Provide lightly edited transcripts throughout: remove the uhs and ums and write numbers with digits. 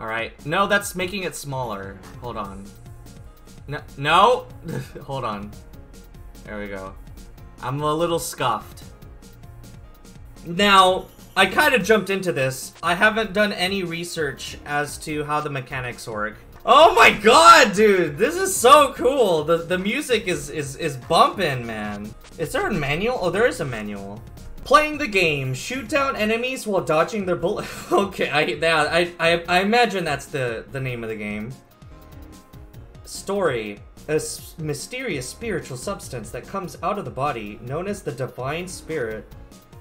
Alright. No, that's making it smaller. Hold on. No. No! Hold on. There we go. I'm a little scuffed. Now, I kind of jumped into this. I haven't done any research as to how the mechanics work. Oh my god, dude! This is so cool! The music is bumping, man. Is there a manual? Oh, there is a manual. Playing the game, shoot down enemies while dodging their bullets. Okay, I imagine that's the name of the game. Story. A mysterious spiritual substance that comes out of the body, known as the Divine Spirit.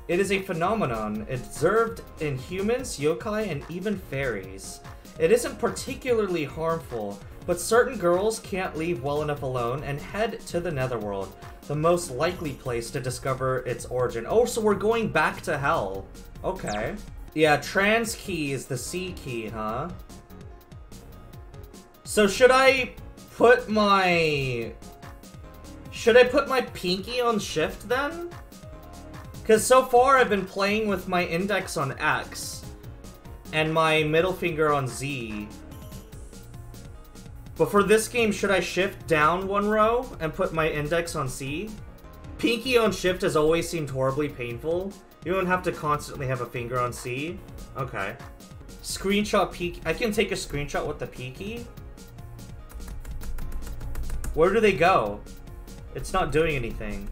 It is a phenomenon observed in humans, yokai, and even fairies. It isn't particularly harmful, but certain girls can't leave well enough alone and head to the netherworld, the most likely place to discover its origin. Oh, so we're going back to hell. Okay. Yeah, trans key is the C key, huh? So should I put my... should I put my pinky on shift then? Because so far I've been playing with my index on X. And my middle finger on Z. But for this game, should I shift down one row and put my index on C? Pinky on shift has always seemed horribly painful. You don't have to constantly have a finger on C. Okay. Screenshot pinky. I can take a screenshot with the pinky. Where do they go? It's not doing anything.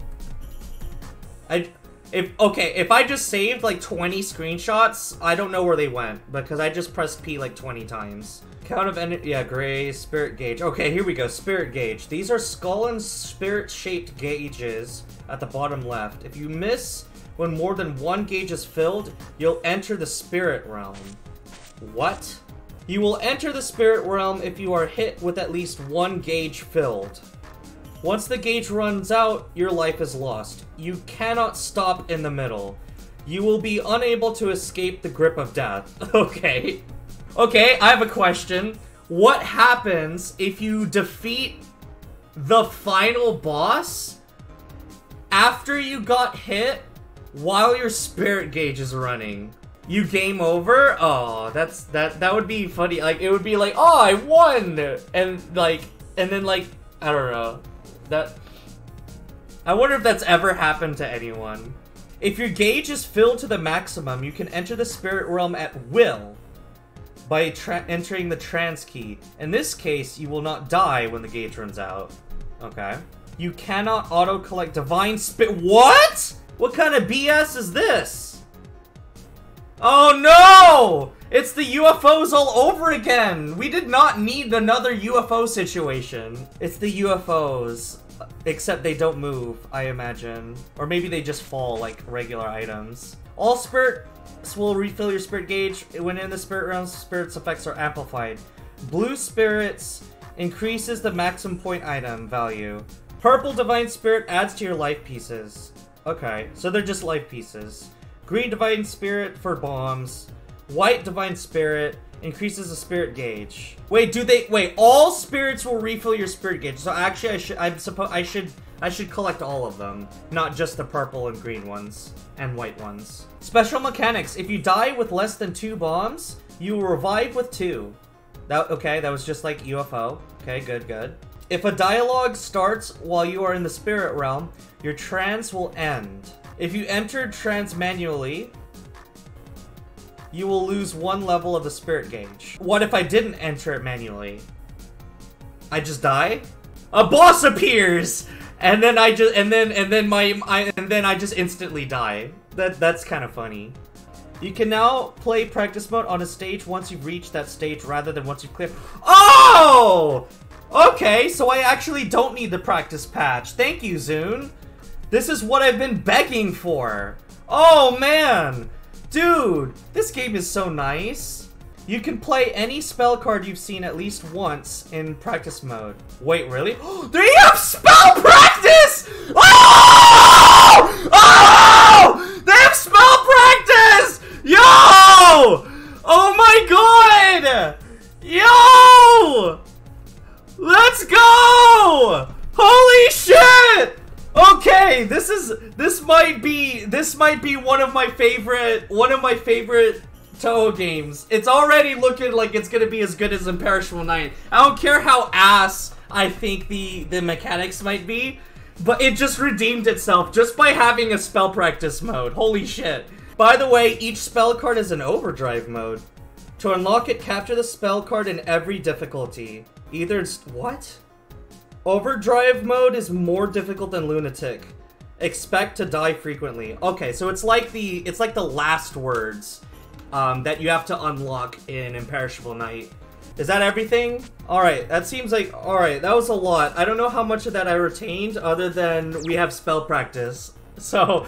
If I just saved like 20 screenshots, I don't know where they went because I just pressed P like 20 times. Count of energy, yeah, gray, spirit gauge. Okay, here we go, spirit gauge. These are skull and spirit-shaped gauges at the bottom left. If you miss when more than one gauge is filled, you'll enter the spirit realm. What? You will enter the spirit realm if you are hit with at least one gauge filled. Once the gauge runs out, your life is lost. You cannot stop in the middle. You will be unable to escape the grip of death. Okay. Okay, I have a question. What happens if you defeat the final boss after you got hit while your spirit gauge is running? You game over? Oh, that would be funny. Like, it would be like, oh, I won! And then, I don't know. I wonder if that's ever happened to anyone. If your gauge is filled to the maximum, you can enter the spirit realm at will by entering the trans key. In this case, you will not die when the gauge runs out. Okay. You cannot auto-collect divine spirit. What? What kind of BS is this? Oh no! It's the UFOs all over again! We did not need another UFO situation. It's the UFOs. Except they don't move, I imagine. Or maybe they just fall like regular items. All spirits will refill your spirit gauge. When in the spirit realm, spirits' effects are amplified. Blue spirits increases the maximum point item value. Purple divine spirit adds to your life pieces. Okay, so they're just life pieces. Green divine spirit for bombs. White divine spirit increases the spirit gauge. Wait, all spirits will refill your spirit gauge. So actually I should collect all of them, not just the purple and green ones and white ones. Special mechanics. If you die with less than 2 bombs, you will revive with 2. That was just like UFO. Okay, good. If a dialogue starts while you are in the spirit realm, your trance will end. If you enter trance manually, you will lose 1 level of the spirit gauge. What if I didn't enter it manually? I just die? A boss appears, and then I just instantly die. That's kind of funny. You can now play practice mode on a stage once you've reached that stage, rather than once you've cleared. Oh! Okay, so I actually don't need the practice patch. Thank you, ZUN. This is what I've been begging for. Oh man. Dude, this game is so nice. You can play any spell card you've seen at least once in practice mode. Wait, really? They have spell practice! Oh! Oh! They have spell practice! Yo! Oh my god! Yo! Let's go! Holy shit! Okay, this might be one of my favorite Touhou games. It's already looking like it's gonna be as good as Imperishable Night. I don't care how ass I think the mechanics might be, but it just redeemed itself just by having a spell practice mode. Holy shit. By the way, each spell card is an overdrive mode. To unlock it, capture the spell card in every difficulty. Either it's... what? Overdrive mode is more difficult than Lunatic. Expect to die frequently. Okay, so it's like the last words that you have to unlock in Imperishable Night. Is that everything? Alright, that seems like... alright, that was a lot. I don't know how much of that I retained other than we have spell practice. So...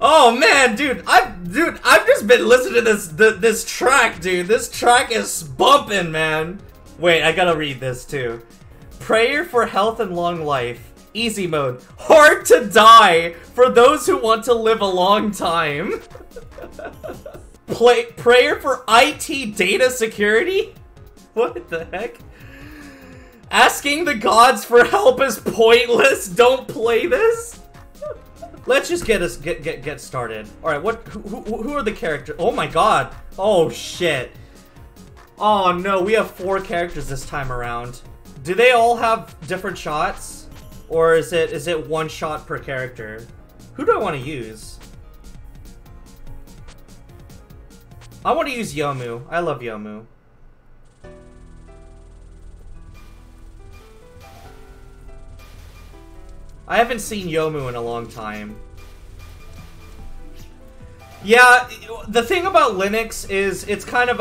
oh man, dude, I've just been listening to this track, dude. This track is bumping, man. Wait, I gotta read this too. Prayer for health and long life. Easy mode. Hard to die for those who want to live a long time. Prayer for IT data security? What the heck? Asking the gods for help is pointless. Don't play this. Let's just get started. All right, what who are the characters? Oh my god. Oh shit. Oh no, we have 4 characters this time around. Do they all have different shots, or is it one shot per character? Who do I want to use? I want to use Youmu. I love Youmu. I haven't seen Youmu in a long time. Yeah, the thing about Linux is it's kind of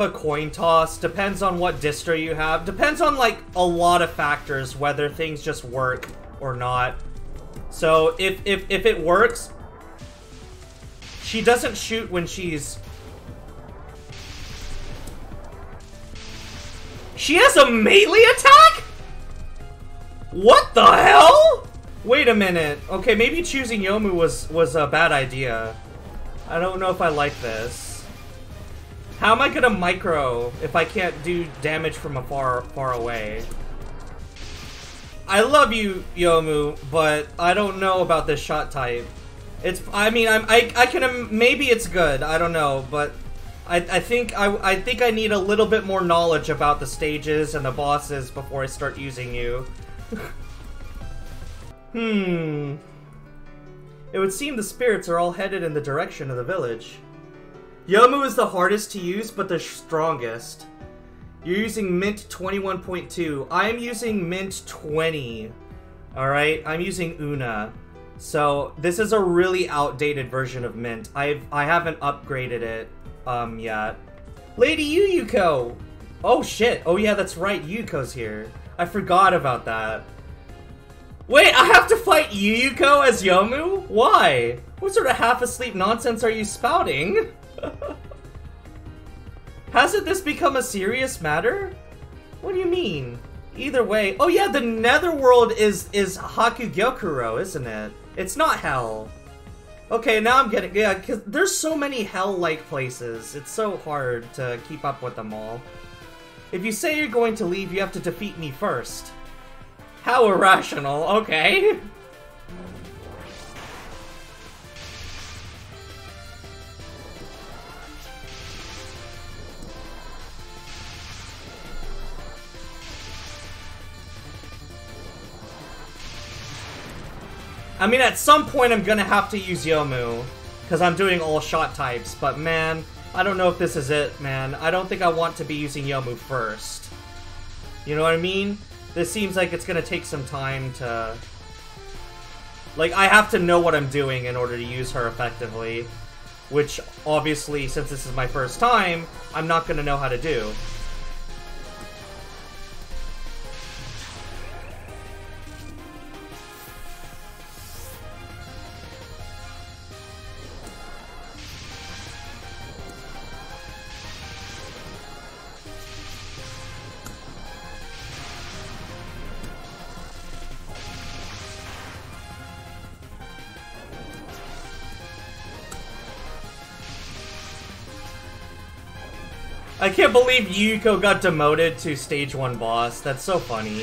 a coin toss. Depends on what distro you have. Depends on like a lot of factors whether things just work or not. So if it works, she doesn't shoot when she's... she has a melee attack? What the hell? Wait a minute. Okay, maybe choosing Youmu was a bad idea. I don't know if I like this. How am I gonna micro if I can't do damage from afar, far away? I love you, Youmu, but I don't know about this shot type. It's... I mean, I can... maybe it's good. I don't know, but I think I need a little bit more knowledge about the stages and the bosses before I start using you. Hmm. It would seem the spirits are all headed in the direction of the village. Youmu is the hardest to use, but the strongest. You're using Mint 21.2. I'm using Mint 20. Alright, I'm using Una. So, this is a really outdated version of Mint. I haven't upgraded it yet. Lady Yuyuko! Oh shit, oh yeah, that's right, Yuyuko's here. I forgot about that. Wait, I have to fight Yuyuko as Youmu? Why? What sort of half-asleep nonsense are you spouting? Hasn't this become a serious matter? What do you mean? Either way... oh yeah, the Netherworld is Hakugyokurou, isn't it? It's not Hell. Okay, now I'm getting... yeah, because there's so many Hell-like places. It's so hard to keep up with them all. If you say you're going to leave, you have to defeat me first. How irrational, okay. I mean, at some point I'm gonna have to use Youmu, because I'm doing all shot types, but man, I don't know if this is it, man. I don't think I want to be using Youmu first. You know what I mean? This seems like it's gonna take some time to... like, I have to know what I'm doing in order to use her effectively. Which, obviously, since this is my first time, I'm not gonna know how to do. I can't believe Yuyuko got demoted to stage 1 boss. That's so funny.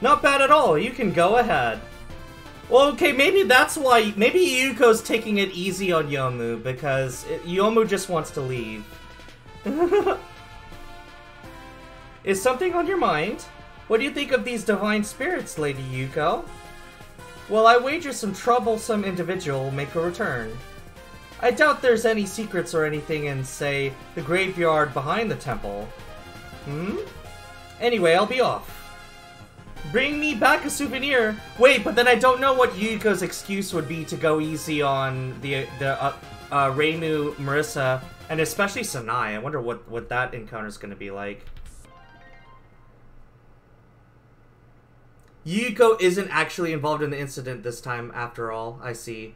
Not bad at all. You can go ahead. Well, okay, maybe that's why... Maybe Yuko's taking it easy on Youmu, because Youmu just wants to leave. Is something on your mind? What do you think of these divine spirits, Lady Yuko? Well, I wager some troublesome individual will make a return. I doubt there's any secrets or anything in, say, the graveyard behind the temple. Hmm? Anyway, I'll be off. Bring me back a souvenir! Wait, but then I don't know what Yuko's excuse would be to go easy on the Reimu, Marissa, and especially Sanai. I wonder what that encounter's gonna be like. Yuko isn't actually involved in the incident this time, after all. I see.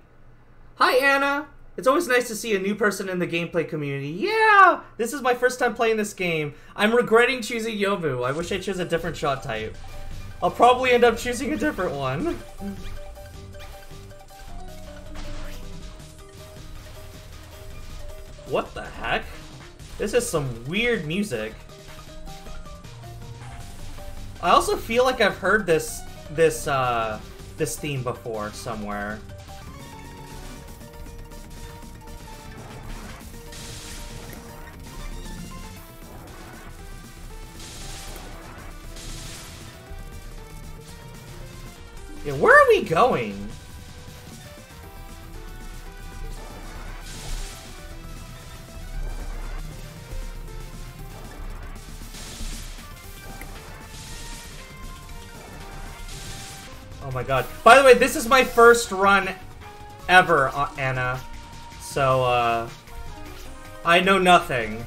Hi, Anna! It's always nice to see a new person in the gameplay community. Yeah! This is my first time playing this game. I'm regretting choosing Youmu. I wish I chose a different shot type. I'll probably end up choosing a different one. What the heck? This is some weird music. I also feel like I've heard this theme before somewhere. Yeah, where are we going? Oh my god. By the way, this is my first run ever, Anna. So, I know nothing.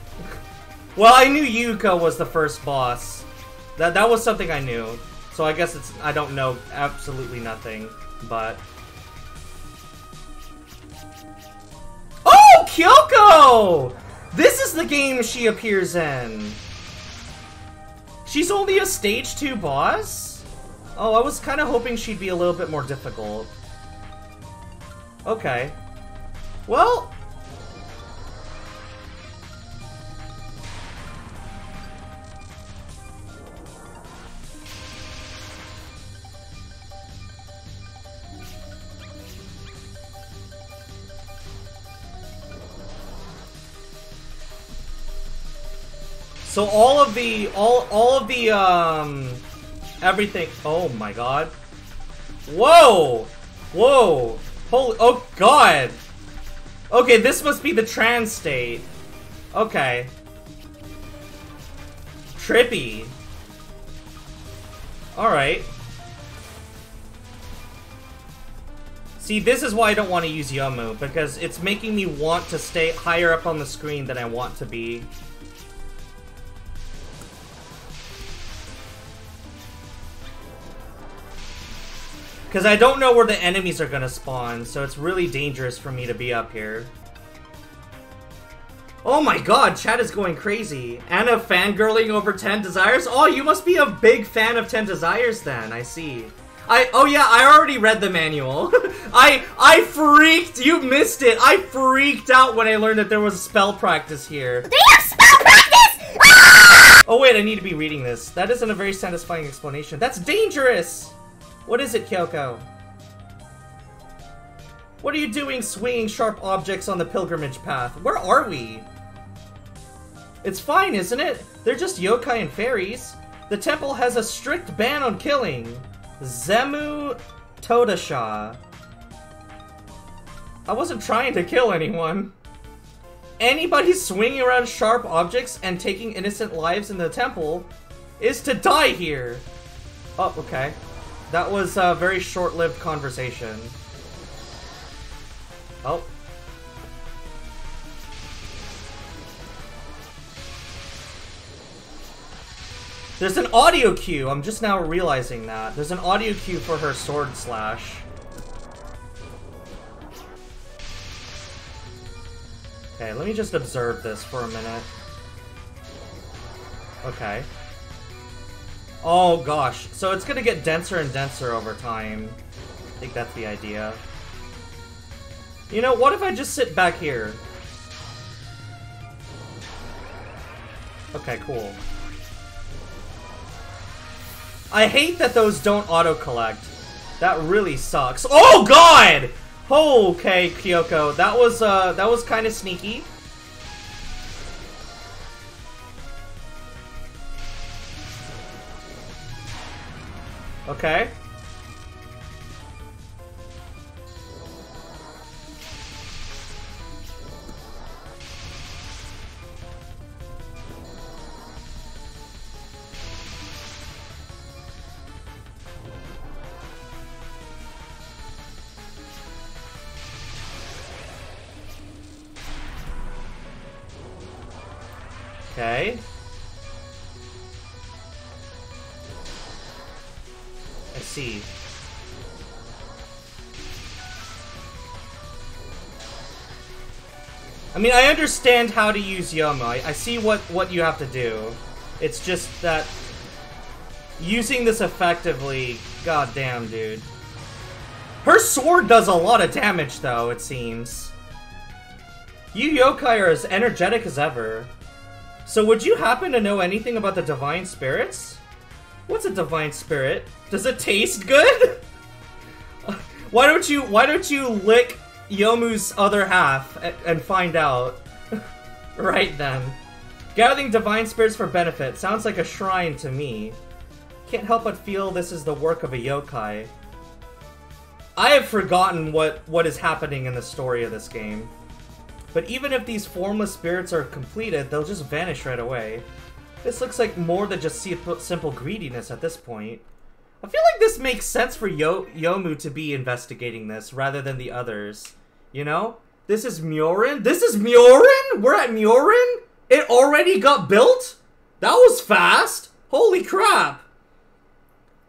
Well, I knew Yuko was the first boss. That was something I knew. So I guess it's, I don't know absolutely nothing, but... Oh, Kyoko! This is the game she appears in. She's only a stage 2 boss? Oh, I was kind of hoping she'd be a little bit more difficult. Okay. Well... So all of the everything. Oh my god. Whoa! Whoa! Holy, oh god! Okay, this must be the trans state. Okay. Trippy. Alright. See, this is why I don't want to use Youmu, because it's making me want to stay higher up on the screen than I want to be. Because I don't know where the enemies are going to spawn, so it's really dangerous for me to be up here. Oh my god, chat is going crazy. Anna fangirling over Ten Desires? Oh, you must be a big fan of Ten Desires then, I see. Oh yeah, I already read the manual. I freaked, you missed it. I freaked out when I learned that there was spell practice here. They have spell practice! Ah! Oh wait, I need to be reading this. That isn't a very satisfying explanation. That's dangerous! What is it, Kyoko? What are you doing swinging sharp objects on the pilgrimage path? Where are we? It's fine, isn't it? They're just yokai and fairies. The temple has a strict ban on killing. Zemu Todasha. I wasn't trying to kill anyone. Anybody swinging around sharp objects and taking innocent lives in the temple is to die here. Oh, okay. That was a very short-lived conversation. Oh. There's an audio cue. I'm just now realizing that. There's an audio cue for her sword slash. Okay, let me just observe this for a minute. Okay. Oh gosh, so it's gonna get denser and denser over time. I think that's the idea. You know, what if I just sit back here? Okay, cool. I hate that those don't auto-collect. That really sucks. Oh god! Oh, okay, Kyoko. That was kind of sneaky. Okay. Okay. I see. I mean, I understand how to use Youmu. I see what you have to do. It's just that using this effectively, goddamn, dude. Her sword does a lot of damage, though, it seems. You yokai are as energetic as ever. So would you happen to know anything about the Divine Spirits? What's a Divine Spirit? Does it taste good? Why don't you lick Yomu's other half and find out? Right then. Gathering Divine Spirits for benefit. Sounds like a shrine to me. Can't help but feel this is the work of a yokai. I have forgotten what is happening in the story of this game. But even if these formless spirits are completed, they'll just vanish right away. This looks like more than just simple greediness at this point. I feel like this makes sense for Youmu to be investigating this rather than the others. You know? This is Myouren? This is Myouren? We're at Myouren? It already got built? That was fast! Holy crap!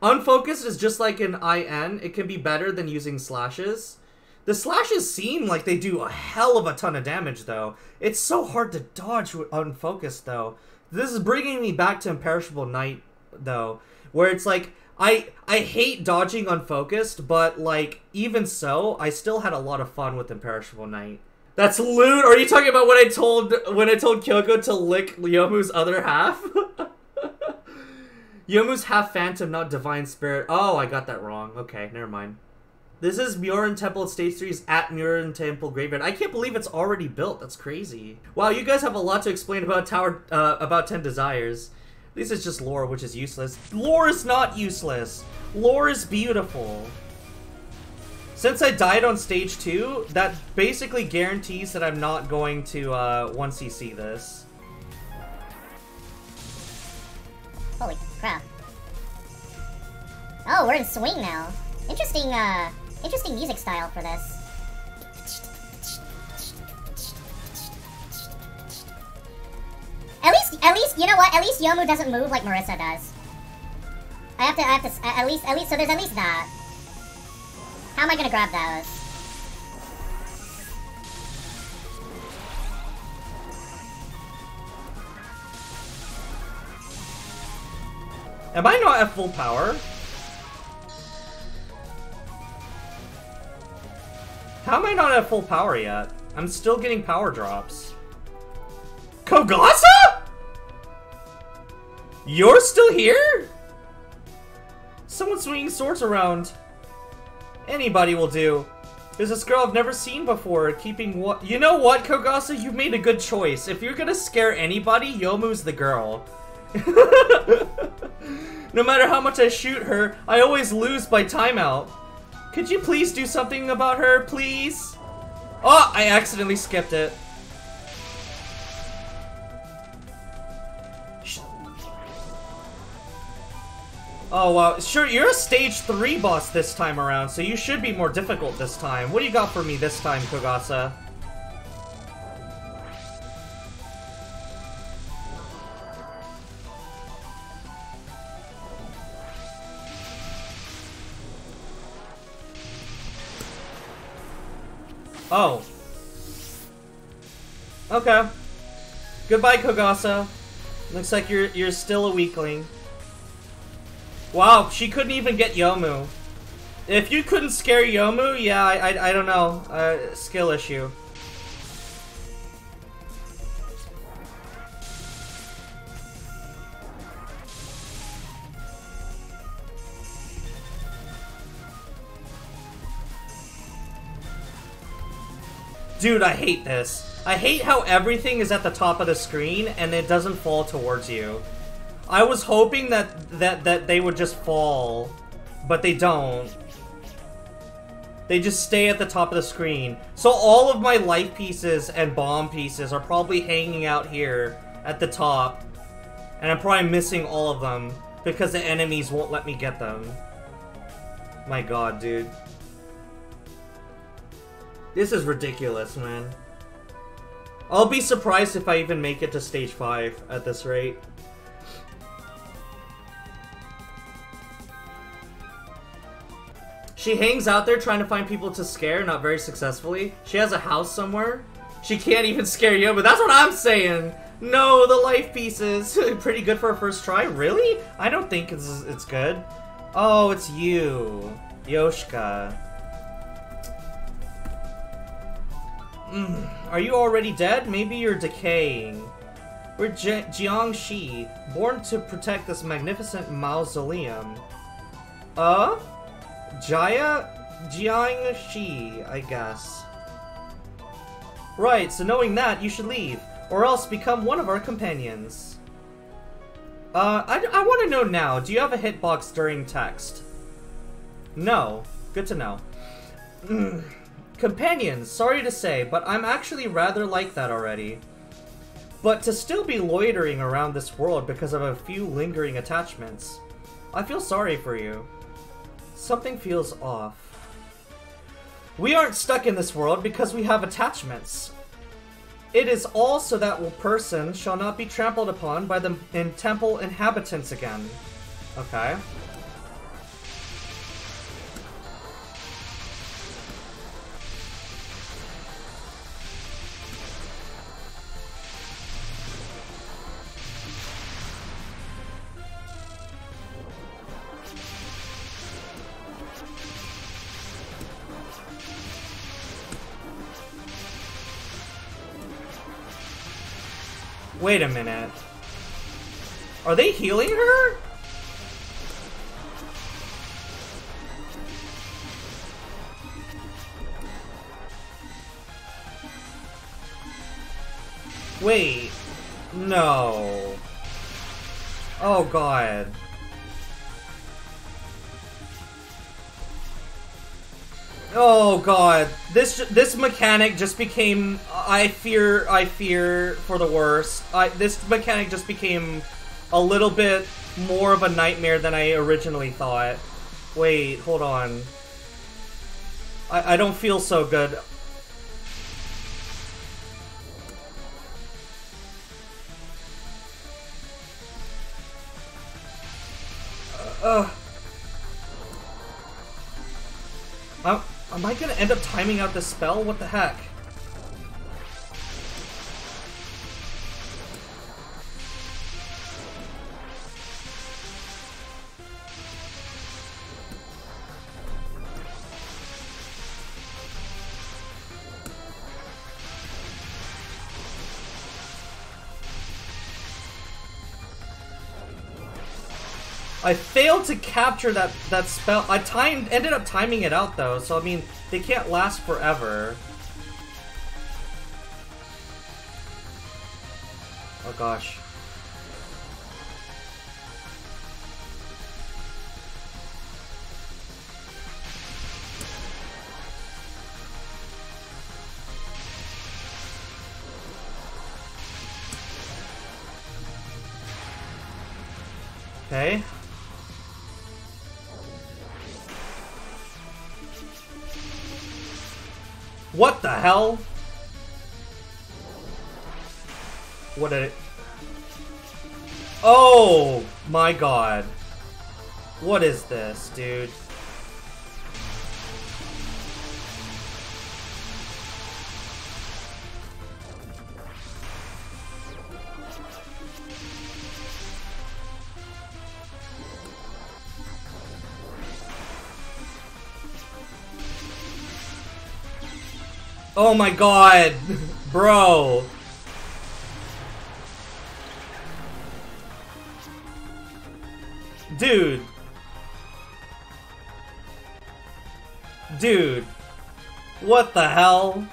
Unfocused is just like an IN. It can be better than using slashes. The slashes seem like they do a hell of a ton of damage, though. It's so hard to dodge with unfocused, though. This is bringing me back to Imperishable Night, though, where it's like, I hate dodging unfocused, but, like, even so, I still had a lot of fun with Imperishable Night. That's lewd! Are you talking about when I told Kyoko to lick Yomu's other half? Yomu's half phantom, not divine spirit. Oh, I got that wrong. Okay, never mind. This is Myouren Temple Stage 3's at Myouren Temple Graveyard. I can't believe it's already built. That's crazy. Wow, you guys have a lot to explain about Ten Desires. This is just lore, which is useless. Lore is not useless. Lore is beautiful. Since I died on Stage 2, that basically guarantees that I'm not going to 1cc this. Holy crap. Oh, we're in swing now. Interesting, interesting music style for this. At least, you know what? At least Youmu doesn't move like Marissa does. At least, so there's at least that. How am I gonna grab those? Am I not at full power? How am I not at full power yet? I'm still getting power drops. Kogasa? You're still here? Someone swinging swords around. Anybody will do. There's this girl I've never seen before, keeping what? You know what, Kogasa? You've made a good choice. If you're gonna scare anybody, Yomu's the girl. No matter how much I shoot her, I always lose by timeout. Could you please do something about her, please? Oh, I accidentally skipped it. Oh, wow. Sure, you're a stage 3 boss this time around, so you should be more difficult this time. What do you got for me this time, Kogasa? Oh. Okay. Goodbye, Kogasa. Looks like you're still a weakling. Wow, she couldn't even get Youmu. If you couldn't scare Youmu, yeah, I don't know. Skill issue. Dude, I hate this. I hate how everything is at the top of the screen and it doesn't fall towards you. I was hoping that they would just fall, but they don't. They just stay at the top of the screen. So all of my life pieces and bomb pieces are probably hanging out here at the top. And I'm probably missing all of them because the enemies won't let me get them. My god, dude. This is ridiculous, man. I'll be surprised if I even make it to stage 5 at this rate. She hangs out there trying to find people to scare, not very successfully. She has a house somewhere. She can't even scare you, but that's what I'm saying. No, the life pieces. Pretty good for a first try. Really? I don't think it's good. Oh, it's you. Yoshika. Are you already dead? Maybe you're decaying. We're Jiangshi, born to protect this magnificent mausoleum. Jaya Jiangshi, I guess. Right, so knowing that, you should leave, or else become one of our companions. I want to know now, do you have a hitbox during text? No. Good to know. Companions, sorry to say, but I'm actually rather like that already. But to still be loitering around this world because of a few lingering attachments. I feel sorry for you. Something feels off. We aren't stuck in this world because we have attachments. It is all so that a person shall not be trampled upon by the temple inhabitants again. Okay. Wait a minute. Are they healing her? Wait. No. Oh god. Oh god. This mechanic just became I fear for the worst. This mechanic just became a little bit more of a nightmare than I originally thought. Wait, hold on. I don't feel so good. Am I gonna end up timing out this spell? What the heck? I failed to capture that spell. I ended up timing it out though, so I mean, they can't last forever. Oh gosh. Okay. What the hell? What did it? Oh my god. What is this, dude? Oh my god, bro. Dude, what the hell?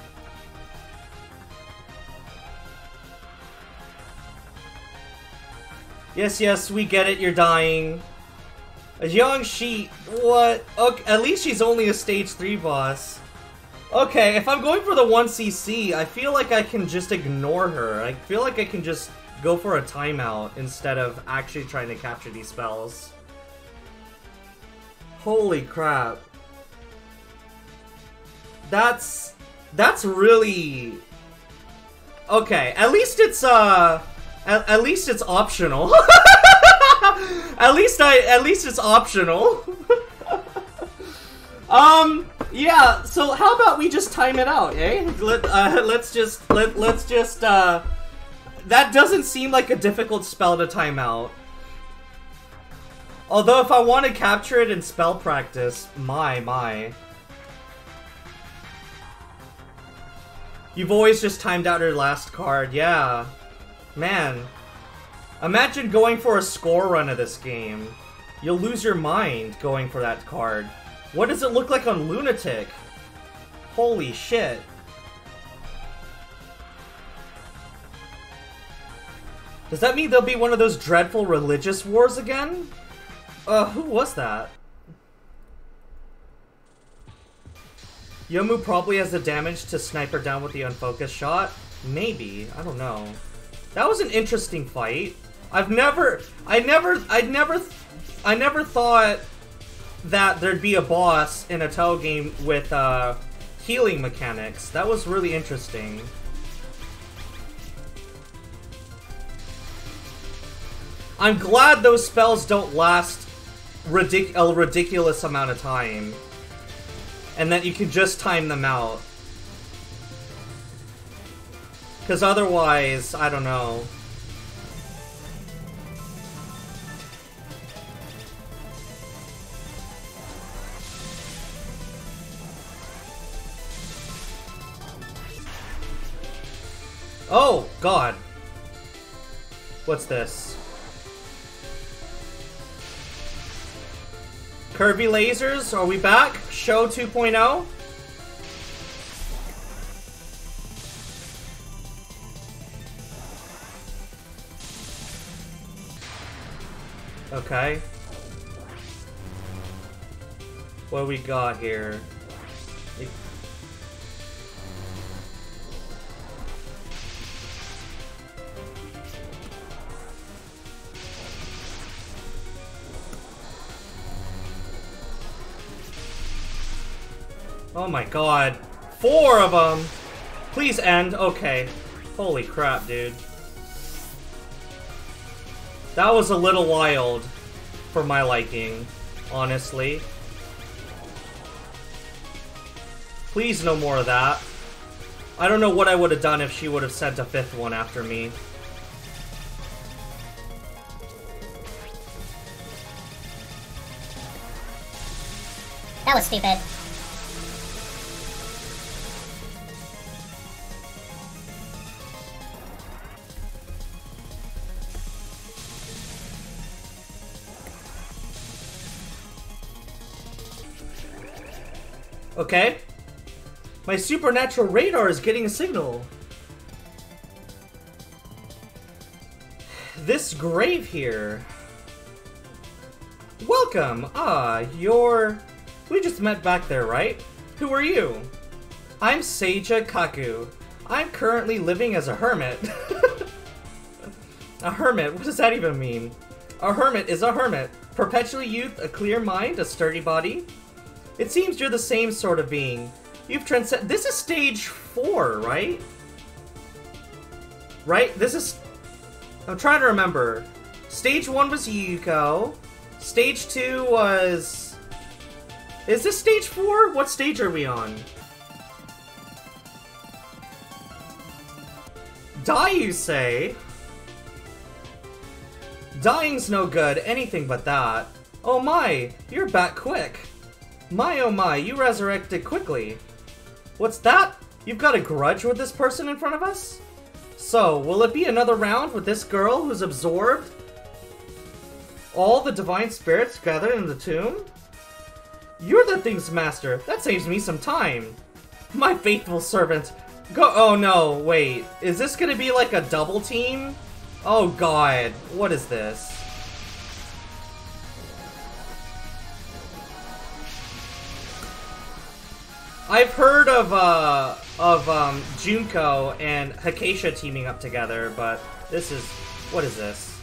Yes, yes, we get it, you're dying. A young she... What? Okay, at least she's only a stage 3 boss. Okay, if I'm going for the 1cc, I feel like I can just ignore her. I feel like I can just go for a timeout instead of actually trying to capture these spells. Holy crap. That's really... Okay, at least it's optional. At least it's optional. Yeah, so how about we just time it out, eh? Let's just that doesn't seem like a difficult spell to time out. Although if I want to capture it in spell practice, my. You've always just timed out her last card, yeah. Man. Imagine going for a score run of this game. You'll lose your mind going for that card. What does it look like on Lunatic? Holy shit. Does that mean there'll be one of those dreadful religious wars again? Who was that? Youmu probably has the damage to snipe her down with the unfocused shot. Maybe. I don't know. That was an interesting fight. I never thought that there'd be a boss in a Touhou game with healing mechanics. That was really interesting. I'm glad those spells don't last a ridiculous amount of time, and that you can just time them out. Because otherwise, I don't know. Oh, God. What's this? Kirby lasers, are we back? Show 2.0? Okay. What we got here? Oh my god. 4 of them! Please end. Okay. Holy crap, dude. That was a little wild for my liking, honestly. Please no more of that. I don't know what I would have done if she would have sent a 5th one after me. That was stupid. Okay. My supernatural radar is getting a signal. This grave here. Welcome. You're... We just met back there, right? Who are you? I'm Seiga Kaku. I'm currently living as a hermit. A hermit? What does that even mean? A hermit is a hermit. Perpetual youth, a clear mind, a sturdy body. It seems you're the same sort of being. You've transcended. This is stage 4, right? Right? This is... I'm trying to remember. Stage 1 was Yuyuko. Stage 2 was... Is this stage 4? What stage are we on? Die, you say? Dying's no good, anything but that. Oh my, you're back quick. My oh my, you resurrected quickly. What's that? You've got a grudge with this person in front of us? So, will it be another round with this girl who's absorbed all the divine spirits gathered in the tomb? You're the thing's master. That saves me some time. My faithful servant. Go- Oh no, wait. Is this gonna be like a double team? Oh god, what is this? I've heard of Junko and Hakeisha teaming up together, but this is... what is this?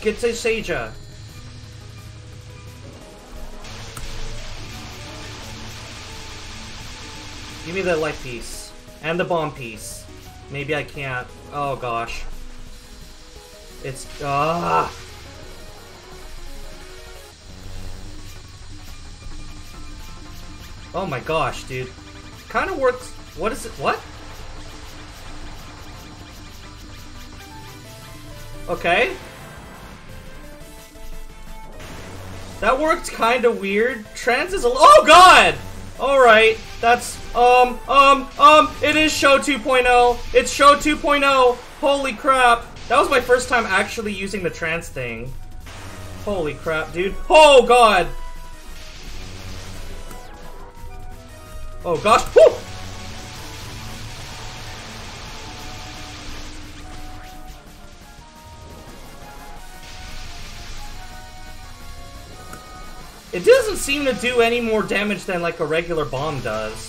Get to Seiga. Give me the light piece. And the bomb piece. Maybe I can't. Oh gosh. It's... ah. Oh my gosh, dude. Kinda works... what is it? What? Okay. That worked kind of weird. Trans is a- oh god! Alright, that's, it is Show 2.0. It's Show 2.0. Holy crap. That was my first time actually using the trans thing. Holy crap, dude. Oh god! Oh gosh. Woo! It doesn't seem to do any more damage than like a regular bomb does.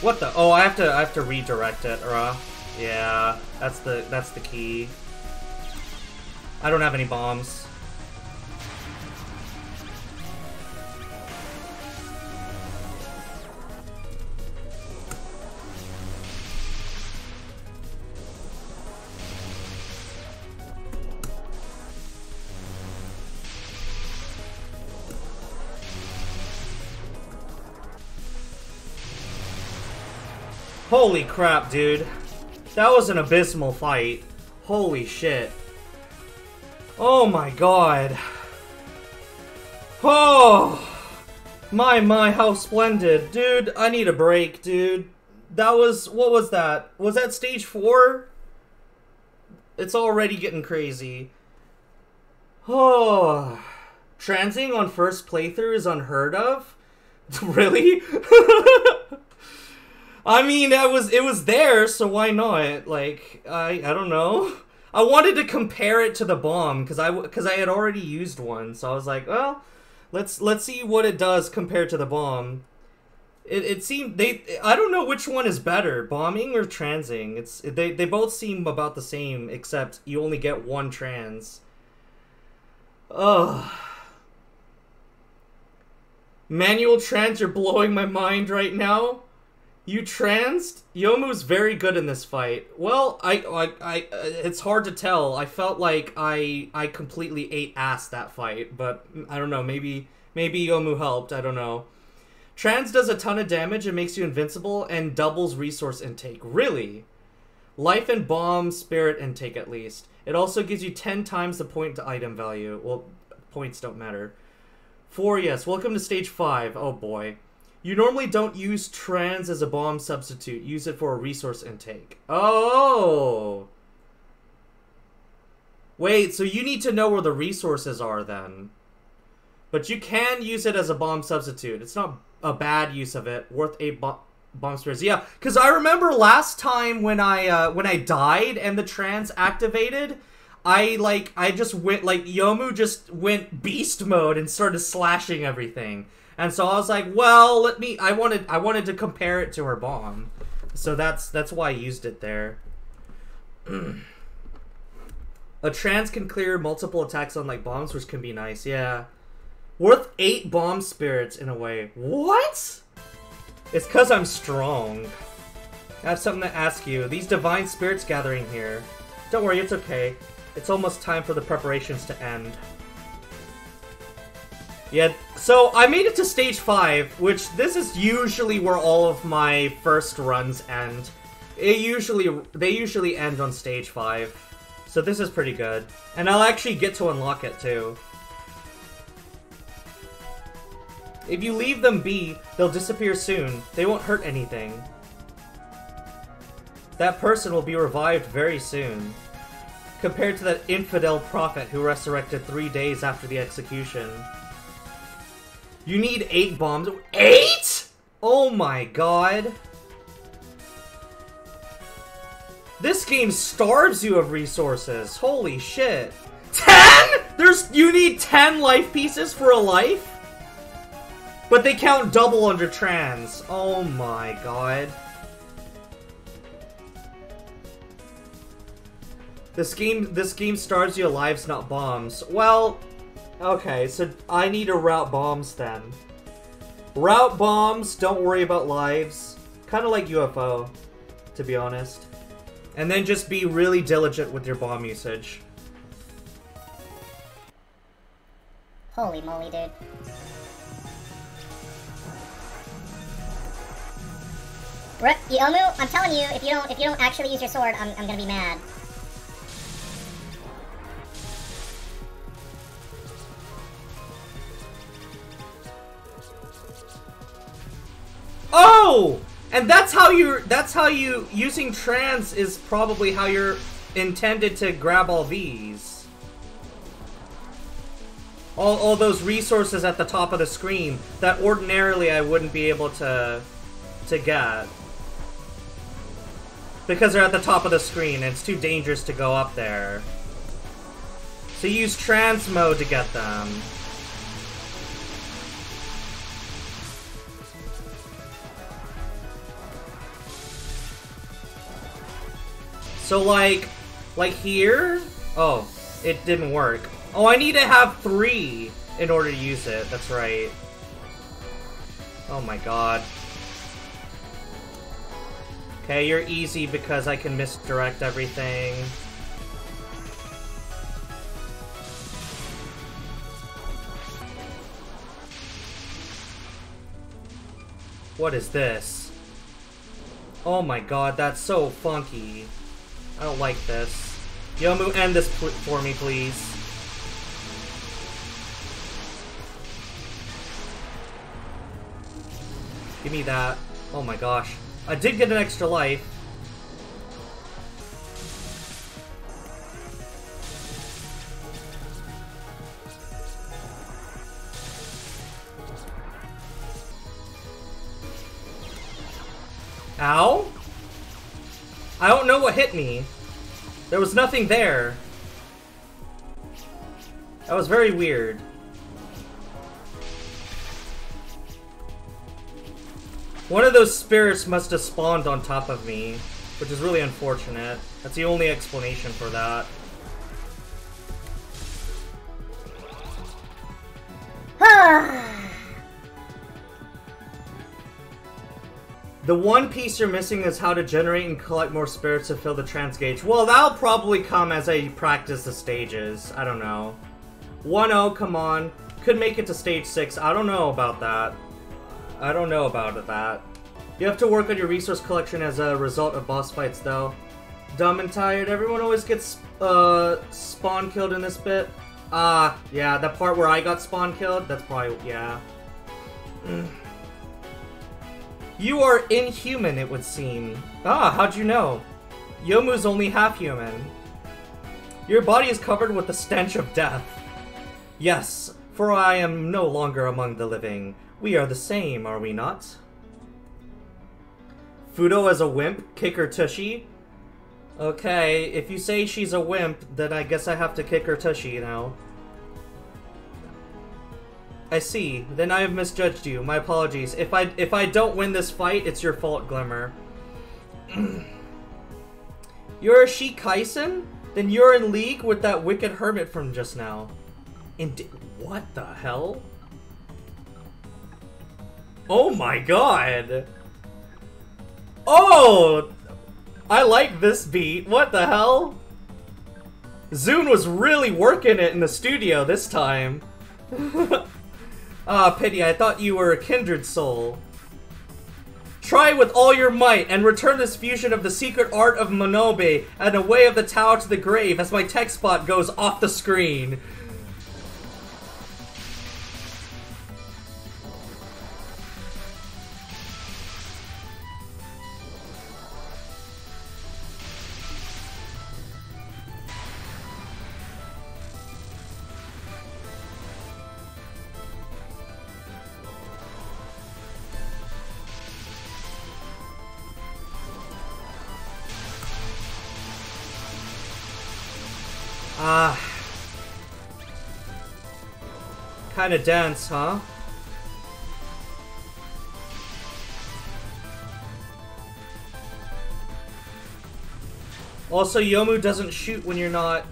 What the? Oh, I have to redirect it, or yeah, that's the key. I don't have any bombs. Holy crap, dude. That was an abysmal fight. Holy shit. Oh my god. Oh! My, how splendid. Dude, I need a break, dude. That was... what was that? Was that stage 4? It's already getting crazy. Oh. Transing on first playthrough is unheard of? Really? I mean, it was there, so why not? Like, I don't know. I wanted to compare it to the bomb because I had already used one, so I was like, well, let's see what it does compared to the bomb. It seemed I don't know which one is better, bombing or transing. It's they both seem about the same, except you only get one trans. Ugh. Manual trans, you're blowing my mind right now. You transed? Youmu's very good in this fight. Well, I it's hard to tell. I felt like I completely ate ass that fight, but I don't know, maybe Youmu helped, I don't know. Trans does a ton of damage and makes you invincible and doubles resource intake. Really? Life and bomb spirit intake at least. It also gives you 10 times the point to item value. Well, points don't matter. 4, yes. Welcome to stage 5. Oh boy. You normally don't use trans as a bomb substitute. Use it for a resource intake. Oh! Wait, so you need to know where the resources are then. But you can use it as a bomb substitute. It's not a bad use of it. Worth 8 bomb spirits. Yeah, because I remember last time when I died and the trans activated, I just went, like, Youmu just went beast mode and started slashing everything. And so I was like, well, I wanted to compare it to her bomb. So that's why I used it there. A trans can clear multiple attacks on like bombs, which can be nice, yeah. Worth 8 bomb spirits in a way. What? It's cause I'm strong. I have something to ask you. These divine spirits gathering here. Don't worry, it's okay. It's almost time for the preparations to end. Yeah, so I made it to stage 5, which this is usually where all of my first runs end. They usually end on stage 5. So this is pretty good. And I'll actually get to unlock it too. If you leave them be, they'll disappear soon. They won't hurt anything. That person will be revived very soon. Compared to that infidel prophet who resurrected 3 days after the execution. You need 8 bombs. 8?! Oh my god. This game starves you of resources. Holy shit. 10?! You need 10 life pieces for a life? But they count double under trans. Oh my god. This game starves you lives, not bombs. Well, okay, so I need to route bombs then. Route bombs, don't worry about lives. Kind of like UFO, to be honest. And then just be really diligent with your bomb usage. Holy moly, dude. Youmu, I'm telling you, if you don't actually use your sword, I'm gonna be mad. Oh! And that's how you using trans is probably how you're intended to grab all these. All those resources at the top of the screen that ordinarily I wouldn't be able to get. Because they're at the top of the screen and it's too dangerous to go up there. So you use trans mode to get them. So like here? Oh, it didn't work. Oh, I need to have 3 in order to use it. That's right. Oh my god. Okay, you're easy because I can misdirect everything. What is this? Oh my god, that's so funky. I don't like this. Youmu, end this for me, please. Give me that. Oh my gosh. I did get an extra life. Ow? I don't know what hit me. There was nothing there. That was very weird. One of those spirits must have spawned on top of me, which is really unfortunate. That's the only explanation for that. The one piece you're missing is how to generate and collect more spirits to fill the trans gauge. Well, that'll probably come as I practice the stages. I don't know. 1-0, come on. Could make it to stage 6. I don't know about that. I don't know about that. You have to work on your resource collection as a result of boss fights, though. Dumb and tired. Everyone always gets spawn killed in this bit. Ah, yeah, that part where I got spawn killed. That's probably, yeah. You are inhuman, it would seem. Ah, how'd you know? Yomu's only half human. Your body is covered with the stench of death. Yes, for I am no longer among the living. We are the same, are we not? Fudo is a wimp, kick her tushy. Okay, if you say she's a wimp, then I guess I have to kick her tushy now. I see. Then I have misjudged you. My apologies. If I don't win this fight, it's your fault, Glimmer. You're a Shikaisen? Then you're in league with that wicked hermit from just now. And what the hell? Oh my god! Oh! I like this beat. What the hell? ZUN was really working it in the studio this time. Ah, pity, I thought you were a kindred soul. Try with all your might and return this fusion of the secret art of Monobe and a way of the Tao to the grave as my tech spot goes off the screen. Kinda dense, huh? Also, Youmu doesn't shoot when you're not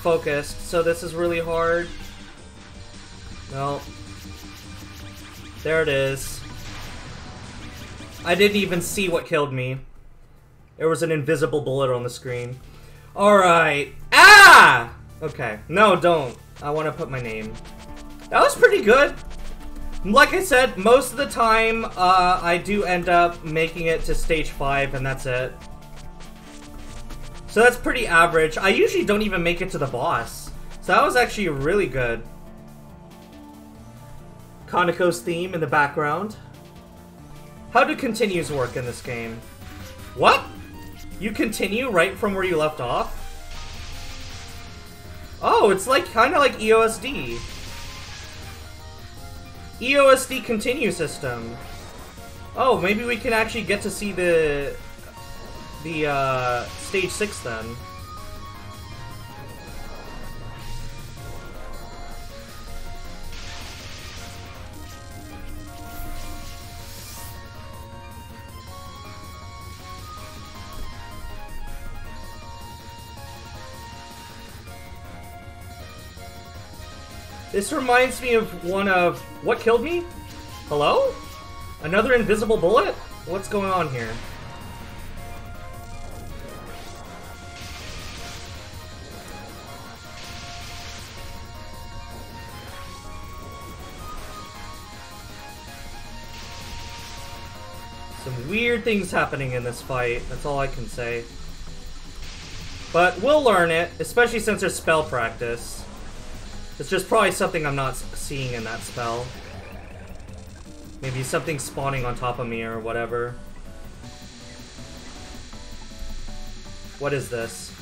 focused, so this is really hard. Well, there it is. I didn't even see what killed me. There was an invisible bullet on the screen. All right. Ah! Okay. No, don't. I want to put my name. That was pretty good. Like I said, most of the time, I do end up making it to stage 5, and that's it. So that's pretty average. I usually don't even make it to the boss. So that was actually really good. Kaneko's theme in the background. How do continues work in this game? What? You continue right from where you left off? Oh, it's like kind of like EOSD. EOSD continue system. Oh, maybe we can actually get to see the stage 6 then. This reminds me of one of... What killed me? Hello? Another invisible bullet? What's going on here? Some weird things happening in this fight. That's all I can say. But we'll learn it, especially since there's spell practice. It's just probably something I'm not seeing in that spell. Maybe something spawning on top of me or whatever. What is this?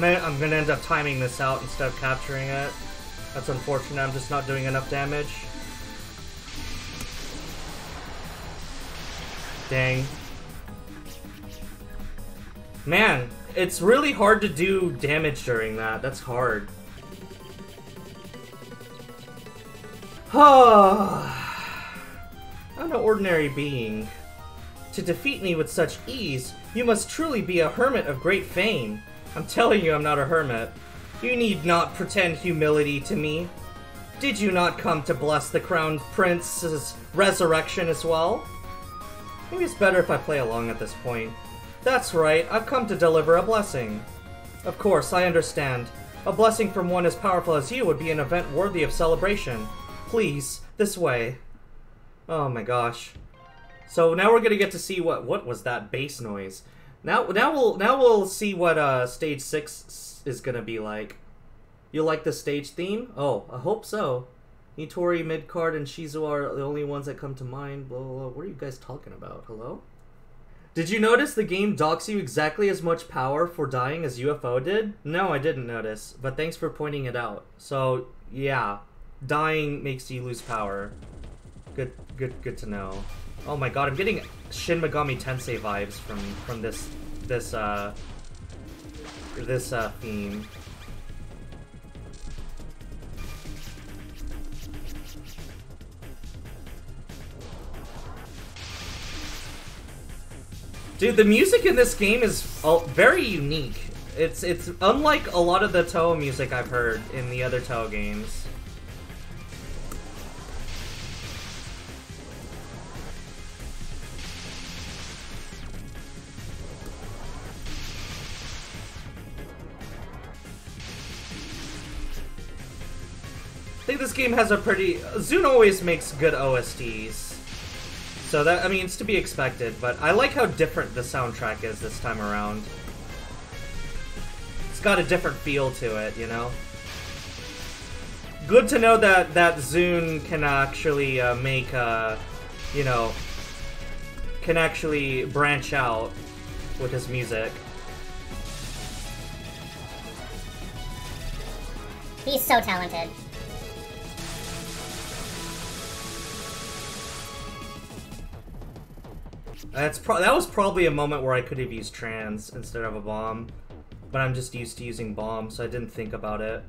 I'm gonna end up timing this out instead of capturing it. That's unfortunate, I'm just not doing enough damage. Dang. Man, it's really hard to do damage during that. That's hard. I'm an ordinary being. To defeat me with such ease, you must truly be a hermit of great fame. I'm telling you, I'm not a hermit. You need not pretend humility to me. Did you not come to bless the Crown Prince's resurrection as well? Maybe it's better if I play along at this point. That's right, I've come to deliver a blessing. Of course, I understand. A blessing from one as powerful as you would be an event worthy of celebration. Please, this way. Oh my gosh. So now we're gonna get to see what was that bass noise? Now we'll see what stage 6 is gonna be like. You like the stage theme? Oh, I hope so. Nitori, Midcard, and Shizu are the only ones that come to mind. Blah, blah, blah. What are you guys talking about? Hello? Did you notice the game docks you exactly as much power for dying as UFO did? No, I didn't notice, but thanks for pointing it out. So, yeah. Dying makes you lose power. Good to know. Oh my god, I'm getting Shin Megami Tensei vibes from this theme. Dude, the music in this game is very unique. It's unlike a lot of the Touhou music I've heard in the other Touhou games. I think this game has a pretty... ZUN always makes good OSTs. So that, I mean, it's to be expected, but I like how different the soundtrack is this time around. It's got a different feel to it, you know? Good to know that, ZUN can actually make, you know, can actually branch out with his music. He's so talented. That was probably a moment where I could have used trans instead of a bomb, but I'm just used to using bombs, so I didn't think about it.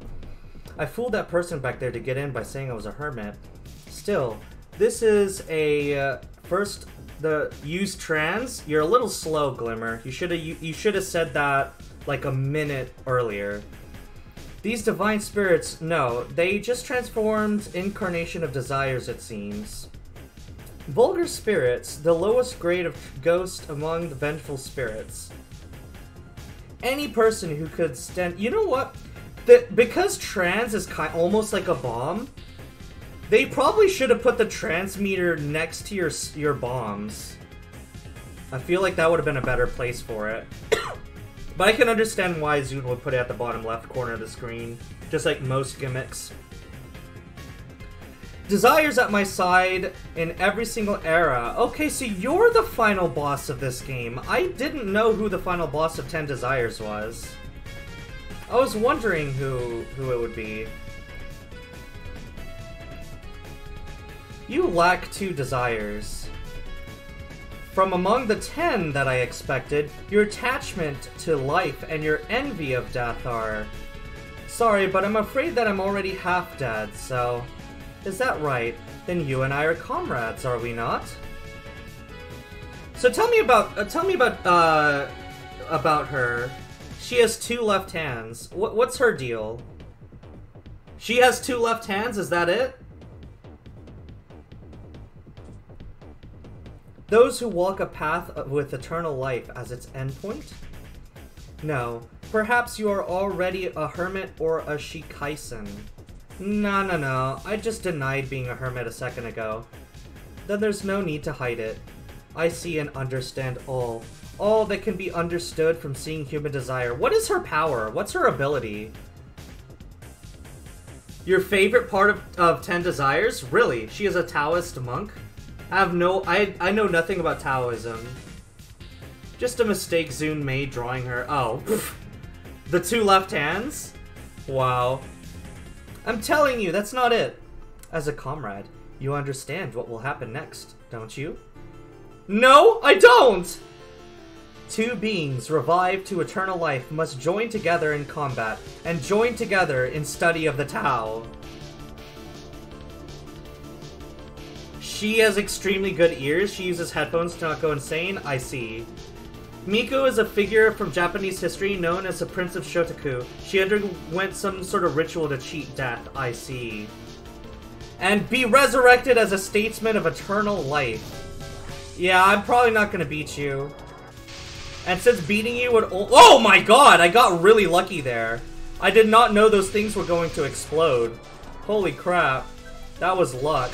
I fooled that person back there to get in by saying I was a hermit. Still, this is a first. The use trans. You're a little slow, Glimmer. You should have said that like a minute earlier. These divine spirits, no, they just transformed incarnation of desires. It seems. Vulgar spirits, the lowest grade of ghost among the vengeful spirits. Any person who could stand... You know what? Because trans is almost like a bomb, they probably should have put the trans meter next to your bombs. I feel like that would have been a better place for it. But I can understand why ZUN would put it at the bottom left corner of the screen, just like most gimmicks. Desires at my side in every single era. Okay, so you're the final boss of this game. I didn't know who the final boss of Ten Desires was. I was wondering who it would be. You lack 2 desires. From among the 10 that I expected, your attachment to life and your envy of death are... Sorry, but I'm afraid that I'm already half dead, so... Is that right? Then you and I are comrades, are we not? So tell me about her. She has 2 left hands. What's her deal? She has 2 left hands. Is that it? Those who walk a path with eternal life as its endpoint? No. Perhaps you are already a hermit or a shikaisen. No. I just denied being a hermit a second ago. Then there's no need to hide it. I see and understand all. All that can be understood from seeing human desire. What is her power? What's her ability? Your favorite part of Ten Desires? Really? She is a Taoist monk? I know nothing about Taoism. Just a mistake ZUN made drawing her. Oh. The 2 left hands? Wow. I'm telling you, that's not it. As a comrade, you understand what will happen next, don't you? No, I don't! 2 beings revived to eternal life must join together in combat and join together in study of the Tao. She has extremely good ears. She uses headphones to not go insane. I see. Miko is a figure from Japanese history known as the Prince of Shotoku. She underwent some sort of ritual to cheat death, I see. And be resurrected as a statesman of eternal life. Yeah, I'm probably not gonna beat you. And since beating you would... Oh my god, I got really lucky there. I did not know those things were going to explode. Holy crap. That was luck.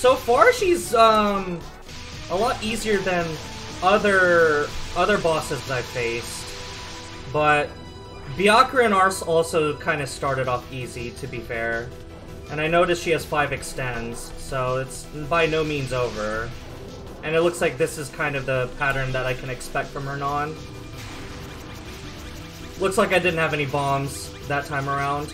So far, she's a lot easier than other bosses that I faced. But Byakuran and Ars also kind of started off easy, to be fair. And I noticed she has 5 extends, so it's by no means over. And it looks like this is kind of the pattern that I can expect from her non. Looks like I didn't have any bombs that time around.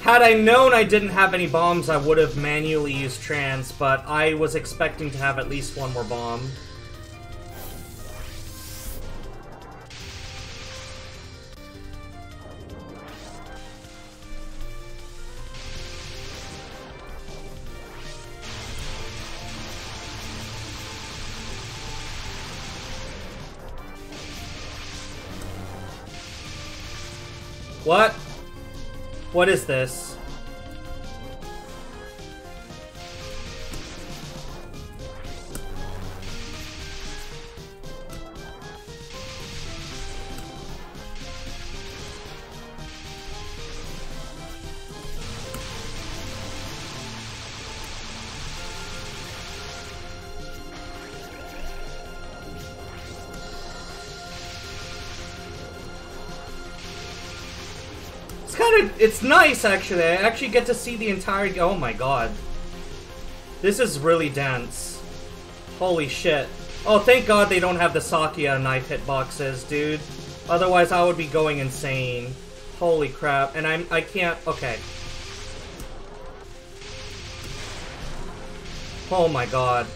Had I known I didn't have any bombs, I would have manually used trans, but I was expecting to have at least one more bomb. What? What is this? It's nice, actually. I actually get to see the entire... Oh my god. This is really dense. Holy shit. Oh, thank god they don't have the Sakia knife hitboxes, dude. Otherwise, I would be going insane. Holy crap. And I can't... Okay. Oh my god.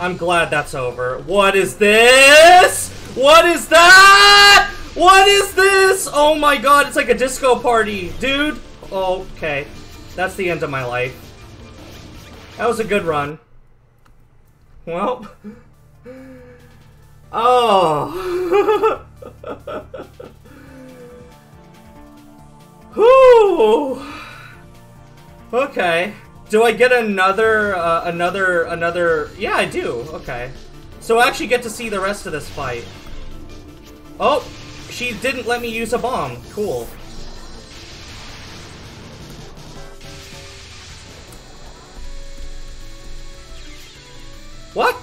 I'm glad that's over. What is this? What is that? What is this? Oh my god, it's like a disco party, dude. Okay, that's the end of my life. That was a good run. Well. Oh. Whoo. Okay. Do I get another, another? Yeah, I do. Okay. So I actually get to see the rest of this fight. Oh. She didn't let me use a bomb. Cool. What?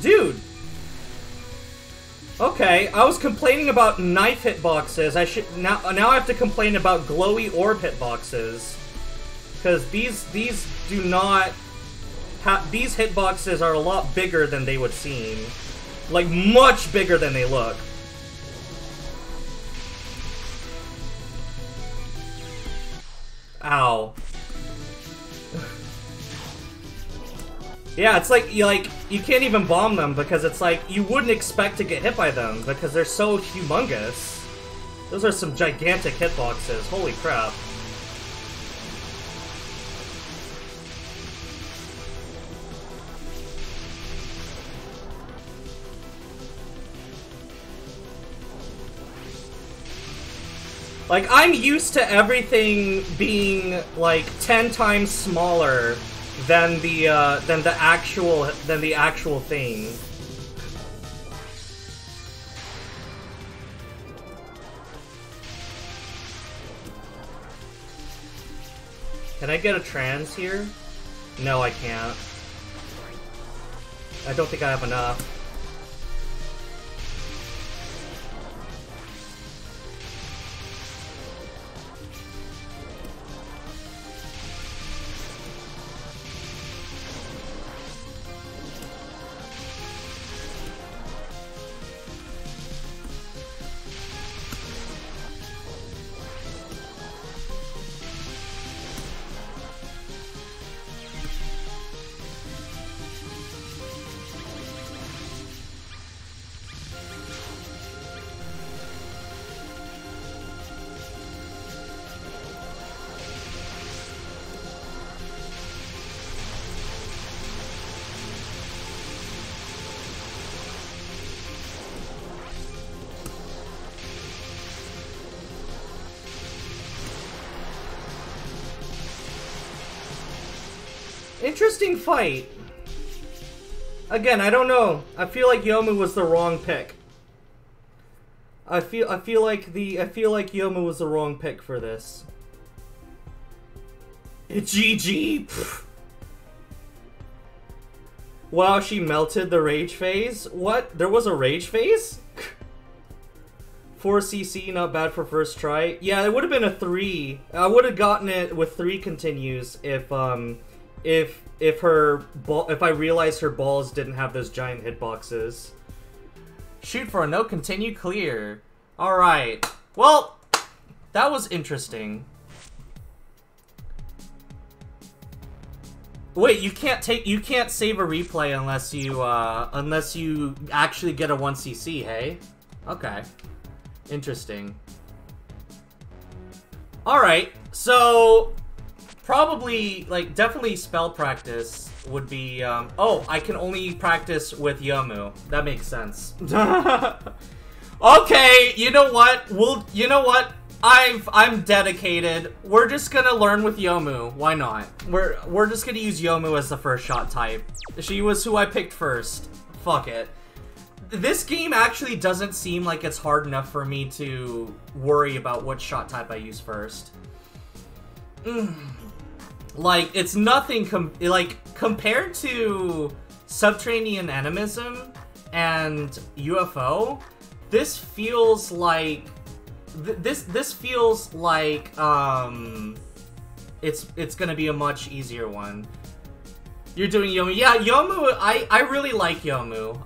Dude. Okay, I was complaining about knife hitboxes. I should now I have to complain about glowy orb hitboxes. Cuz these do not have, these hitboxes are a lot bigger than they would seem. Like much bigger than they look. Ow. Yeah, it's like you can't even bomb them because it's like you wouldn't expect to get hit by them because they're so humongous. Those are some gigantic hitboxes. Holy crap. Like, I'm used to everything being, like, 10 times smaller than the actual thing. Can I get a trans here? No, I can't. I don't think I have enough. Interesting fight. Again, I don't know. I feel like Youmu was the wrong pick. I feel like Youmu was the wrong pick for this. It's GG. Wow, she melted the rage phase? What? There was a rage phase? 4 CC, not bad for first try. Yeah, it would have been a 3. I would have gotten it with 3 continues if her ball, if I realized her balls didn't have those giant hitboxes. Shoot for a no continue clear. All right. Well, that was interesting. Wait, you can't save a replay unless you actually get a 1 CC, hey? Okay. Interesting. All right. So probably, like, definitely spell practice would be, oh, I can only practice with Youmu. That makes sense. Okay, you know what? I'm dedicated. We're just gonna learn with Youmu. Why not? We're just gonna use Youmu as the first shot type. She was who I picked first. Fuck it. This game actually doesn't seem like it's hard enough for me to worry about what shot type I use first. Like, it's nothing compared to Subterranean Animism and UFO, this feels like this feels like it's gonna be a much easier one. You're doing Youmu. Yeah, Youmu, I really like Youmu.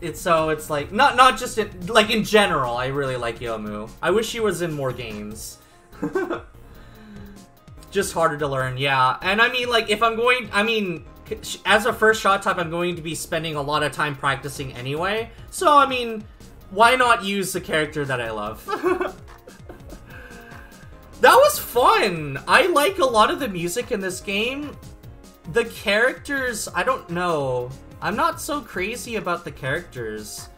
It's like, not just in, like, in general, I really like Youmu. I wish she was in more games. Just harder to learn, yeah. And I mean, like, if I'm going, I mean, as a first shot type, I'm going to be spending a lot of time practicing anyway. So, I mean, why not use the character that I love? That was fun! I like a lot of the music in this game. The characters, I don't know. I'm not so crazy about the characters,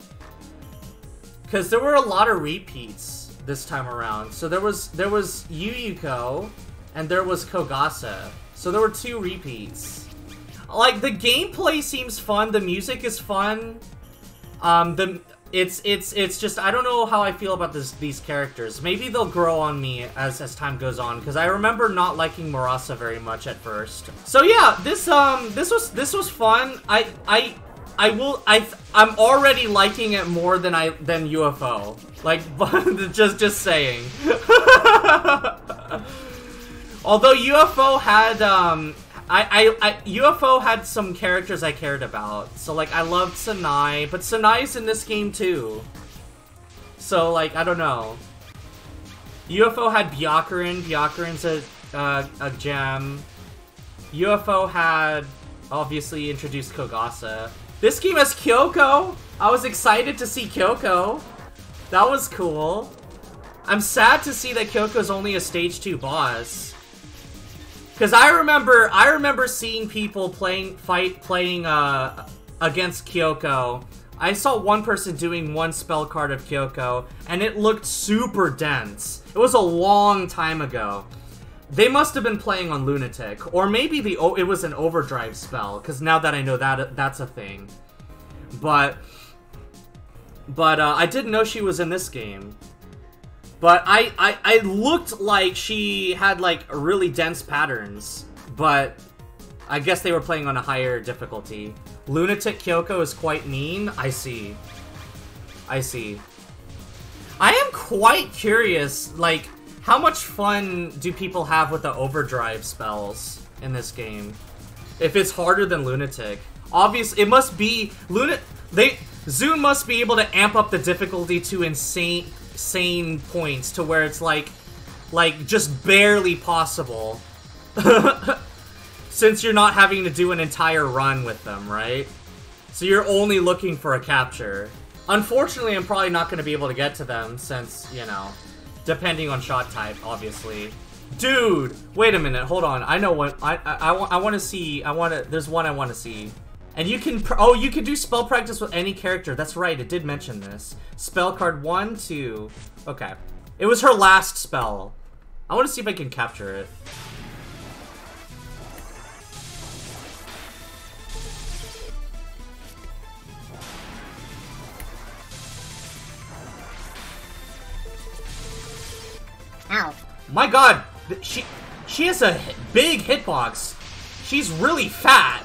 because there were a lot of repeats this time around. So there was Yuyuko, and there was Kogasa. So there were 2 repeats. Like, the gameplay seems fun. The music is fun. It's just, I don't know how I feel about these characters. Maybe they'll grow on me as time goes on, because I remember not liking Murasa very much at first. So yeah, this was fun. I'm already liking it more than UFO. Like, just saying. Although UFO had UFO had some characters I cared about. So, like, I loved Sanai, but Sanai's in this game too. So, like, I don't know. UFO had Byakuren. Byakuren's a gem. UFO had, obviously, introduced Kogasa. This game has Kyoko! I was excited to see Kyoko. That was cool. I'm sad to see that Kyoko's only a stage 2 boss. Because I remember seeing people playing against Kyoko. I saw one person doing one spell card of Kyoko, and it looked super dense. It was a long time ago. They must have been playing on Lunatic, or maybe it was an Overdrive spell, because now that I know that, that's a thing. But I didn't know she was in this game. But I looked like she had, like, really dense patterns, but I guess they were playing on a higher difficulty. Lunatic Kyoko is quite mean? I see. I see. I am quite curious, like, how much fun do people have with the Overdrive spells in this game? If it's harder than Lunatic. Obviously, it must be... ZUN must be able to amp up the difficulty to insane points to where it's like just barely possible, since you're not having to do an entire run with them, right? So you're only looking for a capture. Unfortunately, I'm probably not going to be able to get to them, since, you know, depending on shot type, obviously. Dude, wait a minute, hold on. I know what I want to see. There's one I want to see. And you can, you can do spell practice with any character. That's right, it did mention this. Spell card 1, 2. Okay. It was her last spell. I want to see if I can capture it. Ow. My god, she has a big hitbox. She's really fat.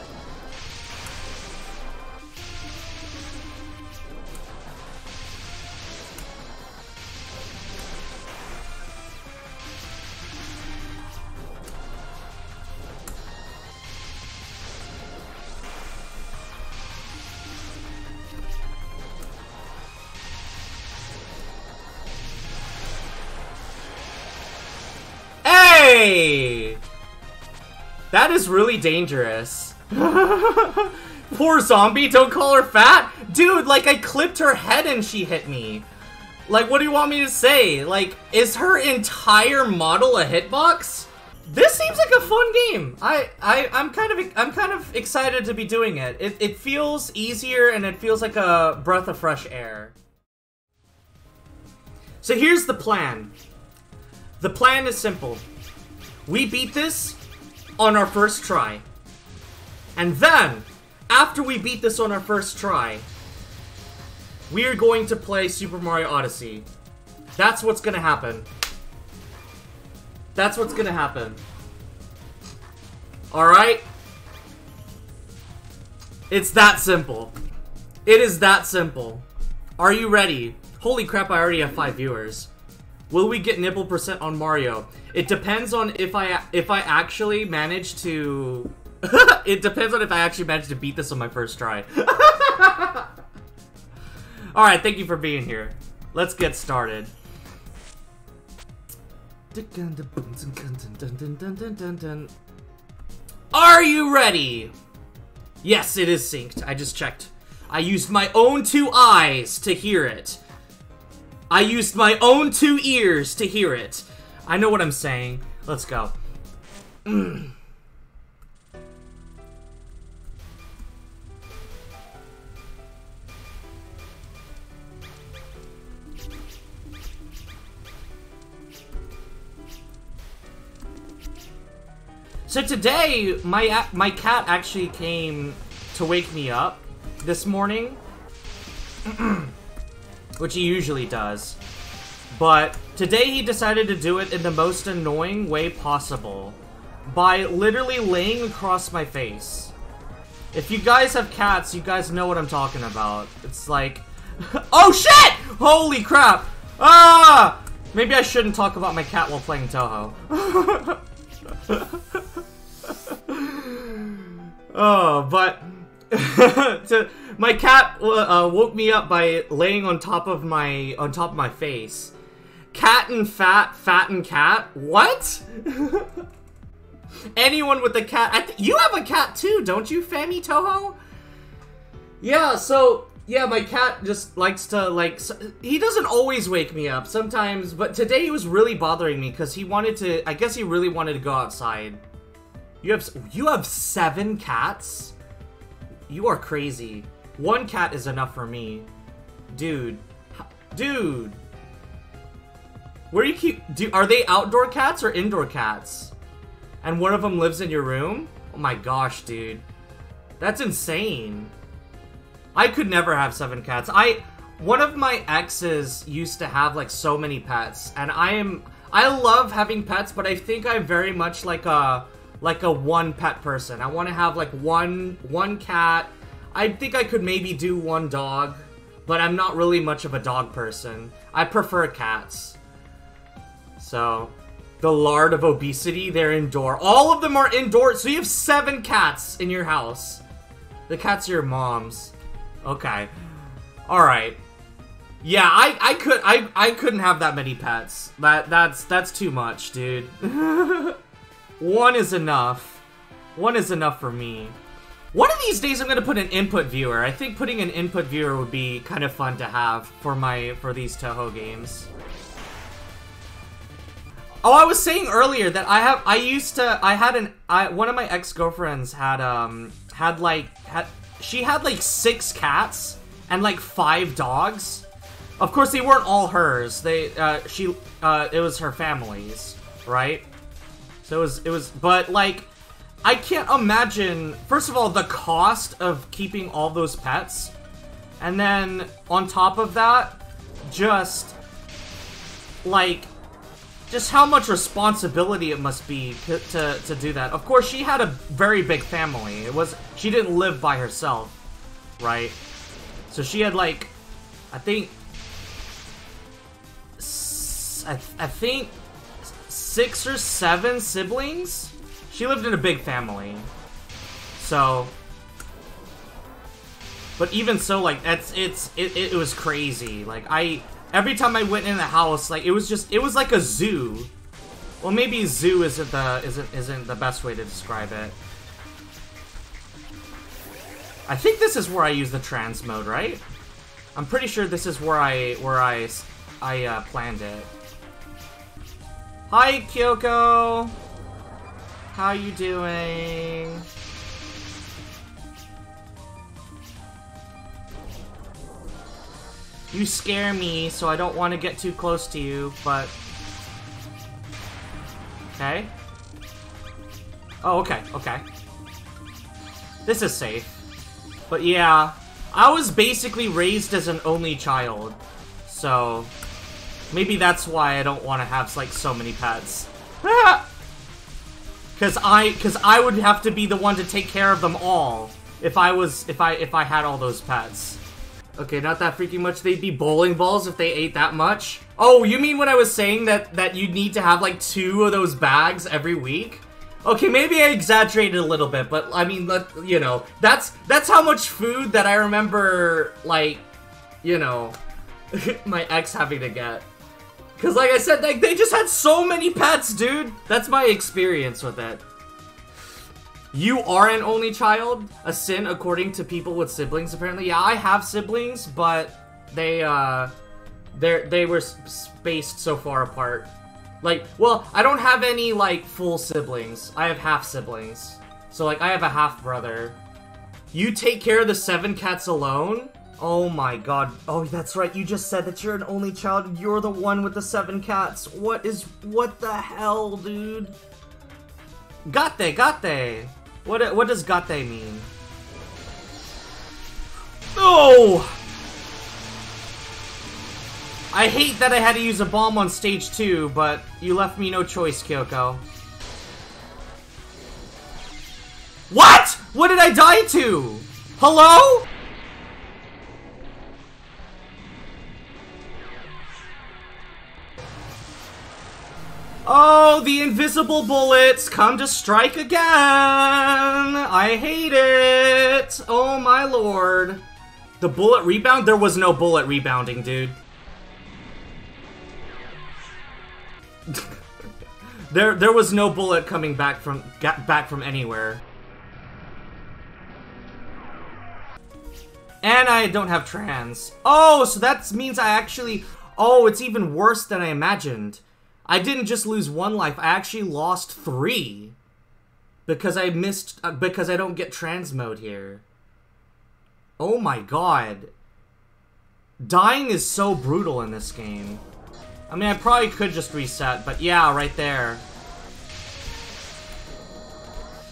That is really dangerous. Poor zombie, don't call her fat? Dude, like, I clipped her head and she hit me. Like, what do you want me to say? Like, is her entire model a hitbox? This seems like a fun game. I'm kind of excited to be doing it. It feels easier and it feels like a breath of fresh air. So here's the plan. The plan is simple. We beat this on our first try. And then, after we beat this on our first try, we're going to play Super Mario Odyssey. That's what's gonna happen. That's what's gonna happen. Alright? It's that simple. It is that simple. Are you ready? Holy crap, I already have 5 viewers. Will we get nipple percent on Mario? It depends on if I actually manage to... It depends on if I actually manage to beat this on my first try. Alright, thank you for being here. Let's get started. Are you ready? Yes, it is synced. I just checked. I used my own 2 eyes to hear it. I used my own 2 ears to hear it. I know what I'm saying. Let's go. So today, my cat actually came to wake me up this morning. Which he usually does. But today he decided to do it in the most annoying way possible. By literally laying across my face. If you guys have cats, you guys know what I'm talking about. It's like... Oh shit! Holy crap! Ah! Maybe I shouldn't talk about my cat while playing Touhou. Oh, but... My cat woke me up by laying on top of my face. Cat and fat, fat and cat. What? Anyone with a cat? You have a cat too, don't you, Fanny Touhou? Yeah. So yeah, my cat just likes to he doesn't always wake me up sometimes, but today he was really bothering me because he wanted to. I guess he really wanted to go outside. You have 7 cats. You are crazy. 1 cat is enough for me. Dude. Dude. Where do you keep... Are they outdoor cats or indoor cats? And one of them lives in your room? Oh my gosh, dude. That's insane. I could never have 7 cats. One of my exes used to have like so many pets. And I love having pets, but I think I'm very much like a... one pet person. I want to have like one cat. I think I could maybe do 1 dog, but I'm not really much of a dog person. I prefer cats. So, the lard of obesity, they're indoor. All of them are indoor. So you have 7 cats in your house. The cats are your mom's. Okay. All right. Yeah, I couldn't have that many pets. That's too much, dude. 1 is enough. 1 is enough for me. One of these days I'm gonna put an input viewer. I think putting an input viewer would be kind of fun to have for these Touhou games. Oh, I was saying earlier that one of my ex-girlfriends had like 6 cats and like 5 dogs. Of course they weren't all hers. It was her family's, right? So but like, I can't imagine, first of all, the cost of keeping all those pets. And then on top of that, just how much responsibility it must be to do that. Of course, she had a very big family. She didn't live by herself, right? So she had like, I think 6 or 7 siblings. She lived in a big family. So, but even so, like it was crazy. Like every time I went in the house, like it was like a zoo. Well, maybe zoo isn't the best way to describe it. I think this is where I use the trans mode, right? I'm pretty sure this is where I planned it. Hi, Kyoko. How you doing? You scare me, so I don't want to get too close to you, but... Okay. Oh, okay, okay. This is safe. But yeah, I was basically raised as an only child, so... Maybe that's why I don't want to have, like, so many pets. Cause I would have to be the one to take care of them all if I had all those pets. Okay, not that freaking much. They'd be bowling balls if they ate that much. Oh, you mean when I was saying that you'd need to have like 2 of those bags every week? Okay, maybe I exaggerated a little bit, but I mean, you know, that's how much food that I remember, like, you know, my ex having to get. Cause like I said, like, they just had so many pets, dude! That's my experience with it. You are an only child? A sin according to people with siblings, apparently. Yeah, I have siblings, but they were spaced so far apart. Like, well, I don't have any, like, full siblings. I have half siblings. So, like, I have a half brother. You take care of the 7 cats alone? Oh my god. Oh, that's right. You just said that you're an only child. You're the one with the 7 cats. What the hell, dude? Gatte, gatte. What does gatte mean? No! I hate that I had to use a bomb on stage 2, but you left me no choice, Kyoko. What?! What did I die to?! Hello?! Oh, the invisible bullets come to strike again! I hate it! Oh my lord. The bullet rebound? There was no bullet rebounding, dude. There was no bullet coming back from anywhere. And I don't have trans. Oh, so that means I actually... Oh, it's even worse than I imagined. I didn't just lose 1 life, I actually lost 3. Because I missed, because I don't get trans mode here. Oh my god. Dying is so brutal in this game. I mean, I probably could just reset, but yeah, right there.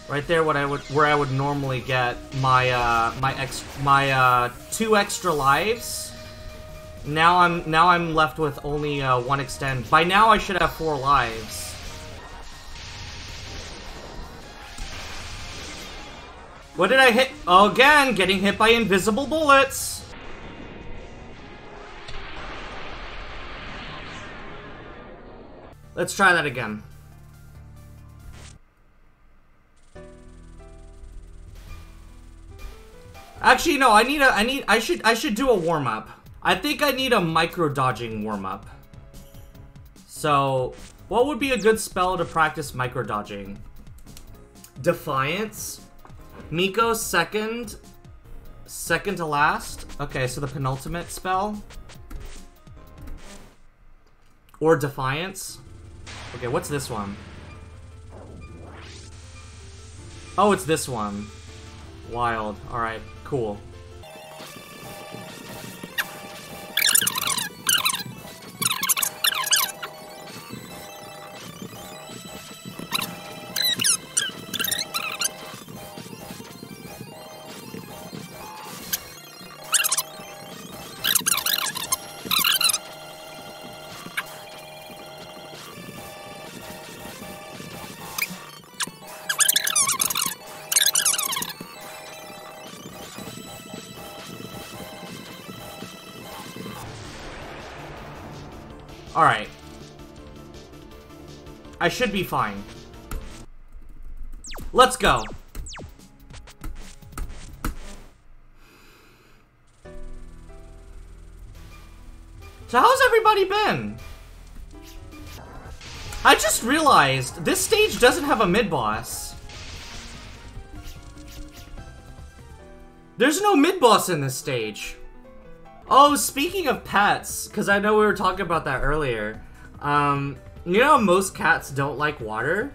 Right there where I would normally get my my 2 extra lives. Now I'm left with only 1 extend. By now I should have 4 lives. What did I hit? Oh, again, getting hit by invisible bullets. Let's try that again. Actually, no. I should do a warm up. I think I need a micro-dodging warm-up. So, what would be a good spell to practice micro-dodging? Defiance? Miko second? Second to last? Okay, so the penultimate spell? Or Defiance? Okay, what's this one? Oh, it's this one. Wild. Alright, cool. Alright. I should be fine. Let's go. So how's everybody been? I just realized this stage doesn't have a mid-boss. There's no mid-boss in this stage. Oh, speaking of pets, because I know we were talking about that earlier. You know how most cats don't like water?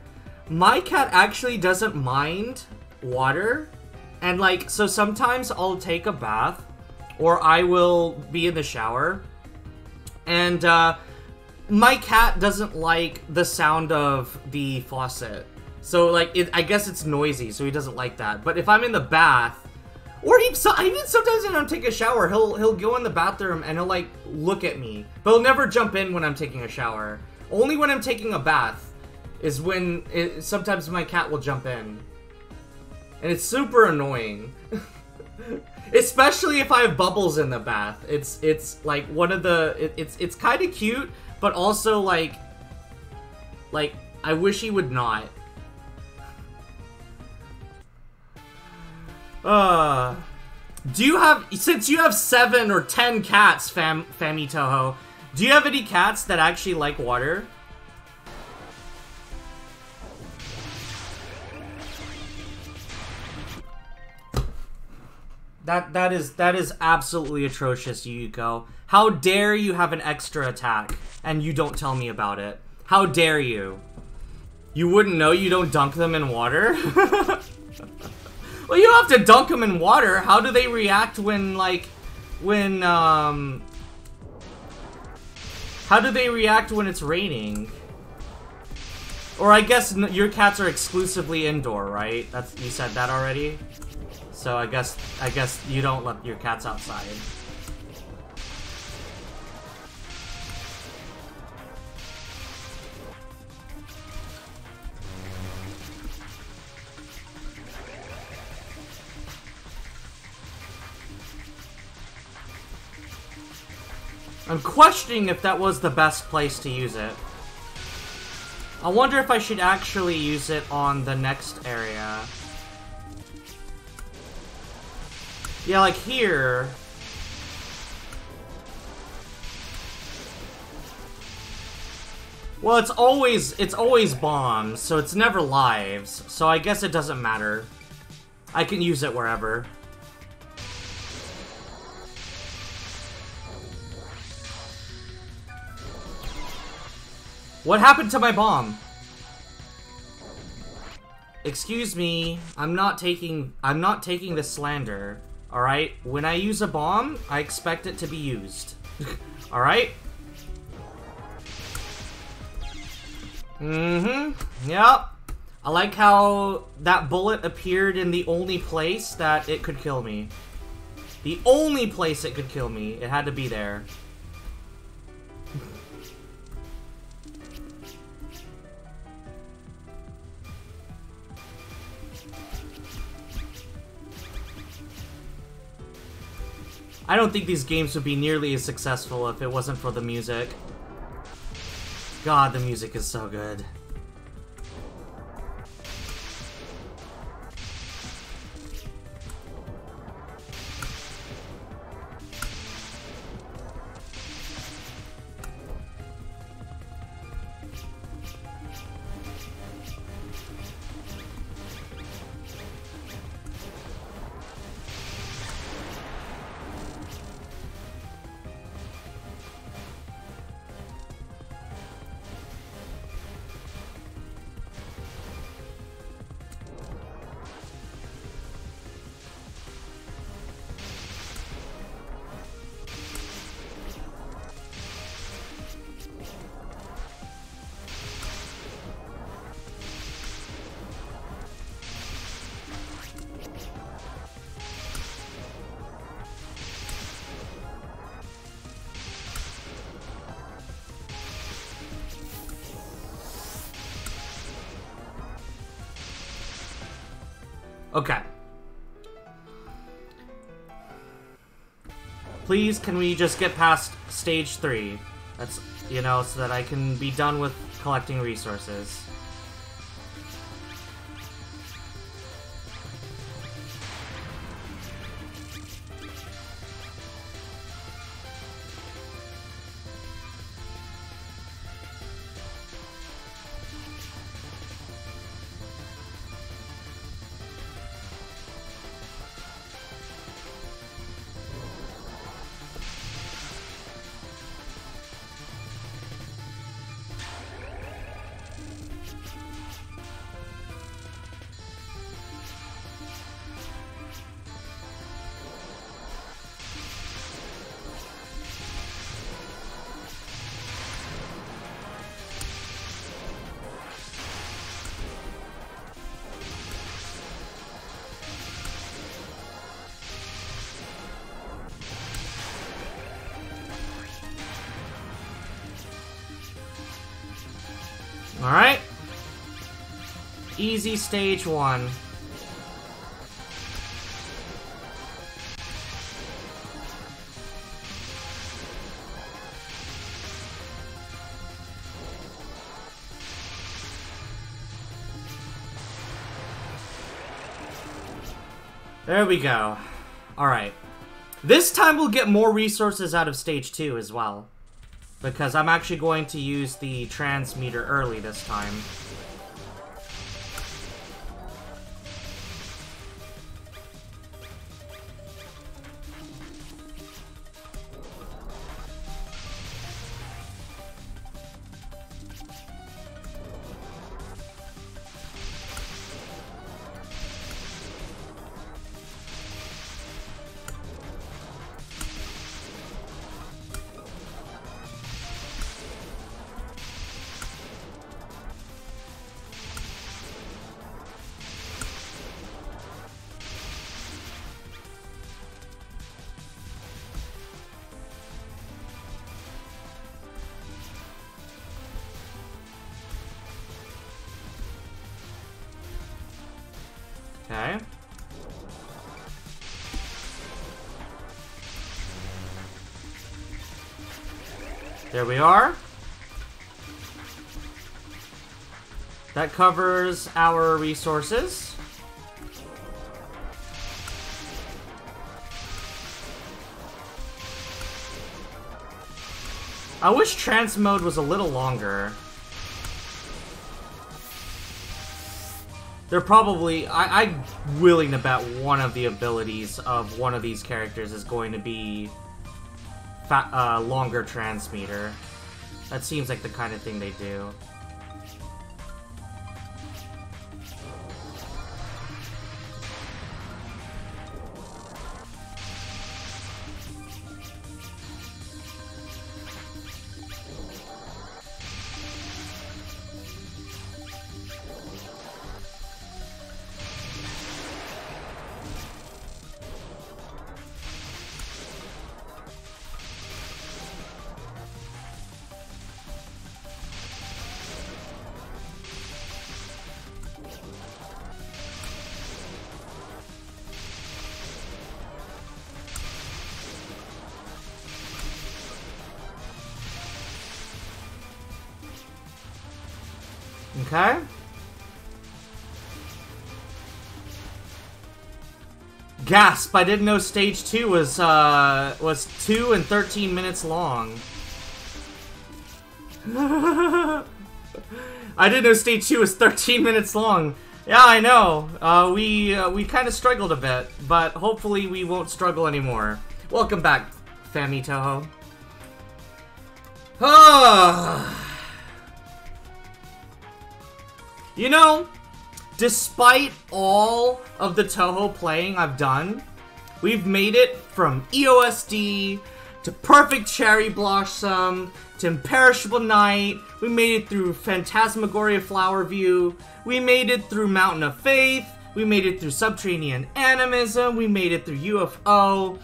My cat actually doesn't mind water. And like, so sometimes I'll take a bath or I will be in the shower. And my cat doesn't like the sound of the faucet. So like, I guess it's noisy, so he doesn't like that. But if I'm in the bath, or even sometimes when I'm taking a shower, he'll go in the bathroom and he'll like look at me. But he'll never jump in when I'm taking a shower. Only when I'm taking a bath is when sometimes my cat will jump in. And it's super annoying. Especially if I have bubbles in the bath. It's like one of the it's kind of cute, but also like I wish he would not. Do you have, since you have 7 or 10 cats, Fami Toho, do you have any cats that actually like water? That is absolutely atrocious, Yuyuko. How dare you have an extra attack and you don't tell me about it? How dare you? You wouldn't know you don't dunk them in water? Well, you don't have to dunk them in water. How do they react when, like, how do they react when it's raining? Or I guess your cats are exclusively indoor, right? That's, you said that already? So I guess you don't let your cats outside. I'm questioning if that was the best place to use it. I wonder if I should actually use it on the next area. Yeah, like here. Well, it's always bombs, so it's never lives. So I guess it doesn't matter. I can use it wherever. What happened to my bomb? Excuse me, I'm not taking this slander. Alright, when I use a bomb, I expect it to be used. Alright? Mm-hmm. Yep. I like how that bullet appeared in the only place that it could kill me. The only place it could kill me. It had to be there. I don't think these games would be nearly as successful if it wasn't for the music. God, the music is so good. Okay. Please, can we just get past stage 3? That's, you know, so that I can be done with collecting resources. Alright. Easy stage one. There we go. Alright. This time we'll get more resources out of stage 2 as well. Because I'm actually going to use the transmitter early this time. Okay. There we are. That covers our resources. I wish trance mode was a little longer. They're probably... I'm willing to bet one of the abilities of one of these characters is going to be longer transmitter. That seems like the kind of thing they do. Okay. Gasp! I didn't know stage 2 was 2 and 13 minutes long. I didn't know stage 2 was 13 minutes long. Yeah, I know. We kind of struggled a bit, but hopefully we won't struggle anymore. Welcome back, Fami Toho. Ah. You know, despite all of the Toho playing I've done, we've made it from EOSD, to Perfect Cherry Blossom, to Imperishable Night, we made it through Phantasmagoria Flower View, we made it through Mountain of Faith, we made it through Subterranean Animism, we made it through UFO,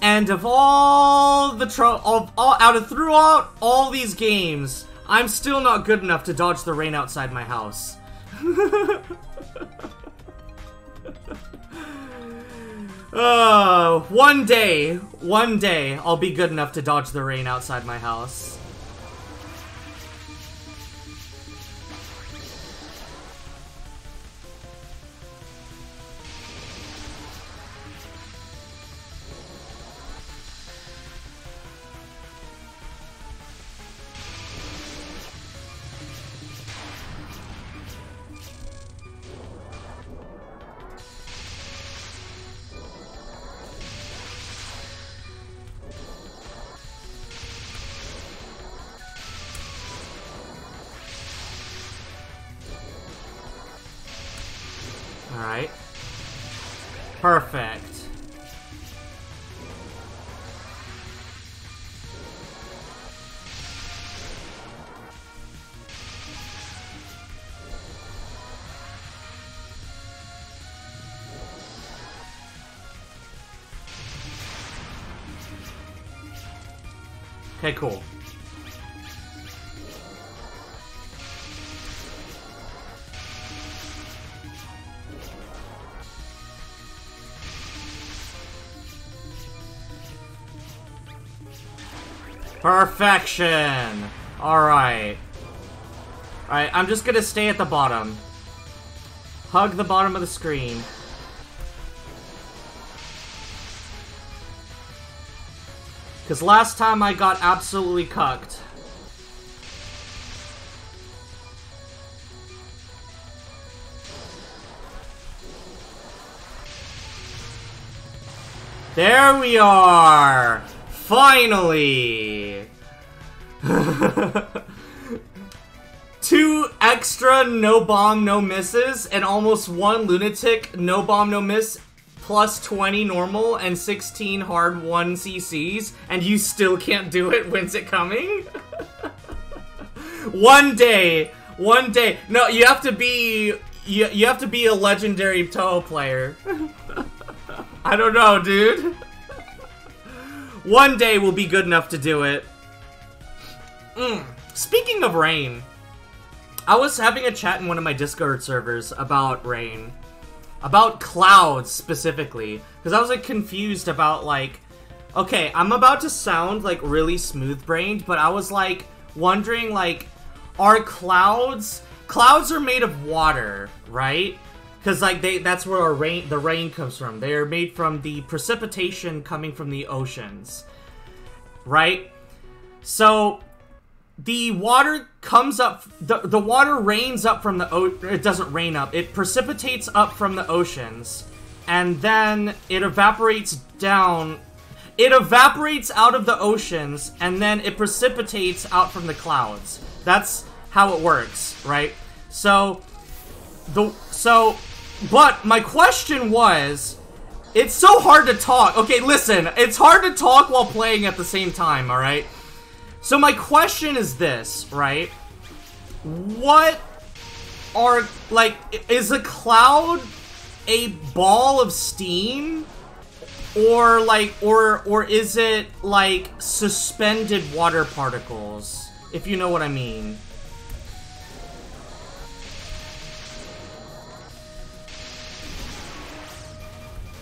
and of all the throughout all these games, I'm still not good enough to dodge the rain outside my house. One day, I'll be good enough to dodge the rain outside my house. Alright. Perfect. Okay, cool. Perfection! Alright. Alright, I'm just gonna stay at the bottom. Hug the bottom of the screen. Because last time I got absolutely cucked. There we are! Finally! 2 extra no bomb, no misses, and almost 1 lunatic no bomb, no miss, plus 20 normal and 16 hard 1 CCs, and you still can't do it? When's it coming? One day. No, you have to be, you have to be a legendary Touhou player. I don't know, dude. One day we'll be good enough to do it. Speaking of rain, I was having a chat in one of my Discord servers about rain. About clouds, specifically. Because I was, like, confused about, like... Okay, I'm about to sound, like, really smooth-brained, but I was, like, wondering, like... Are clouds... Clouds are made of water, right? Because, like, that's where our the rain comes from. They are made from the precipitation coming from the oceans. Right? So, the water comes up... The water rains up from the... It doesn't rain up. It precipitates up from the oceans. And then it evaporates down... It evaporates out of the oceans, and then it precipitates out from the clouds. That's how it works, right? So... But my question was, it's so hard to talk. Okay, listen, it's hard to talk while playing at the same time, alright? So my question is this, right? What are, like, is a cloud a ball of steam? Or, like, or is it, like, suspended water particles? If you know what I mean.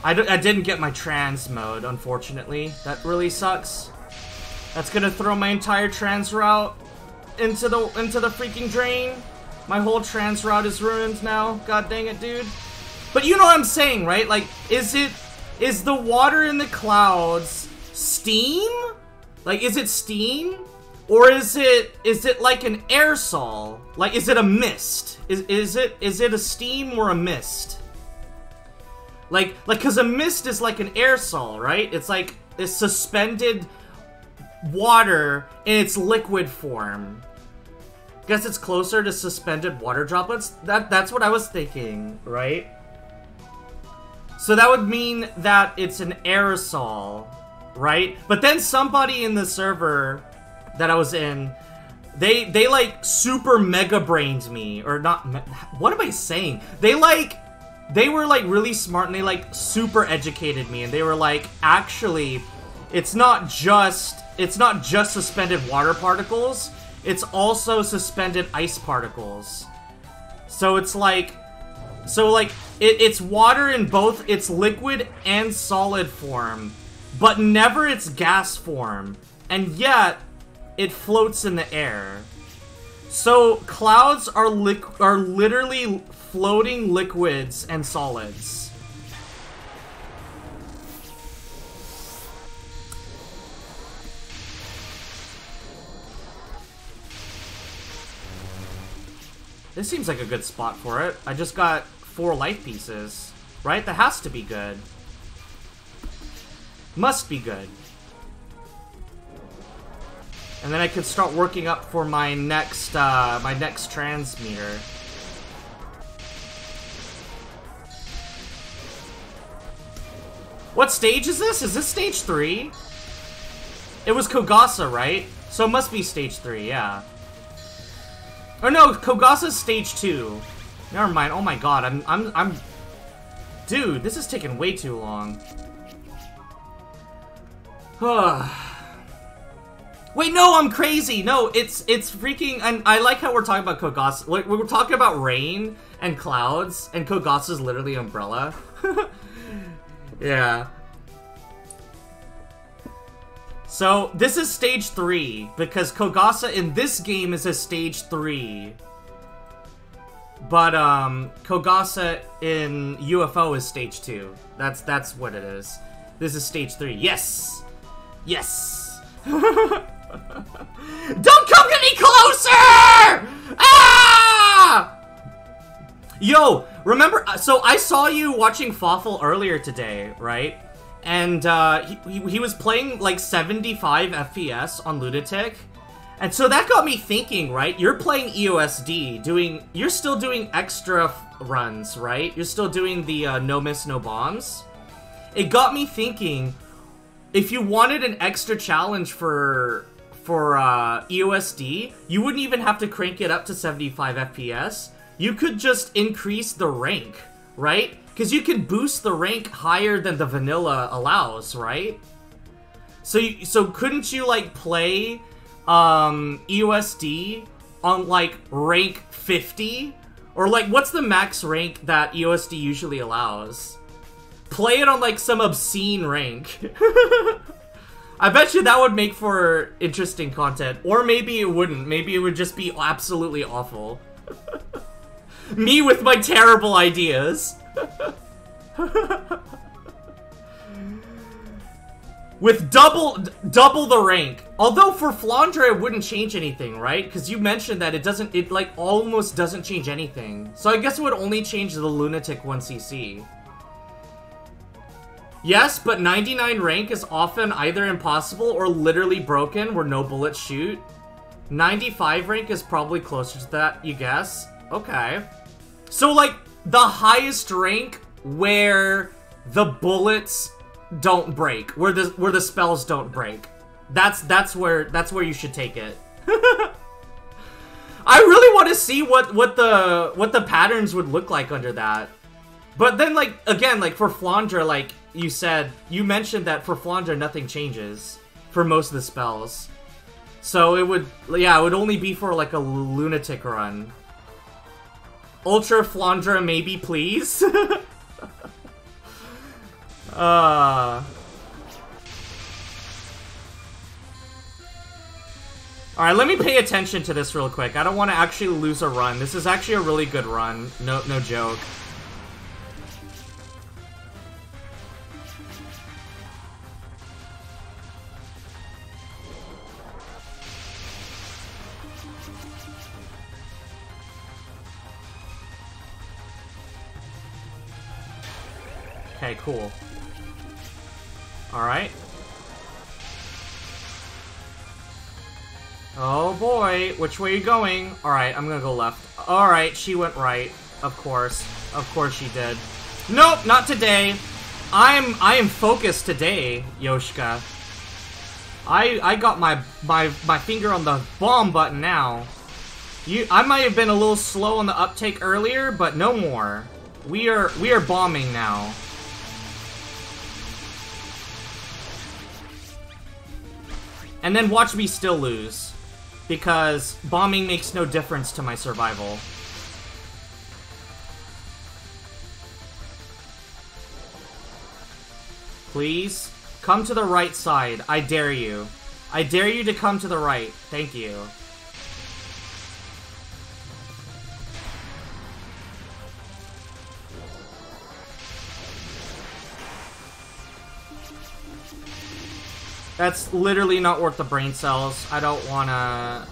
I didn't get my trans mode, unfortunately. That really sucks. That's gonna throw my entire trans route into the freaking drain. My whole trans route is ruined now. God dang it, dude. But you know what I'm saying, right? Like, is the water in the clouds steam? Like, is it steam? Or is it like an aerosol? Like, is it a mist? Is it a steam or a mist? Like, cause a mist is like an aerosol, right? It's like, it's suspended water in its liquid form. Guess it's closer to suspended water droplets? That's what I was thinking, right? So that would mean that it's an aerosol, right? But then somebody in the server that I was in, they like super mega brained me, or not, what am I saying? They were, like, really smart, and they, like, super educated me, and they were like, actually, it's not just suspended water particles, it's also suspended ice particles. So it's like, it's water in both its liquid and solid form, but never its gas form, and yet, it floats in the air. So, clouds are literally floating liquids and solids. This seems like a good spot for it. I just got 4 life pieces, right? That has to be good. Must be good. And then I could start working up for my next transmitter. What stage is this? Is this stage 3? It was Kogasa, right? So it must be stage 3, yeah. Or no, Kogasa's stage 2. Never mind. Oh my god, I'm dude, this is taking way too long. Wait, no, I'm crazy. No, it's freaking, and I like how we're talking about Kogasa. Like, we were talking about rain and clouds, and Kogasa's literally umbrella. Yeah. So, this is stage 3, because Kogasa in this game is a stage 3. But, Kogasa in UFO is stage 2. That's what it is. This is stage 3. Yes! Yes! Don't come get me closer! Ah! Yo, remember, so I saw you watching Fawful earlier today, right? And, he was playing, like, 75 FPS on Lunatic. And so that got me thinking, right? You're playing EOSD, you're still doing extra runs, right? You're still doing the, no miss, no bombs. It got me thinking, if you wanted an extra challenge for EOSD, you wouldn't even have to crank it up to 75 FPS. You could just increase the rank, right? Because you can boost the rank higher than the vanilla allows, right? So couldn't you, like, play EOSD on, like, rank 50? Or, like, what's the max rank that EOSD usually allows? Play it on, like, some obscene rank. I bet you that would make for interesting content. Or maybe it wouldn't. Maybe it would just be absolutely awful. Me with my terrible ideas. With double the rank. Although for Flandre it wouldn't change anything, right? Because you mentioned that it like almost doesn't change anything. So I guess it would only change the Lunatic 1cc. Yes, but 99 rank is often either impossible or literally broken where no bullets shoot. 95 rank is probably closer to that, you guess. Okay. So, like, the highest rank where the bullets don't break, where the spells don't break. That's where you should take it. I really want to see what the patterns would look like under that. But then, like, again, like for Flandre, like you mentioned that for Flandre nothing changes for most of the spells. So it would only be for like a Lunatic run. Ultra Flandre, maybe, please. Alright, let me pay attention to this real quick. I don't want to actually lose a run. This is actually a really good run. No joke. Okay, cool. Alright. Oh boy, which way are you going? Alright, I'm gonna go left. Alright, she went right. Of course. Of course she did. Nope, not today. I am focused today, Yoshika. I got my finger on the bomb button now. I might have been a little slow on the uptake earlier, but no more. We are bombing now. And then watch me still lose, because bombing makes no difference to my survival. Please, come to the right side. I dare you. I dare you to come to the right. Thank you. That's literally not worth the brain cells. I don't wanna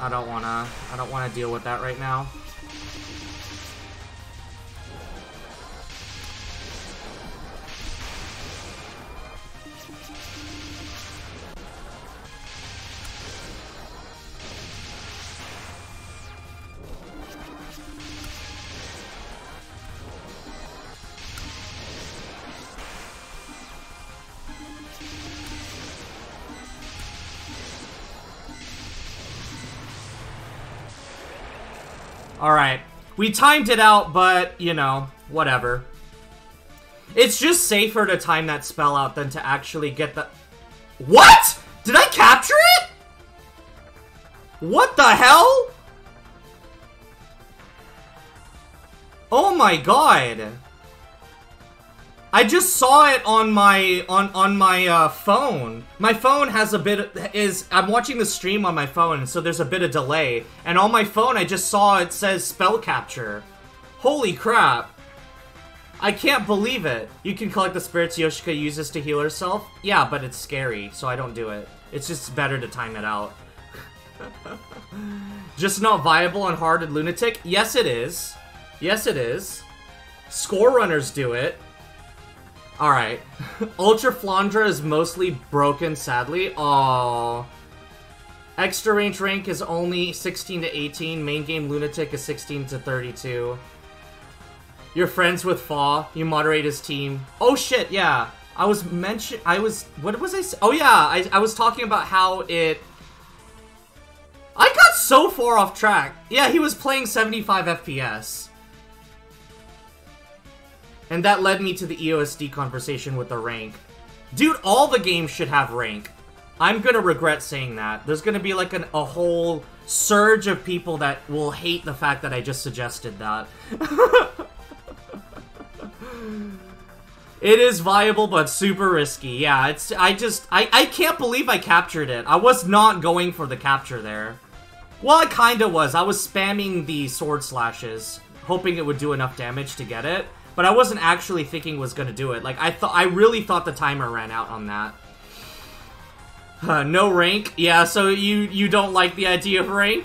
deal with that right now. Alright, we timed it out, but, you know, whatever. It's just safer to time that spell out than to actually get the— What?! Did I capture it?! What the hell?! Oh my god! I just saw it on my phone. My phone has a bit of, I'm watching the stream on my phone, so there's a bit of delay. And on my phone, I just saw it says spell capture. Holy crap! I can't believe it. You can collect the spirits Yoshika uses to heal herself. Yeah, but it's scary, so I don't do it. It's just better to time it out. Just not viable on harded lunatic? Yes, it is. Yes, it is. Score runners do it. Alright. Ultra Flandra is mostly broken, sadly. Aww. Extra range rank is only 16 to 18. Main game lunatic is 16 to 32. You're friends with Fa. You moderate his team. Oh shit, yeah. I was what was I saying? Oh yeah, I was talking about how it... I got so far off track. Yeah, he was playing 75 FPS. And that led me to the EOSD conversation with the rank. Dude, all the games should have rank. I'm gonna regret saying that. There's gonna be like a whole surge of people that will hate the fact that I just suggested that. It is viable, but super risky. Yeah, it's... I can't believe I captured it. I was not going for the capture there. Well, I kinda was. I was spamming the sword slashes, hoping it would do enough damage to get it. But I wasn't actually thinking was gonna do it. Like, I really thought the timer ran out on that. No rank? Yeah, so you don't like the idea of rank?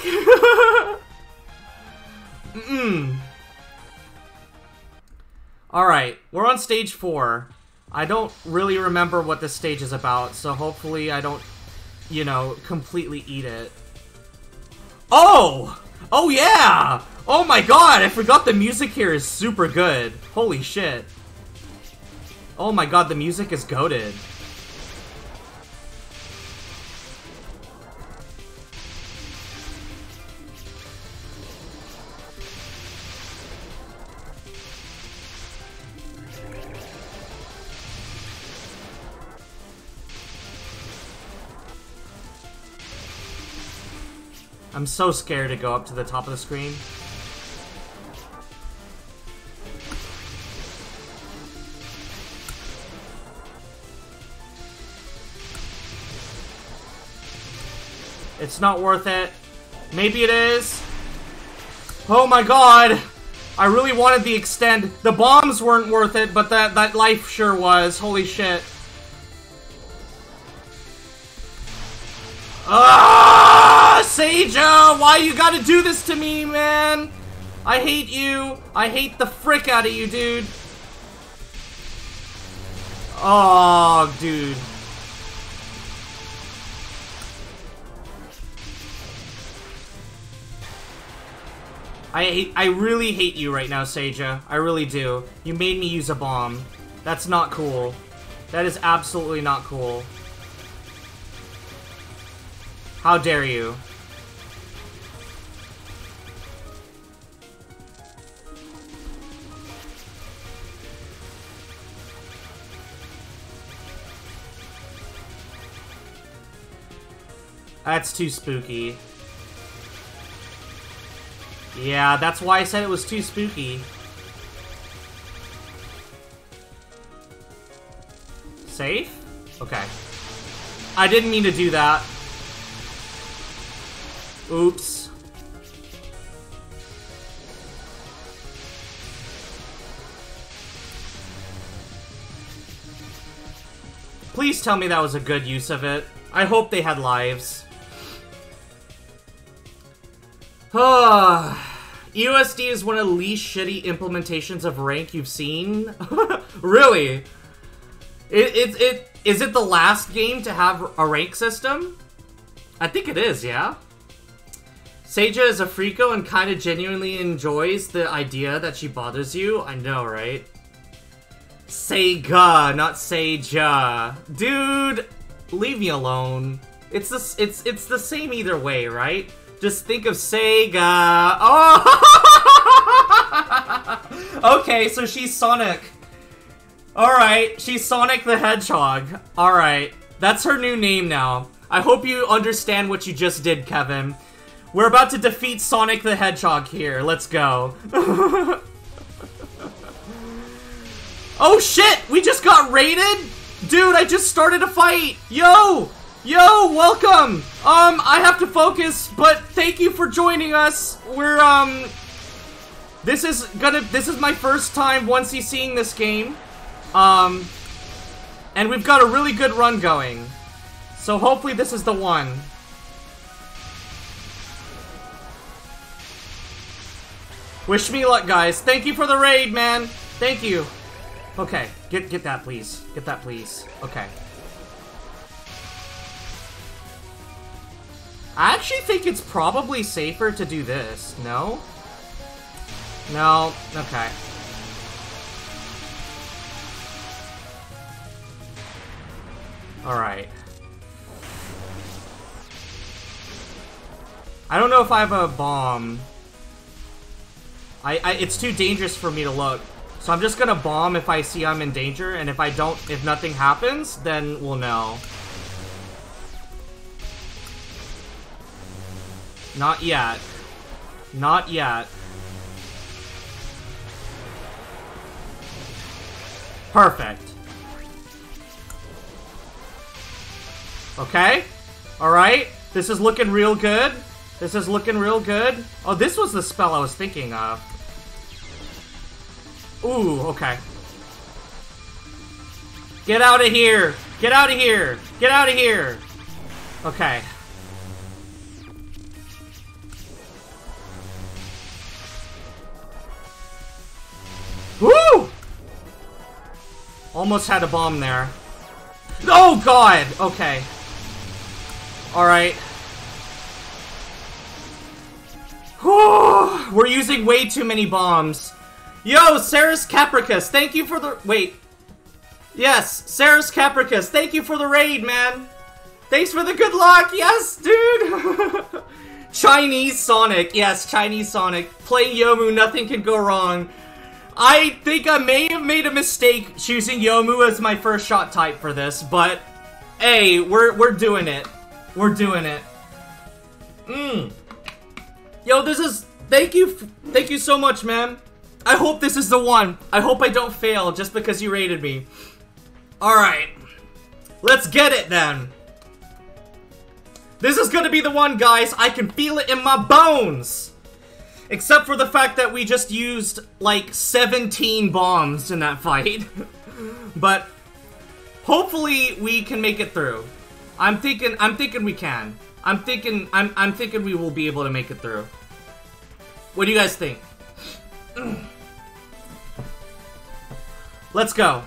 Mm-mm. Alright, we're on stage 4. I don't really remember what this stage is about, so hopefully I don't, you know, completely eat it. Oh! Oh yeah! Oh my god, I forgot the music here is super good. Holy shit. Oh my god, the music is goated. I'm so scared to go up to the top of the screen. It's not worth it. Maybe it is. Oh my god! I really wanted the extend. The bombs weren't worth it, but that life sure was. Holy shit. Ah, Seiga! Why you gotta do this to me, man? I hate you. I hate the frick out of you, dude. Oh, dude. I really hate you right now, Seiga. I really do. You made me use a bomb. That's not cool. That is absolutely not cool. How dare you? That's too spooky. Yeah, that's why I said it was too spooky. Safe? Okay. I didn't mean to do that. Oops. Please tell me that was a good use of it. I hope they had lives. EOSD is one of the least shitty implementations of rank you've seen. Really? Is it the last game to have a rank system? I think it is, yeah? Seiga is a freako and kind of genuinely enjoys the idea that she bothers you. I know, right? Seiga, not Seiga. Dude, leave me alone. It's the same either way, right? Just think of Seiga. Oh! Okay, so she's Sonic. Alright, she's Sonic the Hedgehog. Alright, that's her new name now. I hope you understand what you just did, Kevin. We're about to defeat Sonic the Hedgehog here. Let's go. Oh shit! We just got raided? Dude, I just started a fight! Yo! Yo, welcome! I have to focus, but thank you for joining us. We're, This is my first time 1C seeing this game. And we've got a really good run going. So hopefully this is the one. Wish me luck, guys. Thank you for the raid, man. Thank you. Okay, get that, please. Get that, please. Okay. I actually think it's probably safer to do this. No? No. Okay. Alright. I don't know if I have a bomb. It's too dangerous for me to look. So I'm just gonna bomb if I see I'm in danger, and if I don't, if nothing happens, then we'll know. Not yet. Not yet. Perfect. Okay. Alright. This is looking real good. This is looking real good. Oh, this was the spell I was thinking of. Ooh, okay. Get out of here! Get out of here! Get out of here! Okay. Woo! Almost had a bomb there. Oh god! Okay. Alright. Whew! We're using way too many bombs. Yo, Saris Capricus, thank you for the... Wait. Yes, Saris Capricus, thank you for the raid, man. Thanks for the good luck. Yes, dude. Chinese Sonic. Yes, Chinese Sonic. Playing Youmu, nothing can go wrong. I think I may have made a mistake choosing Youmu as my first shot type for this, but... Hey, we're doing it. We're doing it. Mmm. Yo, this is... Thank you so much, man. I hope this is the one. I hope I don't fail just because you raided me. Alright. Let's get it then. This is gonna be the one, guys. I can feel it in my bones. Except for the fact that we just used, like, 17 bombs in that fight. But hopefully we can make it through. I'm thinking we can. I'm thinking we will be able to make it through. What do you guys think? Let's go.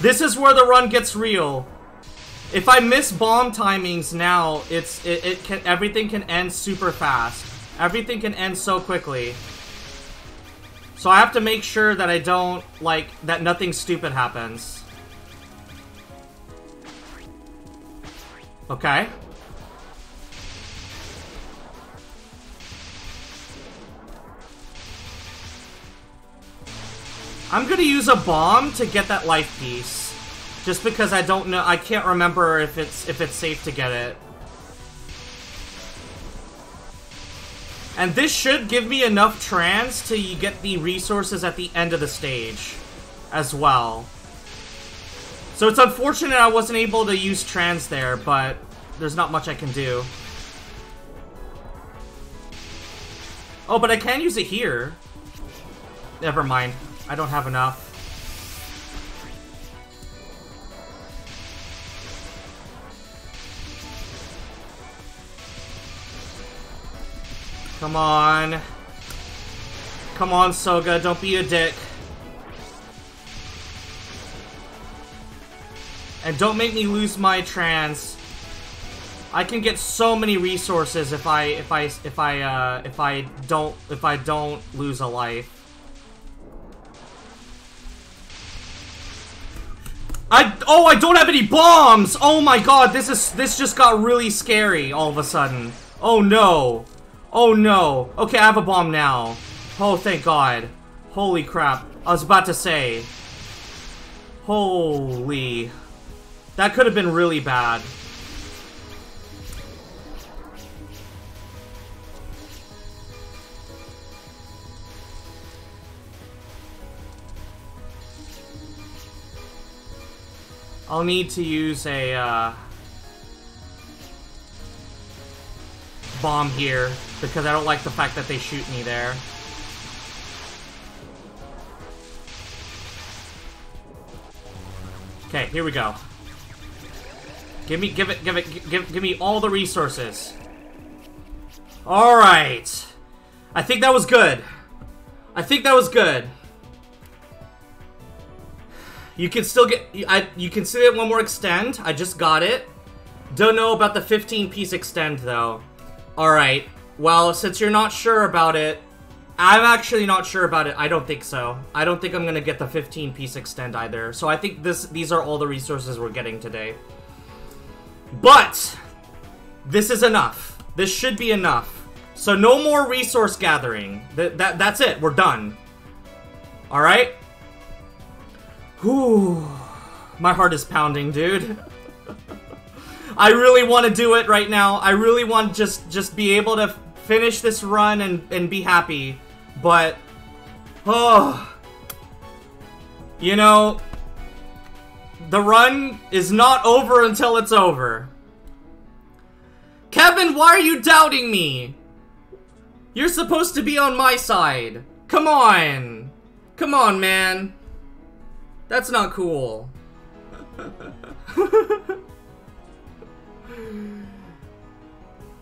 This is where the run gets real. If I miss bomb timings now, everything can end super fast. Everything can end so quickly. So I have to make sure that I don't, like, that nothing stupid happens. Okay. I'm gonna use a bomb to get that life piece. Just because I don't know, I can't remember if it's safe to get it. And this should give me enough trans to get the resources at the end of the stage as well. So it's unfortunate I wasn't able to use trans there, but there's not much I can do. Oh, but I can use it here. Never mind. I don't have enough. Come on. Come on, Soga, don't be a dick. And don't make me lose my trans. I can get so many resources if I don't lose a life. I don't have any bombs. Oh my god, this just got really scary all of a sudden. Oh no. Oh no. Okay, I have a bomb now. Oh, thank god. Holy crap. I was about to say. Holy. That could have been really bad. I'll need to use a bomb here because I don't like the fact that they shoot me there. Okay, here we go. Give me all the resources. All right. I think that was good. I think that was good. You can still get, you can see it one more extend. I just got it. Don't know about the 15-piece extend though. Alright. Well, since you're not sure about it, I'm actually not sure about it. I don't think so. I don't think I'm gonna get the 15-piece extend either. So I think these are all the resources we're getting today. But this is enough. This should be enough. So no more resource gathering. That's it. We're done. Alright? Whew. My heart is pounding, dude. I really want to do it right now. I really want to just be able to finish this run and be happy. But, oh, you know, the run is not over until it's over. Kevin, why are you doubting me? You're supposed to be on my side. Come on. Come on, man. That's not cool.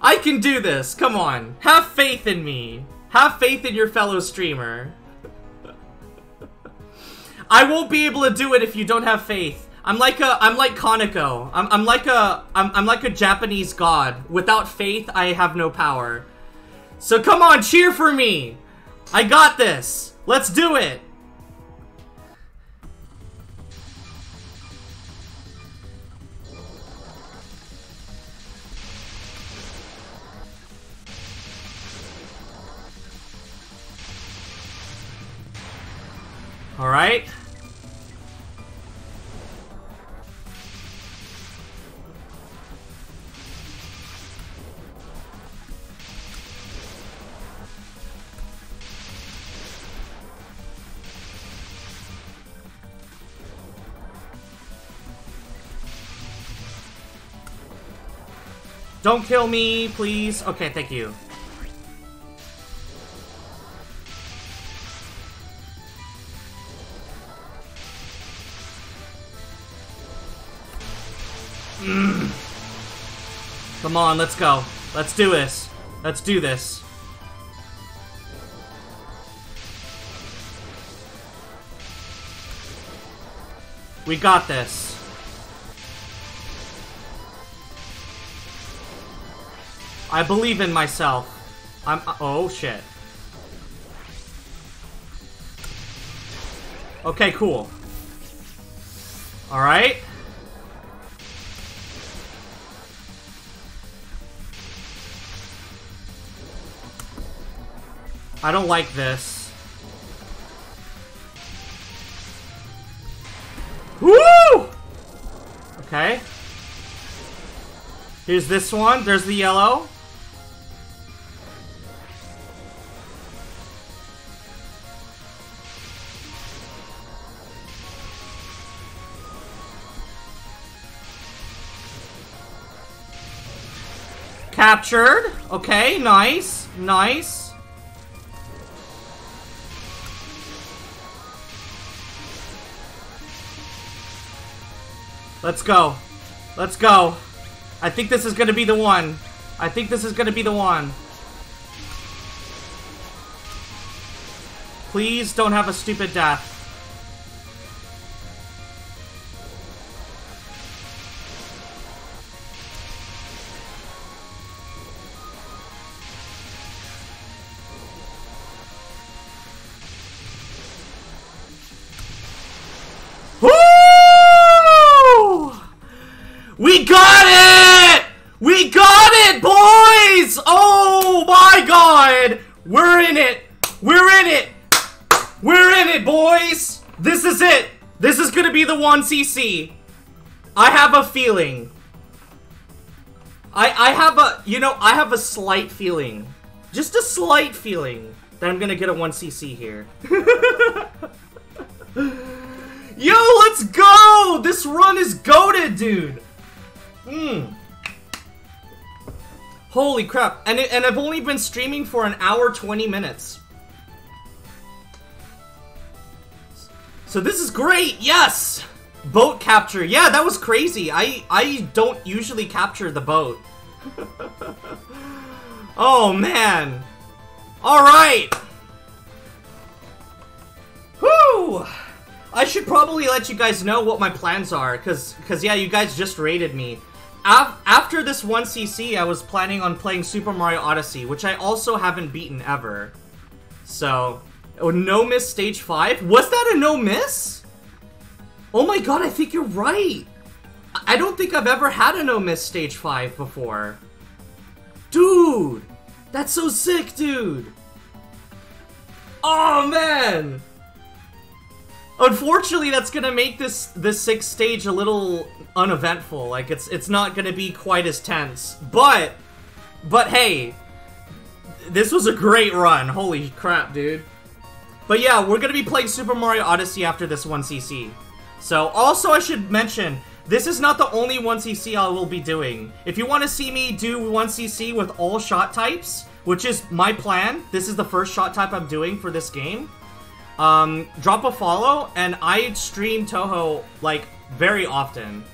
I can do this. Come on. Have faith in me. Have faith in your fellow streamer. I won't be able to do it if you don't have faith. I'm like Kaneko. I'm like a Japanese god. Without faith, I have no power. So come on, cheer for me. I got this. Let's do it. All right. Don't kill me, please. Okay, thank you. Come on, let's go. Let's do this. Let's do this. We got this. I believe in myself. Oh, shit. Okay, cool. All right. I don't like this. Woo! Okay. Here's this one. There's the yellow. Captured. Okay, nice. Nice. Let's go. Let's go. I think this is gonna be the one. I think this is gonna be the one. Please don't have a stupid death. We're in it, boys! This is it! This is gonna be the 1cc. I have a feeling. I have a, you know, I have a slight feeling. Just a slight feeling that I'm gonna get a 1cc here. Yo, let's go! This run is goated, dude! Holy crap. And I've only been streaming for an hour 20 minutes. So this is great, yes! Boat capture. Yeah, that was crazy. I don't usually capture the boat. Oh, man. Alright. Woo! I should probably let you guys know what my plans are, because yeah, you guys just raided me. After this 1cc, I was planning on playing Super Mario Odyssey, which I also haven't beaten ever. So, oh, no miss stage 5? Was that a no miss? Oh my god, I think you're right! I don't think I've ever had a no miss stage 5 before. Dude! That's so sick, dude! Oh man! Unfortunately, that's gonna make this sixth stage a little uneventful. Like, it's not gonna be quite as tense. But hey, this was a great run. Holy crap, dude. But yeah, we're gonna be playing Super Mario Odyssey after this 1cc. So, also I should mention, this is not the only 1cc I will be doing. If you want to see me do 1cc with all shot types, which is my plan, this is the first shot type I'm doing for this game. Drop a follow, and I stream Touhou like very often,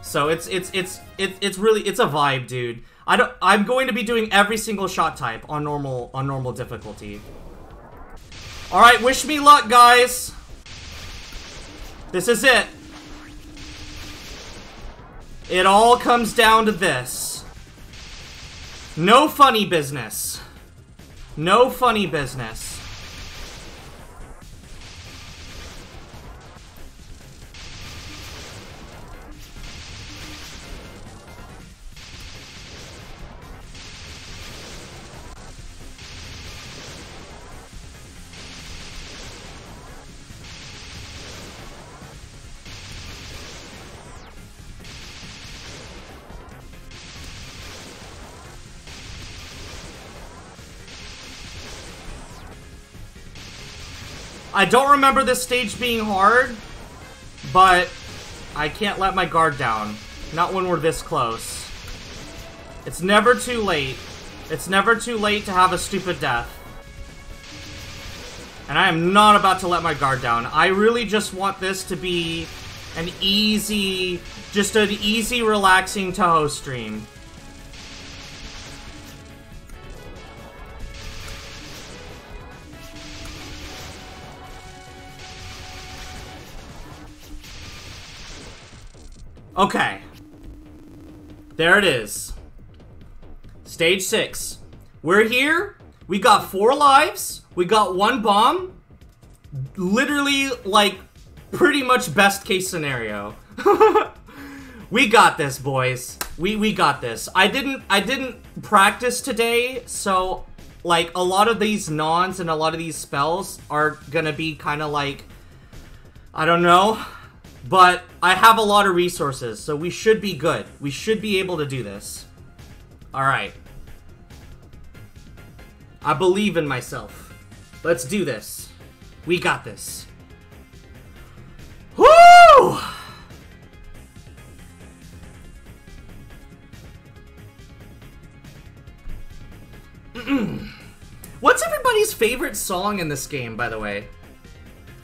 so it's really a vibe, dude. I'm going to be doing every single shot type on normal difficulty. All right, wish me luck, guys. This is it. It all comes down to this. No funny business. No funny business. I don't remember this stage being hard, but I can't let my guard down. Not when we're this close. It's never too late. It's never too late to have a stupid death. And I am not about to let my guard down. I really just want this to be an easy, just an easy, relaxing Touhou stream. Okay. There it is. Stage 6. We're here. We got 4 lives. We got 1 bomb. Literally, like, pretty much best case scenario. We got this, boys. We got this. I didn't practice today, so, like, a lot of these nons and a lot of these spells are gonna be kind of like, I don't know. But I have a lot of resources, so we should be good. We should be able to do this. Alright. I believe in myself. Let's do this. We got this. Woo! What's everybody's favorite song in this game, by the way?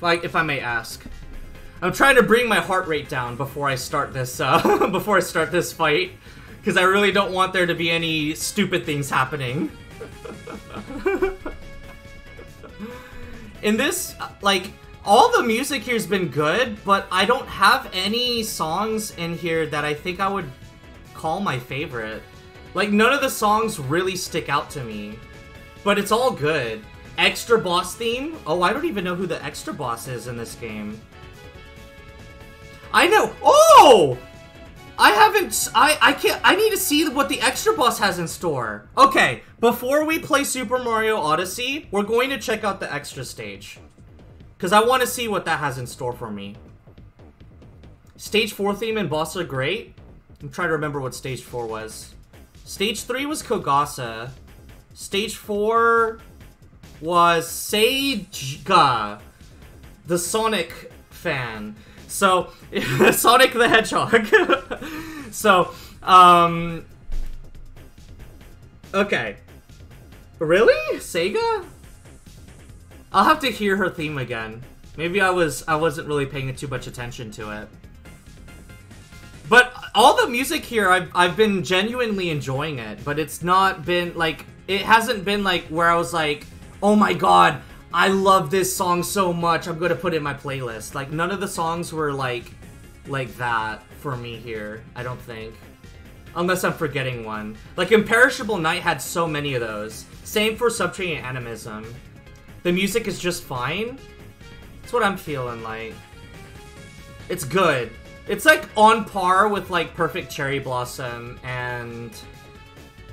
If I may ask. I'm trying to bring my heart rate down before I start this fight, because I really don't want there to be any stupid things happening. In this, like, all the music here's been good, but I don't have any songs in here that I think I would call my favorite. Like, none of the songs really stick out to me, but it's all good. Extra boss theme? Oh, I don't even know who the extra boss is in this game. I know. Oh! I haven't. I can't. I need to see what the extra boss has in store. Okay. Before we play Super Mario Odyssey, we're going to check out the extra stage, because I want to see what that has in store for me. Stage 4 theme and boss are great. I'm trying to remember what stage 4 was. Stage 3 was Kogasa. Stage 4 was Seiga, the Sonic fan. So, Sonic the Hedgehog. So, okay. Really? Seiga? I'll have to hear her theme again. Maybe I wasn't really paying too much attention to it. But all the music here, I've been genuinely enjoying it, but it's not been, like, it hasn't been, like, where I was like, oh my god, I love this song so much, I'm gonna put it in my playlist. Like, none of the songs were, like that for me here, I don't think. Unless I'm forgetting one. Like, Imperishable Night had so many of those. Same for Subterranean Animism. The music is just fine. That's what I'm feeling like. It's good. It's, like, on par with, like, Perfect Cherry Blossom and...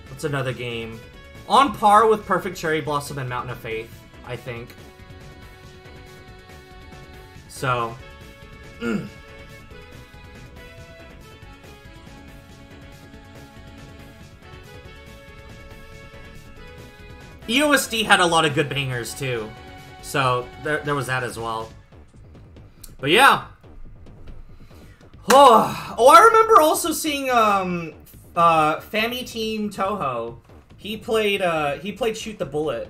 what's another game? On par with Perfect Cherry Blossom and Mountain of Faith, I think. So. EOSD had a lot of good bangers, too. So, there was that as well. But, yeah. Oh, I remember also seeing Fami Team Touhou. He played Shoot the Bullet.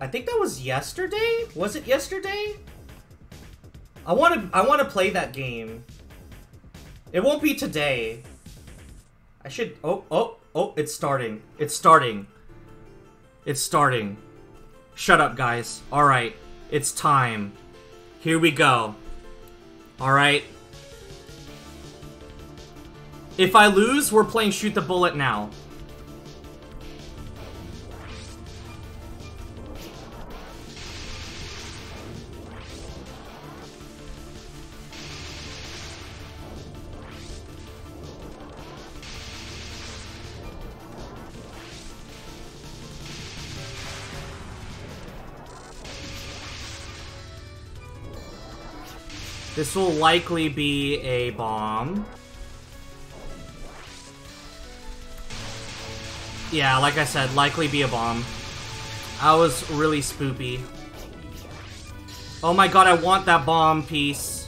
I think that was yesterday? Was it yesterday? I wanna play that game. It won't be today. I should oh, it's starting. It's starting. It's starting. Shut up, guys. Alright. It's time. Here we go. Alright. If I lose, we're playing Shoot the Bullet now. This will likely be a bomb. Yeah, like I said, likely be a bomb. I was really spoopy. Oh my god, I want that bomb piece.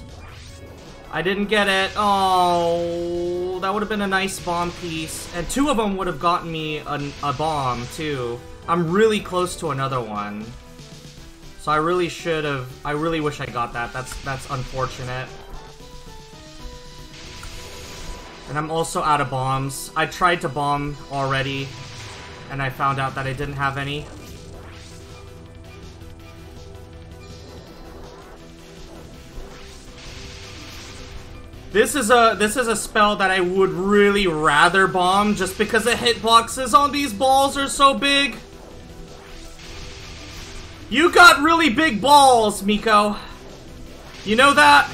I didn't get it. Oh, that would have been a nice bomb piece. And two of them would have gotten me a bomb, too. I'm really close to another one. So I really should have... I really wish I got that. That's unfortunate. And I'm also out of bombs. I tried to bomb already. And I found out that I didn't have any. This is a spell that I would really rather bomb just because the hitboxes on these balls are so big. You got really big balls, Miko. You know that?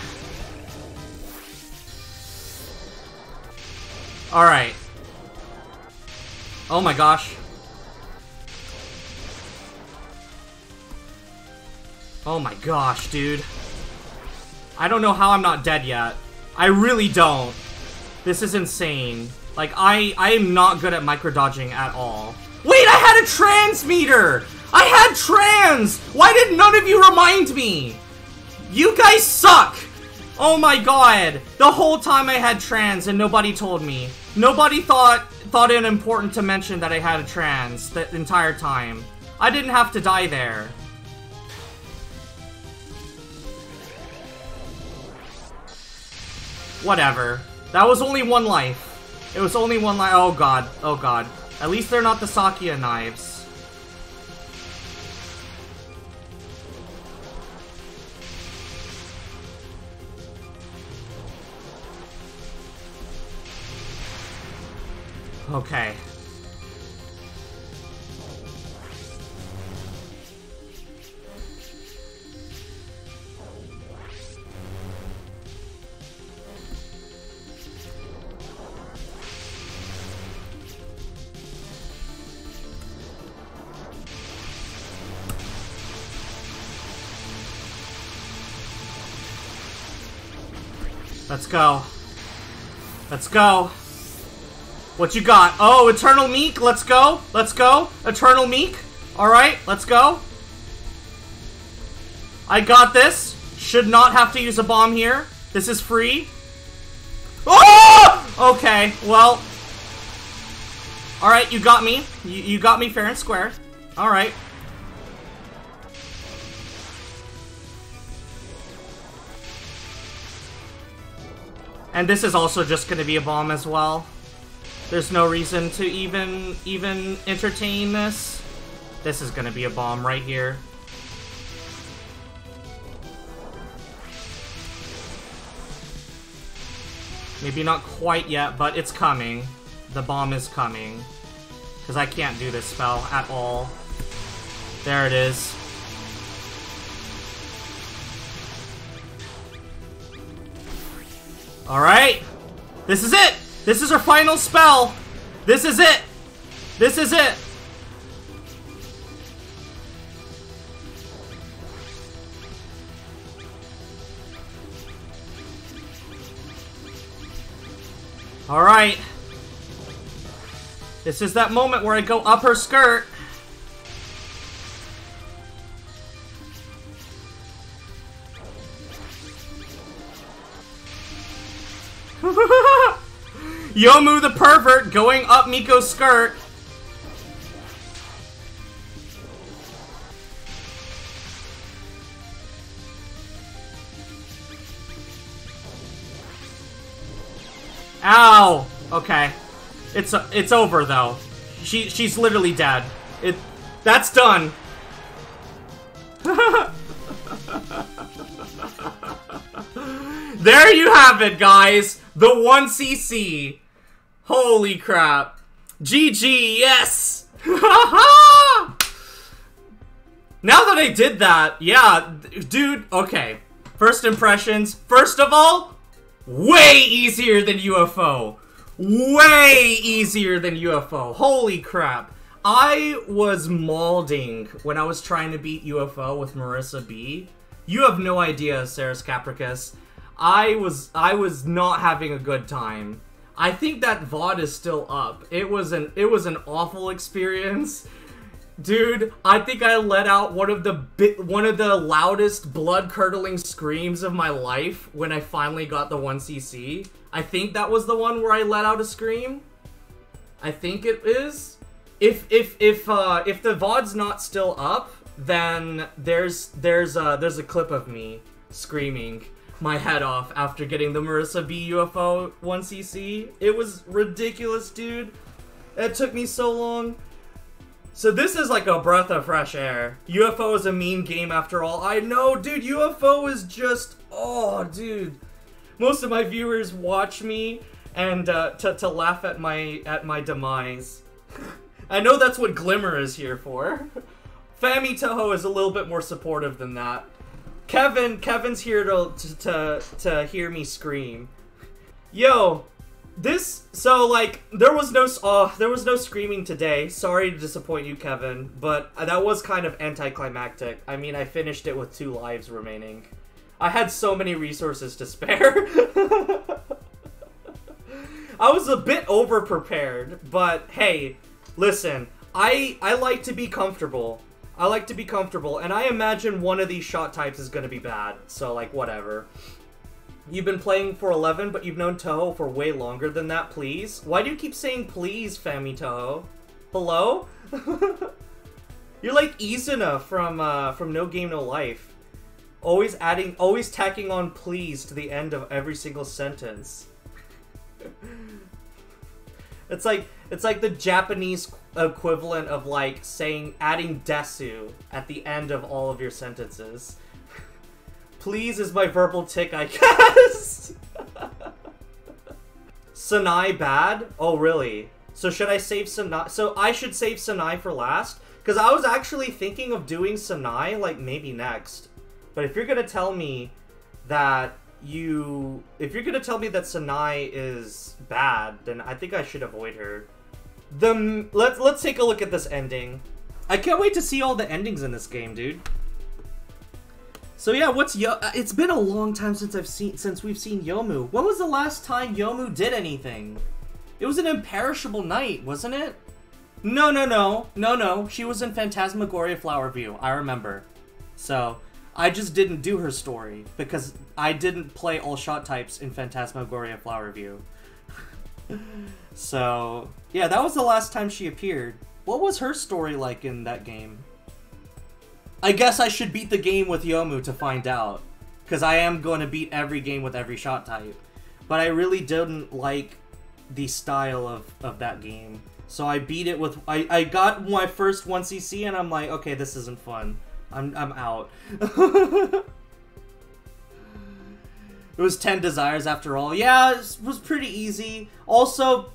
Alright. Oh my gosh. Oh my gosh, dude. I don't know how I'm not dead yet. I really don't. This is insane. Like, I am not good at micro-dodging at all. Wait, I had a transmitter! I had trans! Why did none of you remind me? You guys suck! Oh my god! The whole time I had trans and nobody told me. Nobody thought it important to mention that I had a trans the entire time. I didn't have to die there. Whatever. That was only one life. It was only one life. Oh god. Oh god. At least they're not the Sakia knives. Okay. Let's go. Let's go. What you got? Oh, Eternal Meek. Let's go. Let's go. Eternal Meek. Alright, let's go. I got this. Should not have to use a bomb here. This is free. Oh! Okay, well. Alright, you got me. You got me fair and square. Alright. And this is also just gonna be a bomb as well. There's no reason to even entertain this. This is gonna be a bomb right here. Maybe not quite yet, but it's coming. The bomb is coming. Because I can't do this spell at all. There it is. Alright! This is it! This is our final spell! This is it! This is it! Alright. This is that moment where I go up her skirt. Youmu the pervert going up Miko's skirt. Ow! Okay. It's over though. She's literally dead. That's done. There you have it, guys. The 1cc. Holy crap. GG, yes! Now that I did that, yeah, dude, okay. First impressions. First of all, way easier than UFO. Way easier than UFO. Holy crap. I was malding when I was trying to beat UFO with Marissa B. You have no idea, Ceres Capricus. I was not having a good time. I think that VOD is still up. It was an awful experience. Dude, I think I let out one of the loudest blood-curdling screams of my life when I finally got the 1cc. I think that was the one where I let out a scream. I think it is. If the VOD's not still up, then there's a clip of me screaming my head off after getting the Marissa B UFO 1cc. It was ridiculous, dude. It took me so long. So this is like a breath of fresh air. UFO is a mean game after all. I know, dude, UFO is just, oh, dude. Most of my viewers watch me and to laugh at my demise. I know that's what Glimmer is here for. Fami Toho is a little bit more supportive than that. Kevin's here to hear me scream. Yo. This, so like, there was no screaming today. Sorry to disappoint you, Kevin, but that was kind of anticlimactic. I mean, I finished it with 2 lives remaining. I had so many resources to spare. I was a bit over-prepared, but hey, listen, I like to be comfortable. I like to be comfortable, and I imagine one of these shot types is gonna be bad, so like, whatever. You've been playing for 11, but you've known Toho for way longer than that, please? Why do you keep saying please, Fami Toho? Hello? You're like Izuna from No Game No Life. Always tacking on please to the end of every single sentence. It's like the Japanese equivalent of like saying, adding desu at the end of all of your sentences. Please is my verbal tick, I guess. Sanai bad? Oh, really? So should I save Sanai? So I should save Sanai for last? Because I was actually thinking of doing Sanai, like, maybe next. But if you're going to tell me that Sanai is bad, then I think I should avoid her. Let's take a look at this ending. I can't wait to see all the endings in this game, dude. So yeah, what's it's been a long time since we've seen Youmu. When was the last time Youmu did anything? It was an Imperishable Night, wasn't it? No. She was in Phantasmagoria Flower View. I remember. So I just didn't do her story because I didn't play all shot types in Phantasmagoria Flower View. So yeah, that was the last time she appeared. What was her story like in that game? I guess I should beat the game with Youmu to find out, because I am going to beat every game with every shot type. But I really didn't like the style of that game. So I beat it with... I got my first 1cc and I'm like, okay, this isn't fun. I'm out. It was 10 Desires after all. Yeah, it was pretty easy. Also,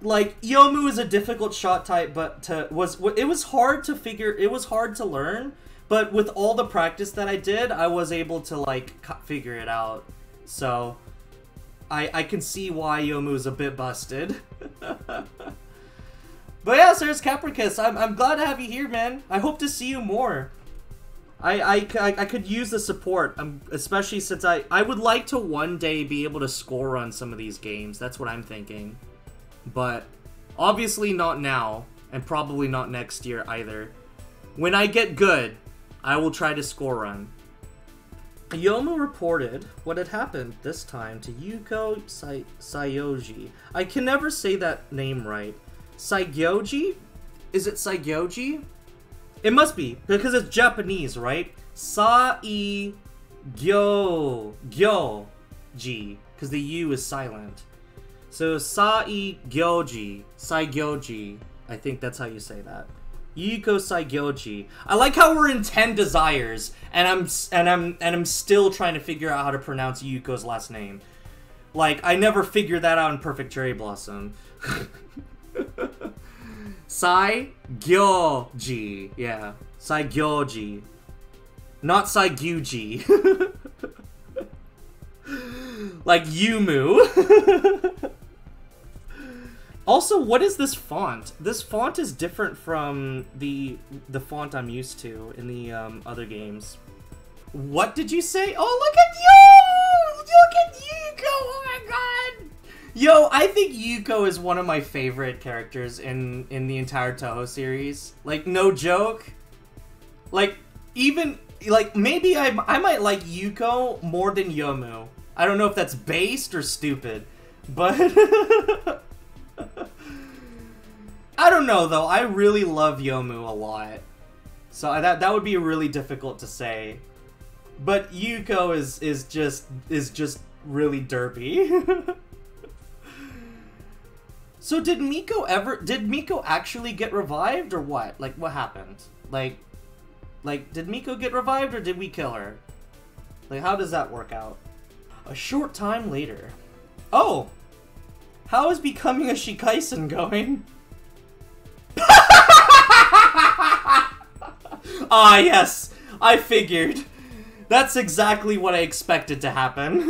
like, Youmu is a difficult shot type, but it was hard to learn, but with all the practice that I did, I was able to, like, figure it out. So, I can see why Youmu is a bit busted. But yeah, so there's Capricus. I'm glad to have you here, man. I hope to see you more. I could use the support, especially since I would like to one day be able to score on some of these games. That's what I'm thinking. But obviously not now, and probably not next year either. When I get good, I will try to score run. Youmu reported what had happened this time to Yuko Sayoji. I can never say that name right. Saigyoji? Is it Saigyoji? It must be, because it's Japanese, right? Saigyoji, because the U is silent. So Saigyoji, I think that's how you say that. Yuko Saigyoji. I like how we're in 10 Desires, and I'm still trying to figure out how to pronounce Yuko's last name. Like, I never figured that out in Perfect Cherry Blossom. Saigyoji. Yeah. Saigyoji. Not Saiguji. Like Youmu. Also, what is this font? This font is different from the font I'm used to in the other games. What did you say? Oh, look at you! Look at Yuko! Oh my god! Yo, I think Yuko is one of my favorite characters in the entire Touhou series. Like, no joke. Like, even... Like, maybe I might like Yuko more than Youmu. I don't know if that's based or stupid, but... I don't know, though. I really love Youmu a lot. So that would be really difficult to say. But Yuko is just really derpy. So did Miko actually get revived or what? Like, what happened? Like did Miko get revived or did we kill her? Like, how does that work out? A short time later. Oh! How is becoming a Shikaisen going? Ah, yes! I figured. That's exactly what I expected to happen.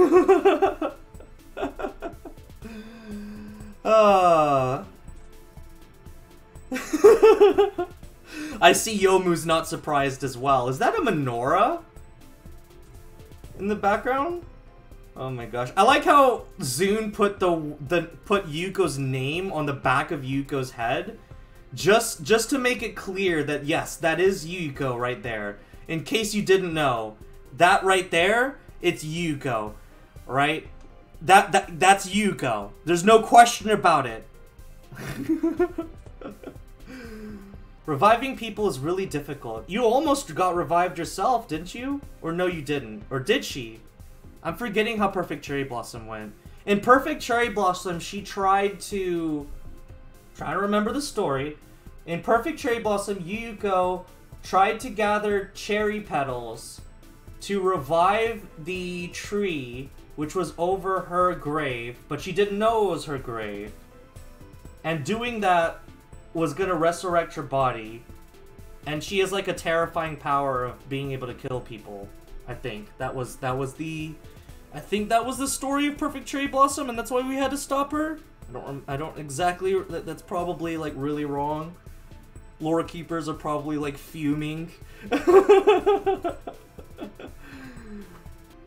I see Yomu's not surprised as well. Is that a menorah in the background? Oh my gosh. I like how ZUN put put Yuko's name on the back of Yuko's head. Just to make it clear that yes, that is Yuko right there. In case you didn't know, that right there, it's Yuko, right? That's Yuko. There's no question about it. Reviving people is really difficult. You almost got revived yourself, didn't you? Or no, you didn't. Or did she? I'm forgetting how Perfect Cherry Blossom went. In Perfect Cherry Blossom, she tried to... Trying to remember the story. In Perfect Cherry Blossom, Yuyuko tried to gather cherry petals to revive the tree, which was over her grave, but she didn't know it was her grave. And doing that was gonna resurrect her body, and she has like a terrifying power of being able to kill people. I think that was the story of Perfect Cherry Blossom, and that's why we had to stop her. I don't exactly. That's probably like really wrong. Lore keepers are probably like fuming.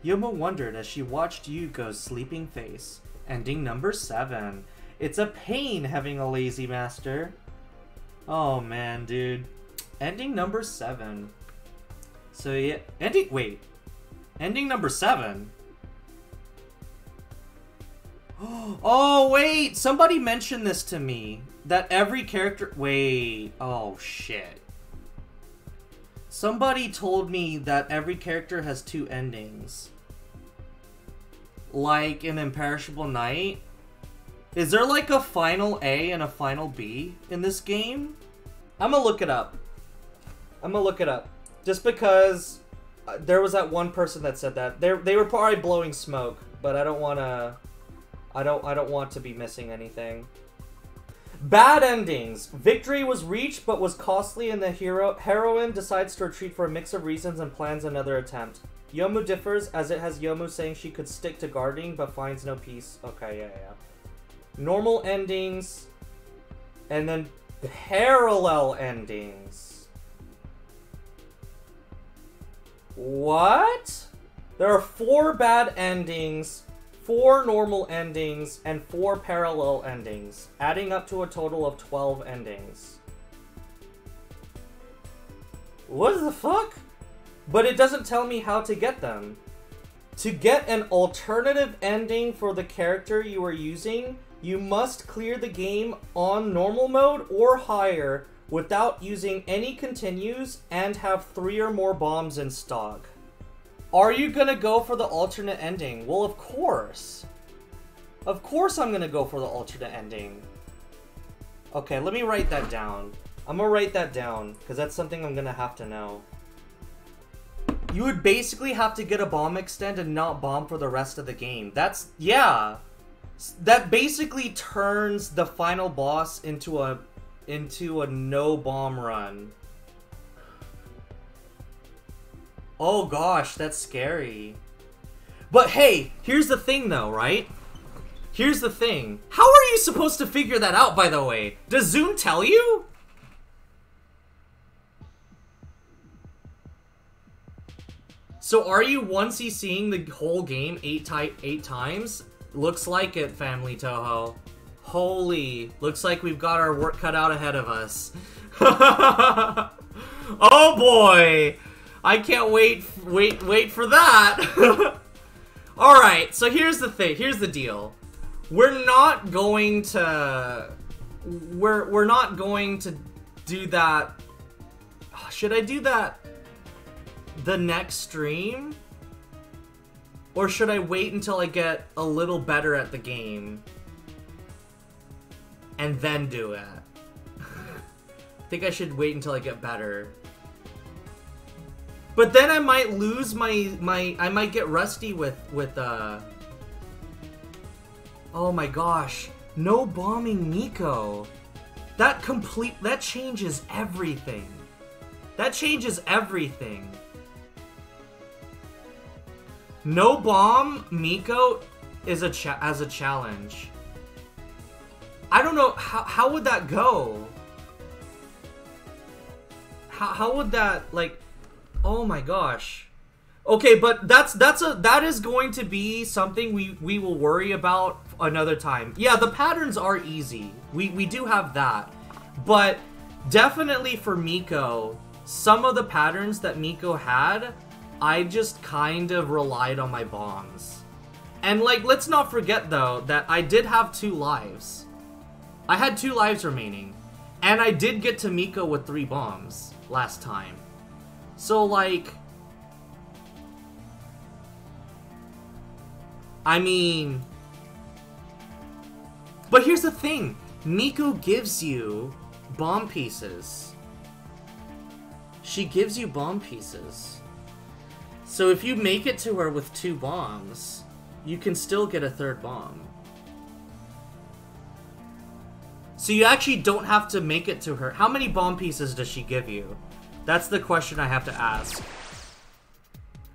Youmu wondered as she watched Yuko's sleeping face. Ending number 7. It's a pain having a lazy master. Oh man, dude. Ending number 7. So yeah, ending number 7? Oh wait, somebody mentioned this to me. That every character, wait, oh shit. Somebody told me that every character has 2 endings. Like in Imperishable Night. Is there like a final A and a final B in this game? I'm gonna look it up. I'm gonna look it up. Just because there was that one person that said that. They were probably blowing smoke, but I don't wanna... I don't want to be missing anything. Bad endings. Victory was reached, but was costly, and the heroine decides to retreat for a mix of reasons and plans another attempt. Youmu differs, as it has Youmu saying she could stick to gardening, but finds no peace. Okay, yeah. Normal endings, and then parallel endings. What? There are 4 bad endings, 4 normal endings, and 4 parallel endings, adding up to a total of 12 endings. What the fuck? But it doesn't tell me how to get them. To get an alternative ending for the character you are using, you must clear the game on normal mode or higher without using any continues and have 3 or more bombs in stock. Are you gonna go for the alternate ending? Well, of course. Of course I'm gonna go for the alternate ending. Okay, let me write that down. I'm gonna write that down, because that's something I'm gonna have to know. You would basically have to get a bomb extend and not bomb for the rest of the game. That's, yeah. That basically turns the final boss into a no bomb run. Oh gosh, that's scary. But hey, here's the thing though, right? Here's the thing. How are you supposed to figure that out, by the way? Does ZUN tell you? So are you 1cc'ing the whole game 8 times? Looks like it, Family Touhou. Holy, looks like we've got our work cut out ahead of us. Oh boy! I can't wait for that. Alright, so here's the thing, here's the deal. We're not going to do that. Should I do that the next stream? Or should I wait until I get a little better at the game? And then do it. I think I should wait until I get better. But then I might lose I might get rusty with oh my gosh. No bombing Miko. That changes everything. That changes everything. No bomb Miko is as a challenge. I don't know how would that go? How would that, like, oh my gosh. Okay, but that is going to be something we will worry about another time. Yeah, the patterns are easy. We do have that. But definitely for Miko, some of the patterns that Miko had, I just kind of relied on my bombs. And like, let's not forget though that I did have 2 lives. I had 2 lives remaining. And I did get to Miko with 3 bombs last time. So, like, I mean, but here's the thing. Miko gives you bomb pieces. She gives you bomb pieces. So if you make it to her with 2 bombs, you can still get a 3rd bomb. So you actually don't have to make it to her. How many bomb pieces does she give you? That's the question I have to ask.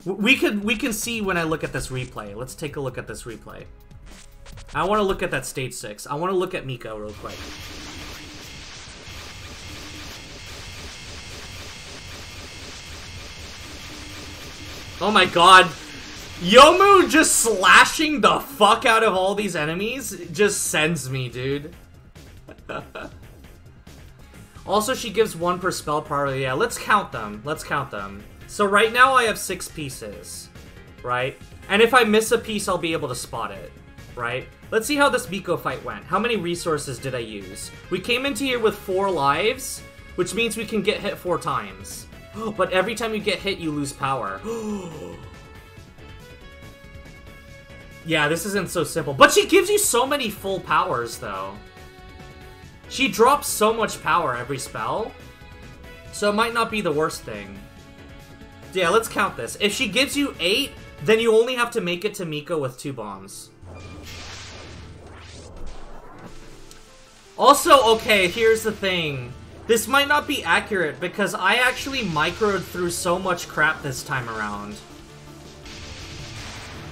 We can see when I look at this replay. Let's take a look at this replay. I want to look at that stage 6. I want to look at Miko real quick. Oh my god. Youmu just slashing the fuck out of all these enemies just sends me, dude. Also, she gives one per spell priority. Yeah, let's count them. Let's count them. So right now I have 6 pieces, right? And if I miss a piece, I'll be able to spot it, right? Let's see how this Miko fight went. How many resources did I use? We came into here with 4 lives, which means we can get hit 4 times. But every time you get hit, you lose power. Yeah, this isn't so simple. But she gives you so many full powers, though. She drops so much power every spell, so it might not be the worst thing. Yeah, let's count this. If she gives you 8, then you only have to make it to Miko with 2 bombs. Also, okay, here's the thing. This might not be accurate because I actually microed through so much crap this time around.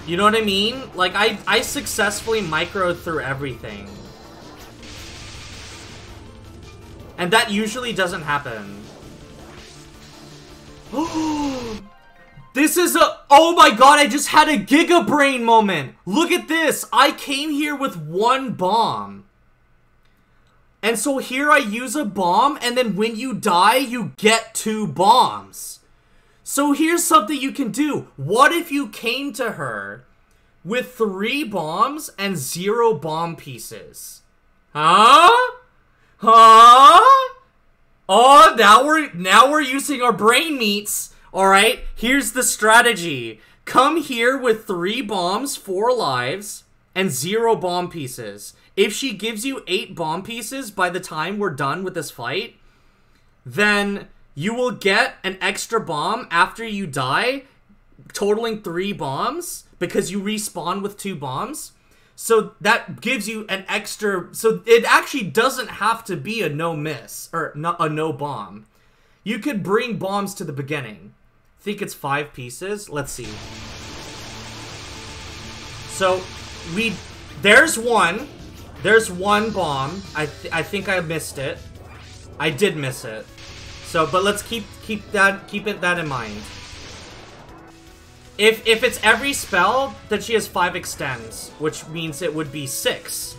You know what I mean? Like, I successfully microed through everything. And that usually doesn't happen. This is a... Oh my god, I just had a Giga Brain moment! Look at this! I came here with 1 bomb. And so here I use a bomb, and then when you die, you get 2 bombs. So here's something you can do. What if you came to her with 3 bombs and 0 bomb pieces? Huh? Huh? Oh, now we're using our brain meats. Alright, here's the strategy. Come here with 3 bombs, 4 lives, and 0 bomb pieces. If she gives you 8 bomb pieces by the time we're done with this fight, then you will get an extra bomb after you die, totaling 3 bombs, because you respawn with 2 bombs. So that gives you an extra... So it actually doesn't have to be a no miss, or a no bomb. You could bring bombs to the beginning. I think it's 5 pieces. Let's see. So we... There's one. There's 1 bomb. I think I missed it. I did miss it. So, but let's keep that in mind. If it's every spell, then she has 5 extends, which means it would be 6.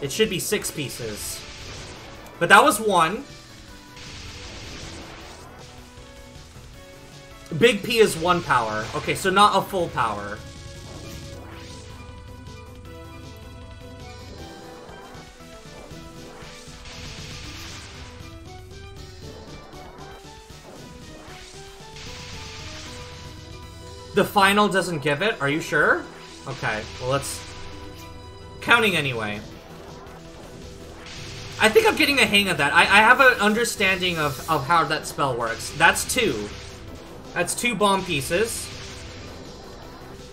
It should be 6 pieces. But that was 1. Big P is 1 power. Okay, so not a full power. The final doesn't give it? Are you sure? Okay, well let's... Counting anyway. I think I'm getting a hang of that. I have an understanding of how that spell works. That's 2. That's 2 bomb pieces.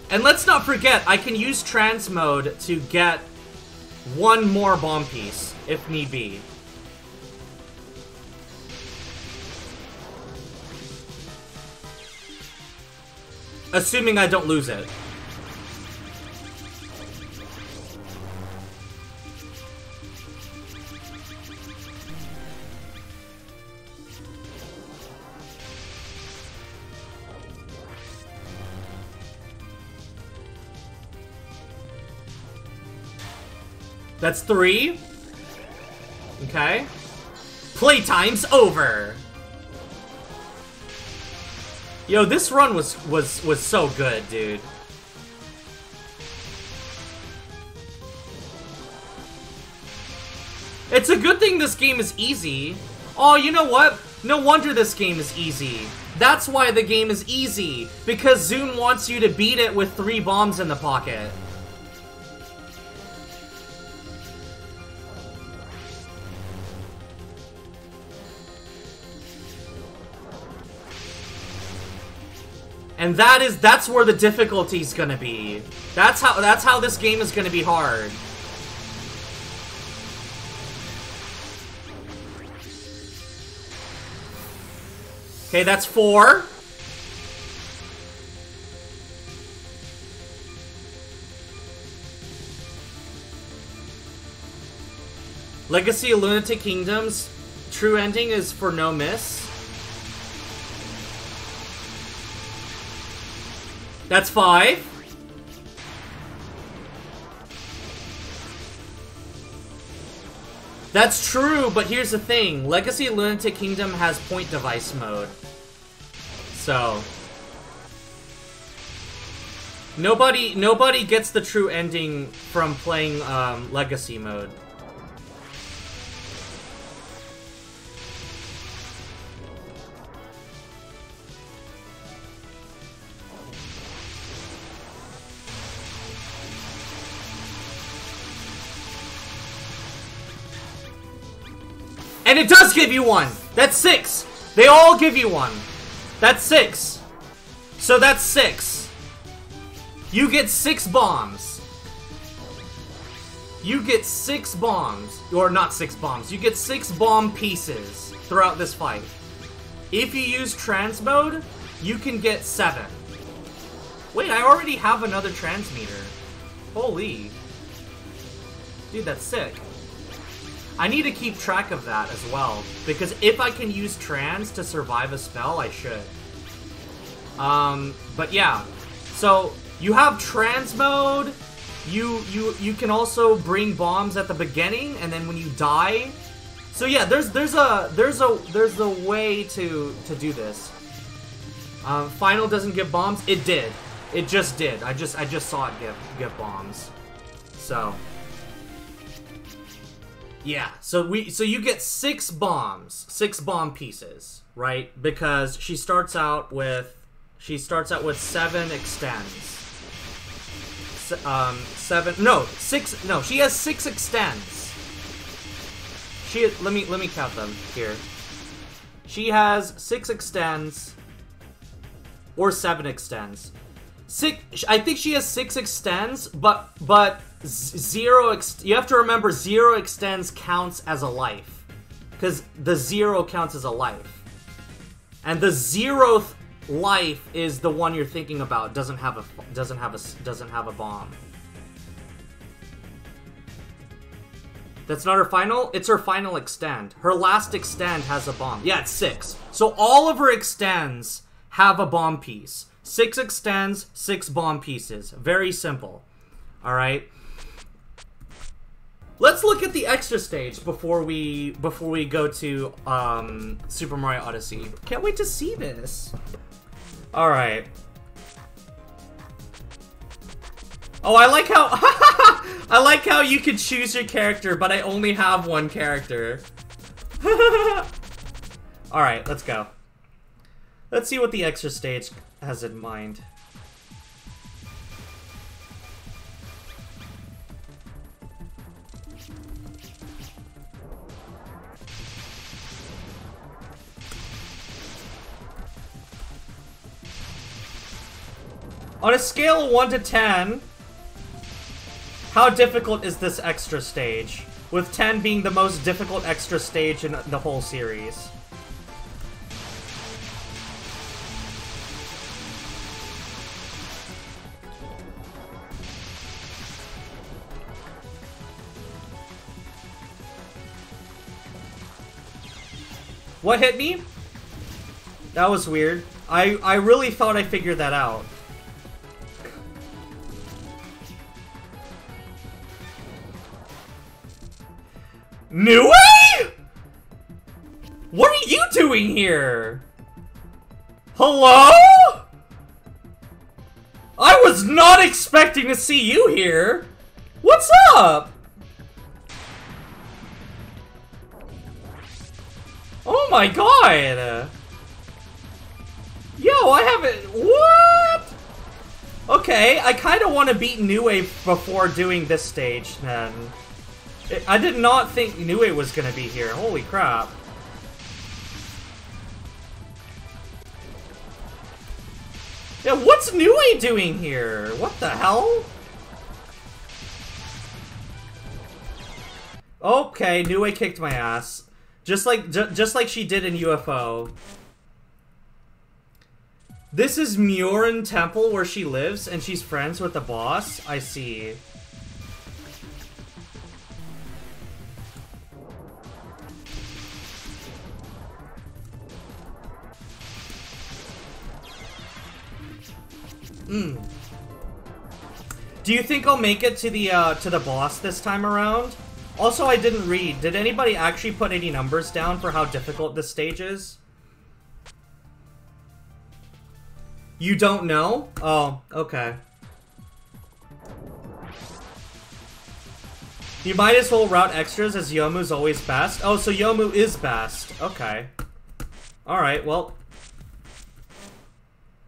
And let's not forget, I can use trans mode to get 1 more bomb piece, if need be. Assuming I don't lose it. That's 3. Okay. Playtime's over. Yo, this run was so good, dude. It's a good thing this game is easy. Oh, you know what? No wonder this game is easy. That's why the game is easy. Because ZUN wants you to beat it with 3 bombs in the pocket. And that's where the difficulty's gonna be. That's how this game is gonna be hard. Okay, that's 4. Legacy of Lunatic Kingdoms, true ending is for no miss. That's 5. That's true, but here's the thing. Legacy of Lunatic Kingdom has point device mode. So... Nobody gets the true ending from playing Legacy mode. And it does give you one! That's 6! They all give you one! That's 6! So that's 6. You get 6 bombs. You get 6 bombs. Or not 6 bombs. You get 6 bomb pieces throughout this fight. If you use trans mode, you can get 7. Wait, I already have another transmitter. Holy. Dude, that's sick. I need to keep track of that as well, because if I can use trans to survive a spell, I should. But yeah, so you have trans mode. You can also bring bombs at the beginning, and then when you die. So yeah, there's a way to do this. Final doesn't give bombs. It did. It just did. I just saw it give bombs. So. Yeah, so you get 6 bombs, 6 bomb pieces, right? Because she starts out with 7 extends. 6. No, she has 6 extends. Let me count them here. She has 6 extends, or 7 extends. I think she has 6 extends, but you have to remember 0 extends counts as a life, because the 0 counts as a life, and the 0th life is the one you're thinking about. Doesn't have a bomb. That's not her final. It's her final extend. Her last extend has a bomb. Yeah, it's 6. So all of her extends have a bomb piece. 6 extends, 6 bomb pieces. Very simple. Alright. Let's look at the extra stage before we go to Super Mario Odyssey. Can't wait to see this. Alright. Oh, I like how I like how you could choose your character, but I only have one character. Alright, let's go. Let's see what the extra stage has in mind. On a scale of 1 to 10, how difficult is this extra stage? With 10 being the most difficult extra stage in the whole series. What hit me? That was weird. I really thought I figured that out. Nue? What are you doing here? Hello? I was not expecting to see you here. What's up? Oh my god. Yo, I haven't... What? Okay, I kind of want to beat Nue before doing this stage then. I did not think Nue was gonna be here. Holy crap. Yeah, what's Nue doing here? What the hell? Okay, Nue kicked my ass. Just like she did in UFO. This is Myouren Temple where she lives and she's friends with the boss? I see. Do you think I'll make it to the boss this time around? Also, I didn't read. Did anybody actually put any numbers down for how difficult this stage is? You don't know? Oh, okay. You might as well route extras as Youmu's always best. Oh, so Youmu is best. Okay. Alright, well.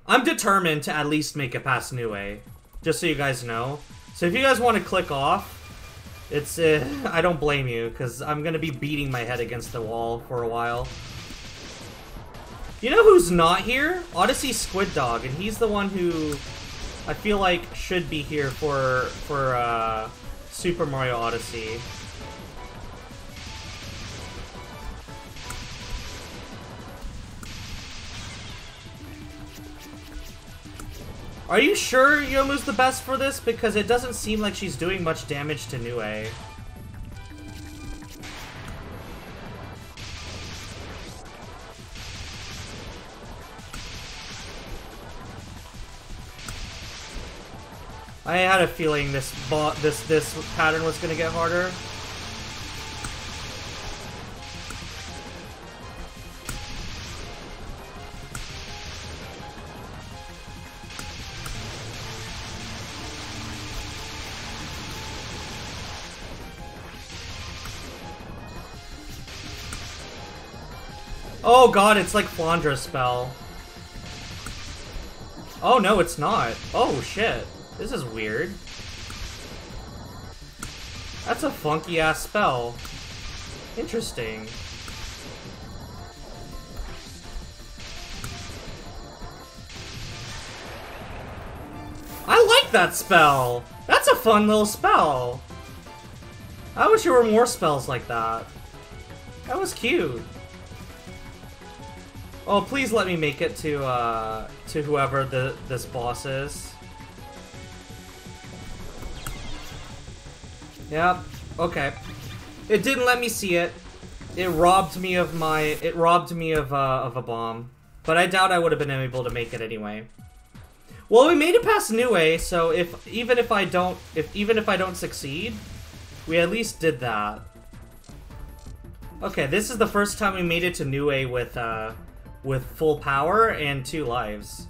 I'm determined to at least make it past Nue. Just so you guys know. So if you guys want to click off, it's, I don't blame you, because I'm going to be beating my head against the wall for a while. You know who's not here? Odyssey Squid Dog, and he's the one who I feel like should be here for Super Mario Odyssey. Are you sure Youmu's the best for this? Because it doesn't seem like she's doing much damage to Nue. I had a feeling this pattern was gonna get harder. Oh god, it's like Flandra's spell. Oh no, it's not. Oh shit. This is weird. That's a funky ass spell. Interesting. I like that spell! That's a fun little spell! I wish there were more spells like that. That was cute. Oh, please let me make it to whoever this boss is. Yep. Okay. It didn't let me see it. It robbed me of of a bomb. But I doubt I would have been able to make it anyway. Well, we made it past Nue, so even if I don't succeed, we at least did that. Okay, this is the first time we made it to Nue with full power and 2 lives.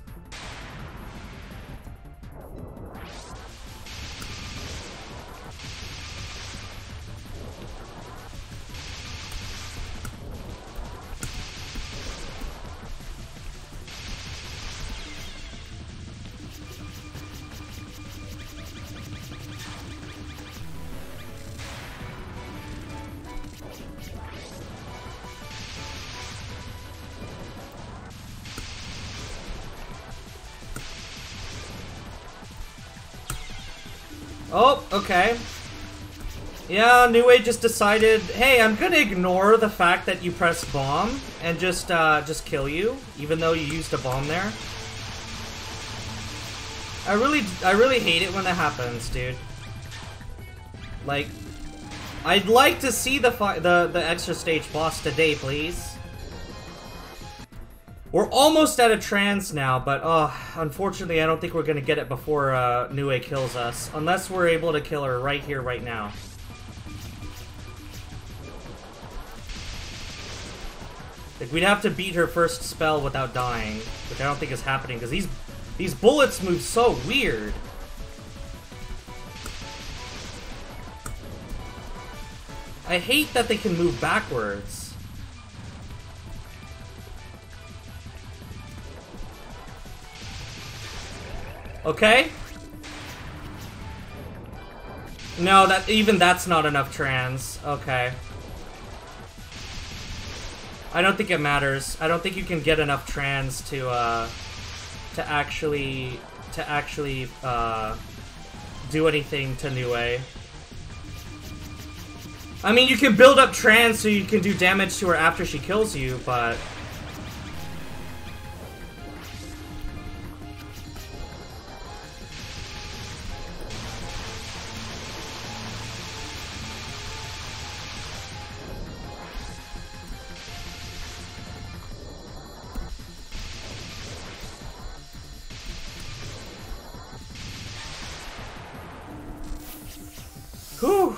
Oh, okay. Yeah, Nue just decided, hey, I'm gonna ignore the fact that you press bomb and just kill you, even though you used a bomb there. I really hate it when that happens, dude. Like, I'd like to see the extra stage boss today, please. We're almost at a trans now, but unfortunately I don't think we're gonna get it before Nue kills us. Unless we're able to kill her right here, right now. Like, we'd have to beat her first spell without dying, which I don't think is happening, because these bullets move so weird. I hate that they can move backwards. Okay? No, that's not enough trans. Okay. I don't think it matters. I don't think you can get enough trans to actually do anything to Nue. I mean, you can build up trans so you can do damage to her after she kills you, but Whew.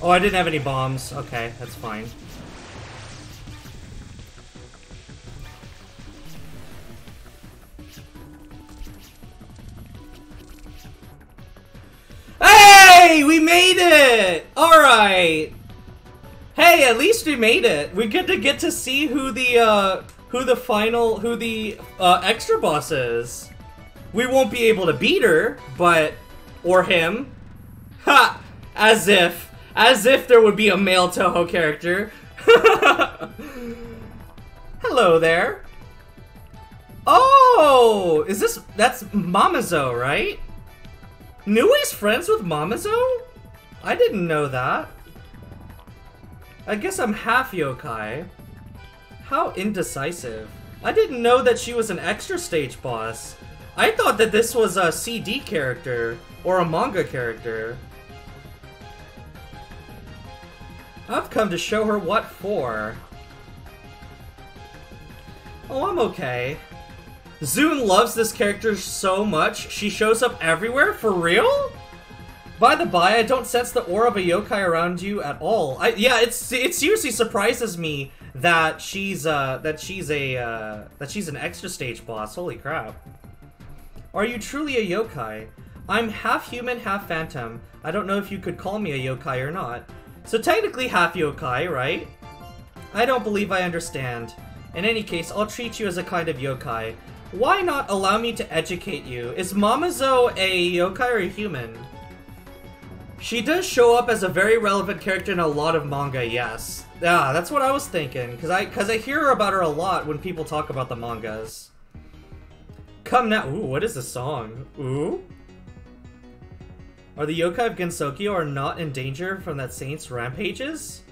Oh, I didn't have any bombs. Okay, that's fine. Hey! We made it! Alright! Hey, at least we made it. We get to see who the extra boss is. We won't be able to beat her, but... or him. Ha! As if. As if there would be a male Touhou character. Hello there. Oh, is this... that's Mamizo, right? Nue's friends with Mamizo? I didn't know that. I guess I'm half yokai. How indecisive. I didn't know that she was an extra stage boss. I thought that this was a CD character or a manga character. I've come to show her what for. Oh, I'm okay. ZUN loves this character so much, she shows up everywhere? For real? By the by, I don't sense the aura of a yokai around you at all. Yeah, it seriously surprises me that she's an extra stage boss. Holy crap. Are you truly a yokai? I'm half human, half phantom. I don't know if you could call me a yokai or not. So technically half yokai, right? I don't believe I understand. In any case, I'll treat you as a kind of yokai. Why not allow me to educate you? Is Mamizo a yokai or a human? She does show up as a very relevant character in a lot of manga, yes. Yeah, that's what I was thinking, because I hear about her a lot when people talk about the mangas. Come now- ooh, what is this song? Ooh? Are the yokai of Gensokyo are not in danger from that saint's rampages?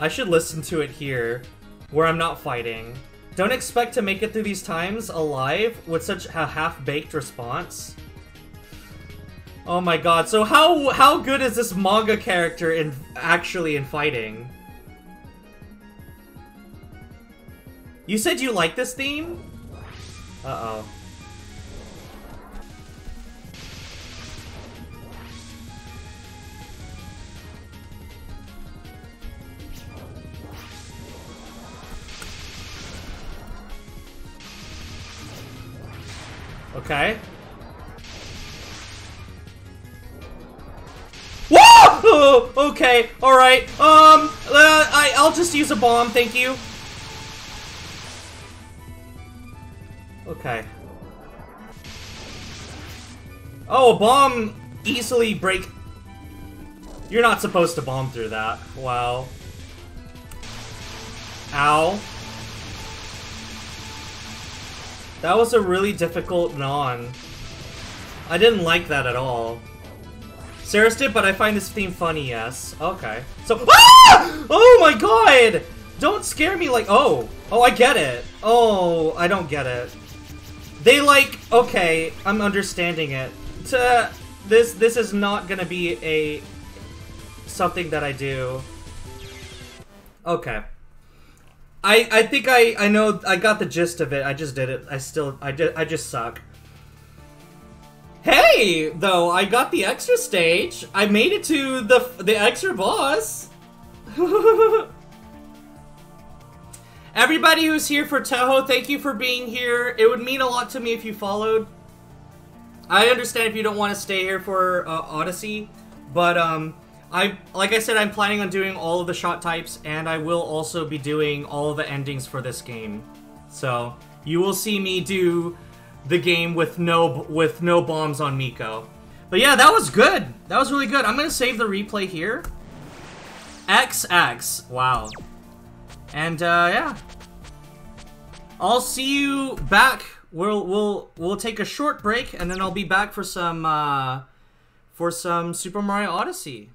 I should listen to it here, where I'm not fighting. Don't expect to make it through these times alive with such a half-baked response. Oh my god, so how good is this manga character actually in fighting? You said you like this theme? Uh-oh. Okay. Whoa! Oh, okay. All right. I'll just use a bomb. Thank you. Okay. Oh, a bomb easily break. You're not supposed to bomb through that. Wow. Ow. That was a really difficult non. I didn't like that at all. Sarah's did, but I find this theme funny, yes. Okay. So- ah! Oh my god! Don't scare me like- oh. Oh, I get it. Oh, I don't get it. They like- okay, I'm understanding it. This is not gonna be a- something that I do. Okay. I think I know, I got the gist of it. I just did it. I just suck. Hey, though, I got the extra stage. I made it to the extra boss. Everybody who's here for Touhou, thank you for being here. It would mean a lot to me if you followed. I understand if you don't want to stay here for Odyssey, but like I said, I'm planning on doing all of the shot types, and I will also be doing all of the endings for this game. So you will see me do the game with no bombs on Miko. But yeah, that was good. That was really good. I'm gonna save the replay here. XX. Wow. And yeah. I'll see you back. We'll take a short break and then I'll be back for some Super Mario Odyssey.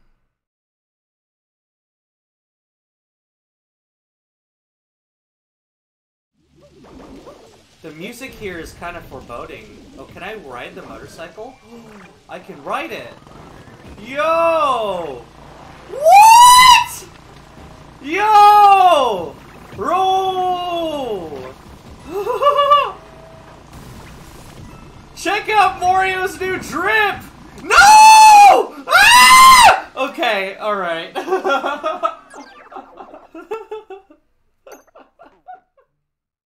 The music here is kind of foreboding. Oh, can I ride the motorcycle? I can ride it! Yo! What?! Yo! Roll! Check out Mario's new drip! No! Ah! Okay, alright.